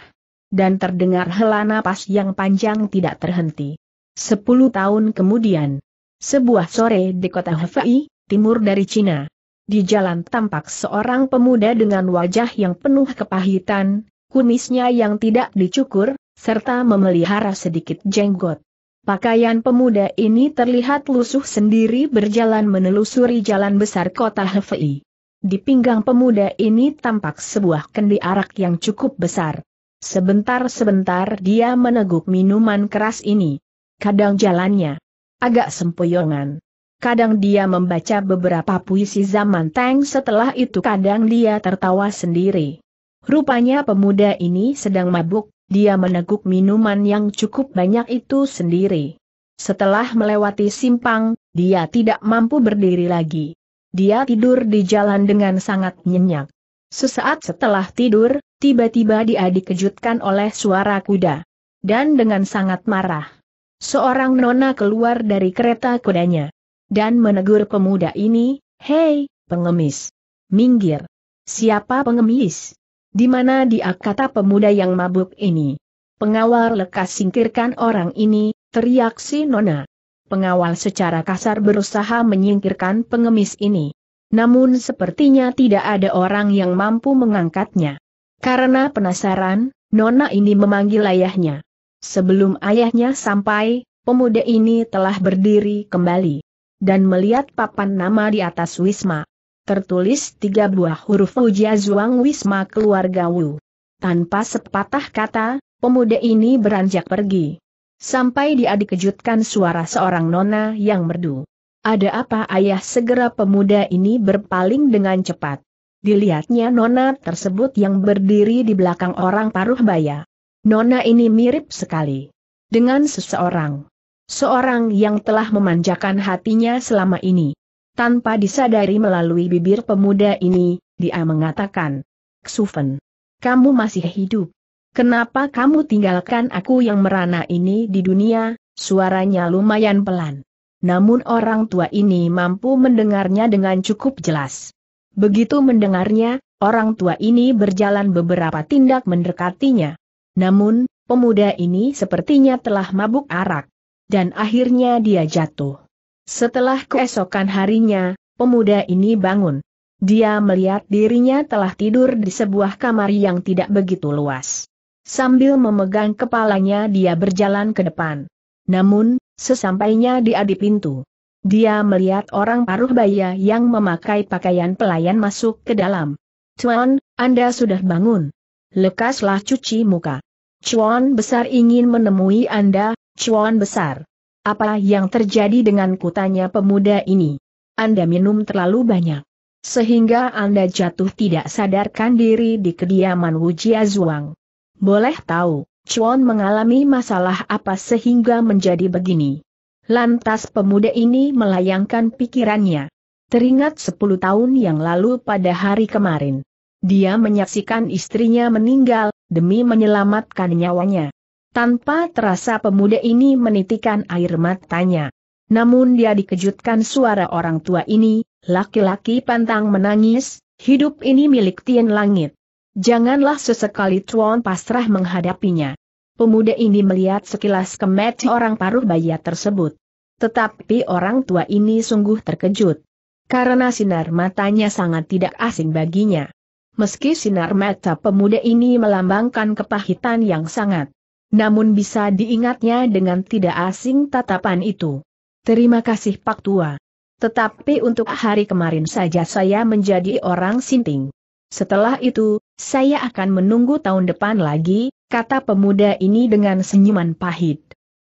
Dan terdengar hela napas yang panjang tidak terhenti. Sepuluh tahun kemudian, sebuah sore di kota Hefei, timur dari Cina. Di jalan tampak seorang pemuda dengan wajah yang penuh kepahitan, kumisnya yang tidak dicukur, serta memelihara sedikit jenggot. Pakaian pemuda ini terlihat lusuh sendiri berjalan menelusuri jalan besar kota Hefei. Di pinggang pemuda ini tampak sebuah kendi arak yang cukup besar. Sebentar-sebentar dia meneguk minuman keras ini. Kadang jalannya agak sempoyongan. Kadang dia membaca beberapa puisi zaman Tang, setelah itu kadang dia tertawa sendiri. Rupanya pemuda ini sedang mabuk. Dia meneguk minuman yang cukup banyak itu sendiri. Setelah melewati simpang, dia tidak mampu berdiri lagi. Dia tidur di jalan dengan sangat nyenyak. Sesaat setelah tidur, tiba-tiba dia dikejutkan oleh suara kuda. Dan dengan sangat marah, seorang nona keluar dari kereta kudanya dan menegur pemuda ini, "Hei, pengemis! Minggir!" "Siapa pengemis? Di mana dia?" kata pemuda yang mabuk ini. "Pengawal, lekas singkirkan orang ini!" teriak si nona. Pengawal secara kasar berusaha menyingkirkan pengemis ini. Namun sepertinya tidak ada orang yang mampu mengangkatnya. Karena penasaran, nona ini memanggil ayahnya. Sebelum ayahnya sampai, pemuda ini telah berdiri kembali dan melihat papan nama di atas wisma. Tertulis tiga buah huruf Ujia Zuang Wisma Keluarga Wu. Tanpa sepatah kata, pemuda ini beranjak pergi. Sampai dia dikejutkan suara seorang nona yang merdu. "Ada apa, ayah?" Segera pemuda ini berpaling dengan cepat. Dilihatnya nona tersebut yang berdiri di belakang orang paruh baya. Nona ini mirip sekali dengan seseorang. Seorang yang telah memanjakan hatinya selama ini. Tanpa disadari melalui bibir pemuda ini, dia mengatakan, "Xufen, kamu masih hidup. Kenapa kamu tinggalkan aku yang merana ini di dunia?" Suaranya lumayan pelan. Namun orang tua ini mampu mendengarnya dengan cukup jelas. Begitu mendengarnya, orang tua ini berjalan beberapa tindak mendekatinya. Namun, pemuda ini sepertinya telah mabuk arak. Dan akhirnya dia jatuh. Setelah keesokan harinya, pemuda ini bangun. Dia melihat dirinya telah tidur di sebuah kamar yang tidak begitu luas. Sambil memegang kepalanya dia berjalan ke depan. Namun, sesampainya dia di pintu, dia melihat orang paruh baya yang memakai pakaian pelayan masuk ke dalam. "Cuan, Anda sudah bangun. Lekaslah cuci muka. Cuan besar ingin menemui Anda, Cuan besar." "Apa yang terjadi denganku?" tanya pemuda ini. "Anda minum terlalu banyak, sehingga Anda jatuh tidak sadarkan diri di kediaman Wu Jia Zhuang. Boleh tahu, Cuan mengalami masalah apa sehingga menjadi begini?" Lantas pemuda ini melayangkan pikirannya. Teringat sepuluh tahun yang lalu pada hari kemarin. Dia menyaksikan istrinya meninggal, demi menyelamatkan nyawanya. Tanpa terasa pemuda ini menitikan air matanya. Namun dia dikejutkan suara orang tua ini, "Laki-laki pantang menangis, hidup ini milik Tien Langit. Janganlah sesekali Cuan pasrah menghadapinya." Pemuda ini melihat sekilas kemeti orang paruh baya tersebut. Tetapi orang tua ini sungguh terkejut. Karena sinar matanya sangat tidak asing baginya. Meski sinar mata pemuda ini melambangkan kepahitan yang sangat, namun bisa diingatnya dengan tidak asing tatapan itu. "Terima kasih Pak Tua. Tetapi untuk hari kemarin saja saya menjadi orang sinting. Setelah itu, saya akan menunggu tahun depan lagi," kata pemuda ini dengan senyuman pahit.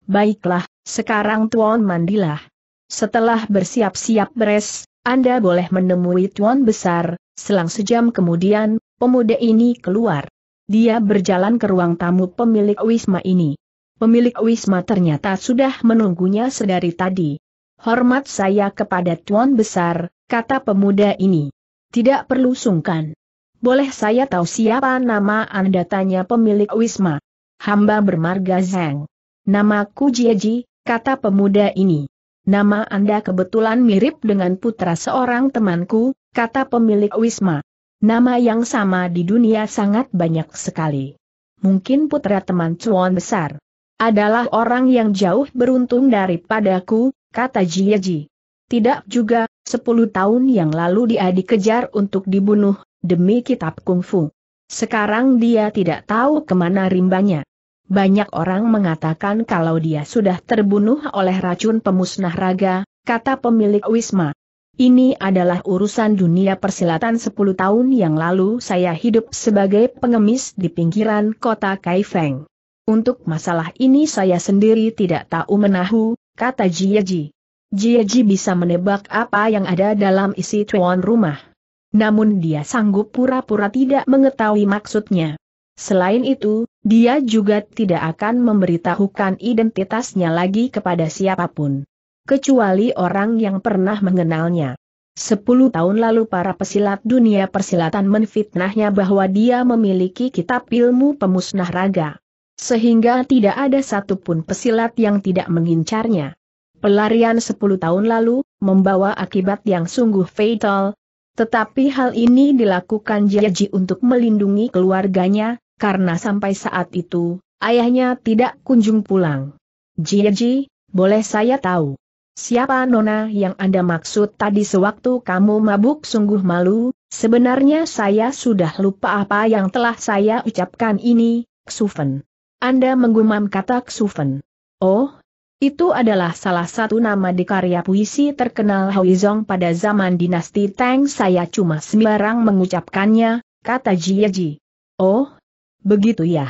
"Baiklah, sekarang Tuan mandilah. Setelah bersiap-siap beres, Anda boleh menemui Tuan besar." Selang sejam kemudian, pemuda ini keluar. Dia berjalan ke ruang tamu pemilik wisma ini. Pemilik wisma ternyata sudah menunggunya sedari tadi. "Hormat saya kepada Tuan Besar," kata pemuda ini. "Tidak perlu sungkan. Boleh saya tahu siapa nama Anda?" tanya pemilik wisma. "Hamba bermarga Zhang. Namaku Jieji," kata pemuda ini. "Nama Anda kebetulan mirip dengan putra seorang temanku," kata pemilik wisma. "Nama yang sama di dunia sangat banyak sekali. Mungkin putra teman Cuan besar adalah orang yang jauh beruntung daripadaku," kata Jieji. "Tidak juga, sepuluh tahun yang lalu dia dikejar untuk dibunuh, demi kitab kungfu. Sekarang dia tidak tahu kemana rimbanya. Banyak orang mengatakan kalau dia sudah terbunuh oleh racun pemusnah raga, kata pemilik Wisma. Ini adalah urusan dunia persilatan sepuluh tahun yang lalu saya hidup sebagai pengemis di pinggiran kota Kaifeng. Untuk masalah ini saya sendiri tidak tahu menahu, kata Jieji. Jieji bisa menebak apa yang ada dalam isi tuan rumah. Namun dia sanggup pura-pura tidak mengetahui maksudnya. Selain itu, dia juga tidak akan memberitahukan identitasnya lagi kepada siapapun, kecuali orang yang pernah mengenalnya. Sepuluh tahun lalu para pesilat dunia persilatan menfitnahnya bahwa dia memiliki kitab ilmu pemusnah raga, sehingga tidak ada satupun pesilat yang tidak mengincarnya. Pelarian sepuluh tahun lalu, membawa akibat yang sungguh fatal. Tetapi hal ini dilakukan Jieji untuk melindungi keluarganya, karena sampai saat itu, ayahnya tidak kunjung pulang. Jieji, boleh saya tahu? Siapa nona yang Anda maksud tadi sewaktu kamu mabuk? Sungguh malu, sebenarnya saya sudah lupa apa yang telah saya ucapkan. Ini, Xufen. Anda menggumam, kata Xufen. Oh, itu adalah salah satu nama di karya puisi terkenal Huizong pada zaman dinasti Tang. Saya cuma sembarang mengucapkannya, kata Jieji. Oh, begitu ya.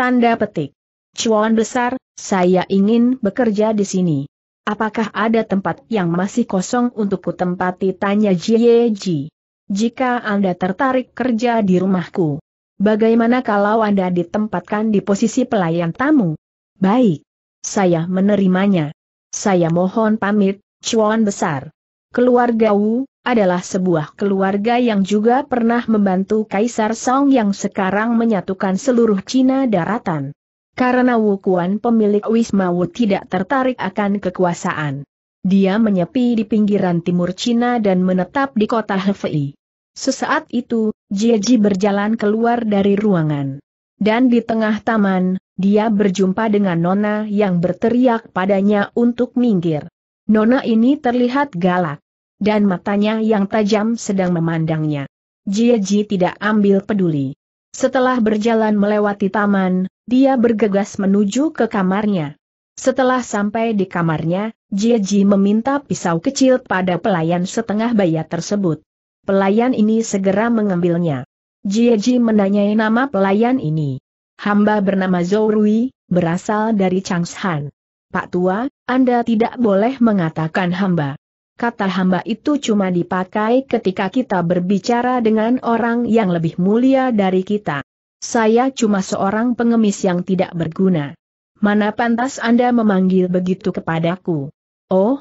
Tanda petik. Cuan besar, saya ingin bekerja di sini. Apakah ada tempat yang masih kosong untukku tempati, tanya Jieji. Jika Anda tertarik kerja di rumahku, bagaimana kalau Anda ditempatkan di posisi pelayan tamu? Baik, saya menerimanya. Saya mohon pamit, Cuan besar. Keluarga Wu adalah sebuah keluarga yang juga pernah membantu Kaisar Song yang sekarang menyatukan seluruh Cina daratan. Karena Wu Kuan pemilik Wisma Wu tidak tertarik akan kekuasaan, dia menyepi di pinggiran timur Cina dan menetap di kota Hefei. Sesaat itu, Jieji berjalan keluar dari ruangan. Dan di tengah taman, dia berjumpa dengan nona yang berteriak padanya untuk minggir. Nona ini terlihat galak, dan matanya yang tajam sedang memandangnya. Jieji tidak ambil peduli. Setelah berjalan melewati taman, dia bergegas menuju ke kamarnya. Setelah sampai di kamarnya, Jieji meminta pisau kecil pada pelayan setengah baya tersebut. Pelayan ini segera mengambilnya. Jieji menanyai nama pelayan ini. Hamba bernama Zou Rui, berasal dari Changshan. Pak Tua, Anda tidak boleh mengatakan hamba. Kata hamba itu cuma dipakai ketika kita berbicara dengan orang yang lebih mulia dari kita. Saya cuma seorang pengemis yang tidak berguna. Mana pantas Anda memanggil begitu kepadaku? Oh,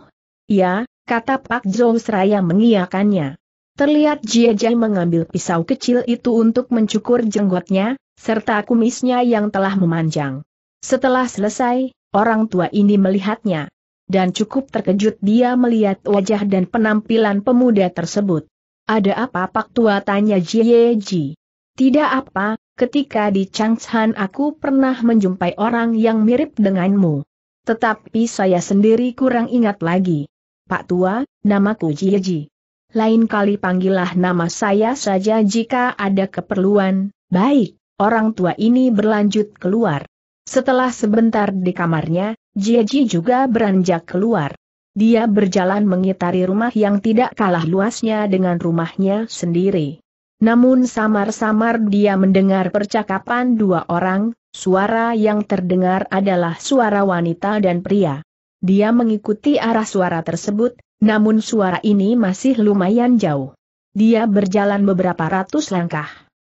ya, kata Pak Zou seraya mengiyakannya. Terlihat Jieji mengambil pisau kecil itu untuk mencukur jenggotnya, serta kumisnya yang telah memanjang. Setelah selesai, orang tua ini melihatnya. Dan cukup terkejut dia melihat wajah dan penampilan pemuda tersebut. Ada apa Pak Tua, tanya Jieji? Tidak apa, ketika di Changshan aku pernah menjumpai orang yang mirip denganmu. Tetapi saya sendiri kurang ingat lagi. Pak Tua, namaku Jieji. Lain kali panggillah nama saya saja jika ada keperluan. Baik, orang tua ini berlanjut keluar. Setelah sebentar di kamarnya, Jieji juga beranjak keluar. Dia berjalan mengitari rumah yang tidak kalah luasnya dengan rumahnya sendiri. Namun samar-samar dia mendengar percakapan dua orang, suara yang terdengar adalah suara wanita dan pria. Dia mengikuti arah suara tersebut, namun suara ini masih lumayan jauh. Dia berjalan beberapa ratus langkah.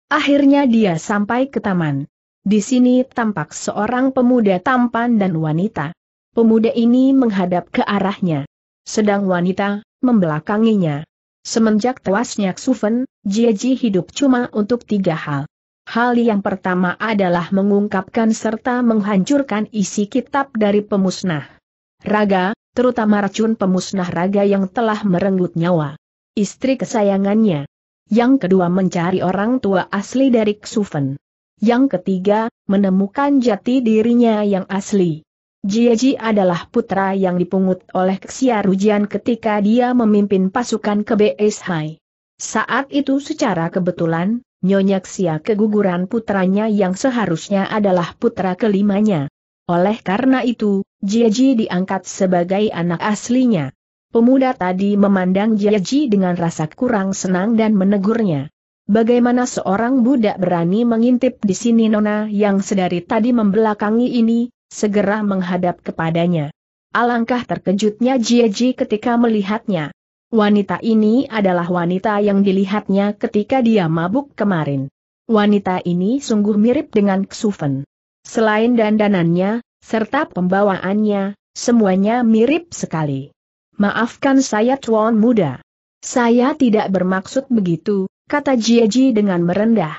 Akhirnya dia sampai ke taman. Di sini tampak seorang pemuda tampan dan wanita. Pemuda ini menghadap ke arahnya, sedang wanita membelakanginya. Semenjak tewasnya Xufen, Jieji hidup cuma untuk tiga hal. Hal yang pertama adalah mengungkapkan serta menghancurkan isi kitab dari pemusnah raga, terutama racun pemusnah raga yang telah merenggut nyawa istri kesayangannya. Yang kedua, mencari orang tua asli dari Xufen. Yang ketiga, menemukan jati dirinya yang asli. Jieji adalah putra yang dipungut oleh Xia Rujian ketika dia memimpin pasukan ke B S Hai. Saat itu secara kebetulan, Nyonya Xia keguguran putranya yang seharusnya adalah putra kelimanya. Oleh karena itu, Jieji diangkat sebagai anak aslinya. Pemuda tadi memandang Jieji dengan rasa kurang senang dan menegurnya. Bagaimana seorang budak berani mengintip di sini? Nona yang sedari tadi membelakangi ini, segera menghadap kepadanya. Alangkah terkejutnya Jieji ketika melihatnya. Wanita ini adalah wanita yang dilihatnya ketika dia mabuk kemarin. Wanita ini sungguh mirip dengan Xufen. Selain dandanannya, serta pembawaannya, semuanya mirip sekali. Maafkan saya tuan muda. Saya tidak bermaksud begitu, kata Jieji dengan merendah.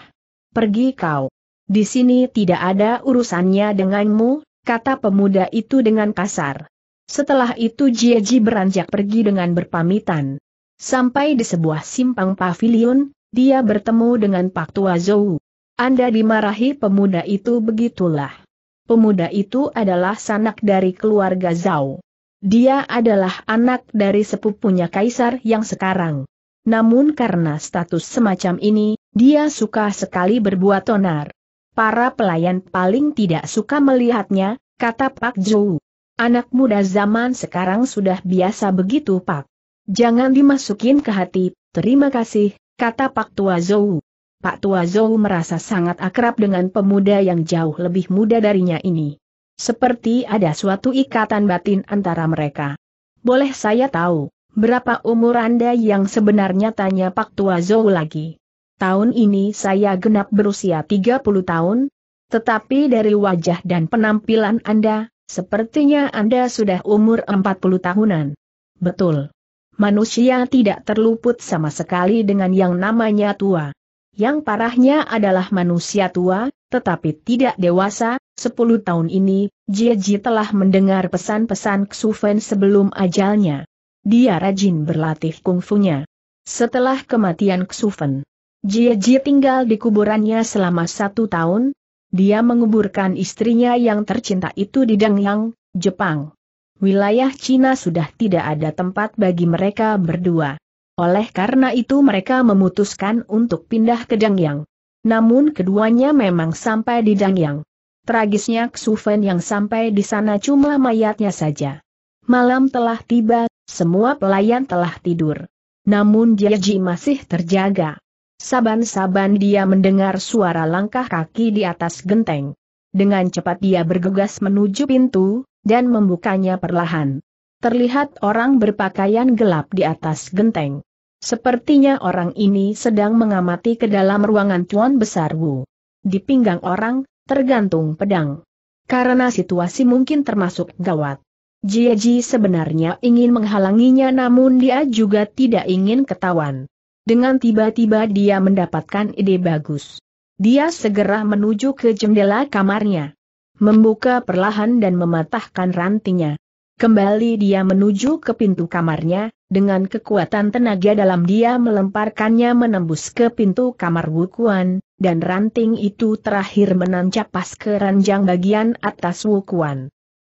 Pergi kau. Di sini tidak ada urusannya denganmu, kata pemuda itu dengan kasar. Setelah itu Jieji beranjak pergi dengan berpamitan. Sampai di sebuah simpang pavilion, dia bertemu dengan Pak Tua Zou. Anda dimarahi pemuda itu? Begitulah. Pemuda itu adalah sanak dari keluarga Zou. Dia adalah anak dari sepupunya kaisar yang sekarang. Namun karena status semacam ini, dia suka sekali berbuat onar. Para pelayan paling tidak suka melihatnya, kata Pak Zou. Anak muda zaman sekarang sudah biasa begitu Pak. Jangan dimasukin ke hati, terima kasih, kata Pak Tua Zou. Pak Tua Zou merasa sangat akrab dengan pemuda yang jauh lebih muda darinya ini. Seperti ada suatu ikatan batin antara mereka. Boleh saya tahu? Berapa umur Anda yang sebenarnya? Tanya Pak Tua Zou lagi. Tahun ini saya genap berusia tiga puluh tahun, tetapi dari wajah dan penampilan Anda, sepertinya Anda sudah umur empat puluh tahunan. Betul. Manusia tidak terluput sama sekali dengan yang namanya tua. Yang parahnya adalah manusia tua, tetapi tidak dewasa. sepuluh tahun ini, Jieji telah mendengar pesan-pesan Xufen sebelum ajalnya. Dia rajin berlatih kungfunya. Setelah kematian Xufen, Jieji tinggal di kuburannya selama satu tahun. Dia menguburkan istrinya yang tercinta itu di Dangyang, Jepang. Wilayah Cina sudah tidak ada tempat bagi mereka berdua. Oleh karena itu mereka memutuskan untuk pindah ke Dangyang. Namun keduanya memang sampai di Dangyang. Tragisnya Xufen yang sampai di sana cuma mayatnya saja. Malam telah tiba. Semua pelayan telah tidur. Namun Jieji masih terjaga. Saban-saban dia mendengar suara langkah kaki di atas genteng. Dengan cepat dia bergegas menuju pintu, dan membukanya perlahan. Terlihat orang berpakaian gelap di atas genteng. Sepertinya orang ini sedang mengamati ke dalam ruangan Tuan Besar Wu. Di pinggang orang, tergantung pedang. Karena situasi mungkin termasuk gawat. Jieji sebenarnya ingin menghalanginya, namun dia juga tidak ingin ketahuan. Dengan tiba-tiba dia mendapatkan ide bagus. Dia segera menuju ke jendela kamarnya. Membuka perlahan dan mematahkan rantingnya. Kembali dia menuju ke pintu kamarnya, dengan kekuatan tenaga dalam dia melemparkannya menembus ke pintu kamar Wu Kuan, dan ranting itu terakhir menancap pas ke ranjang bagian atas Wu Kuan.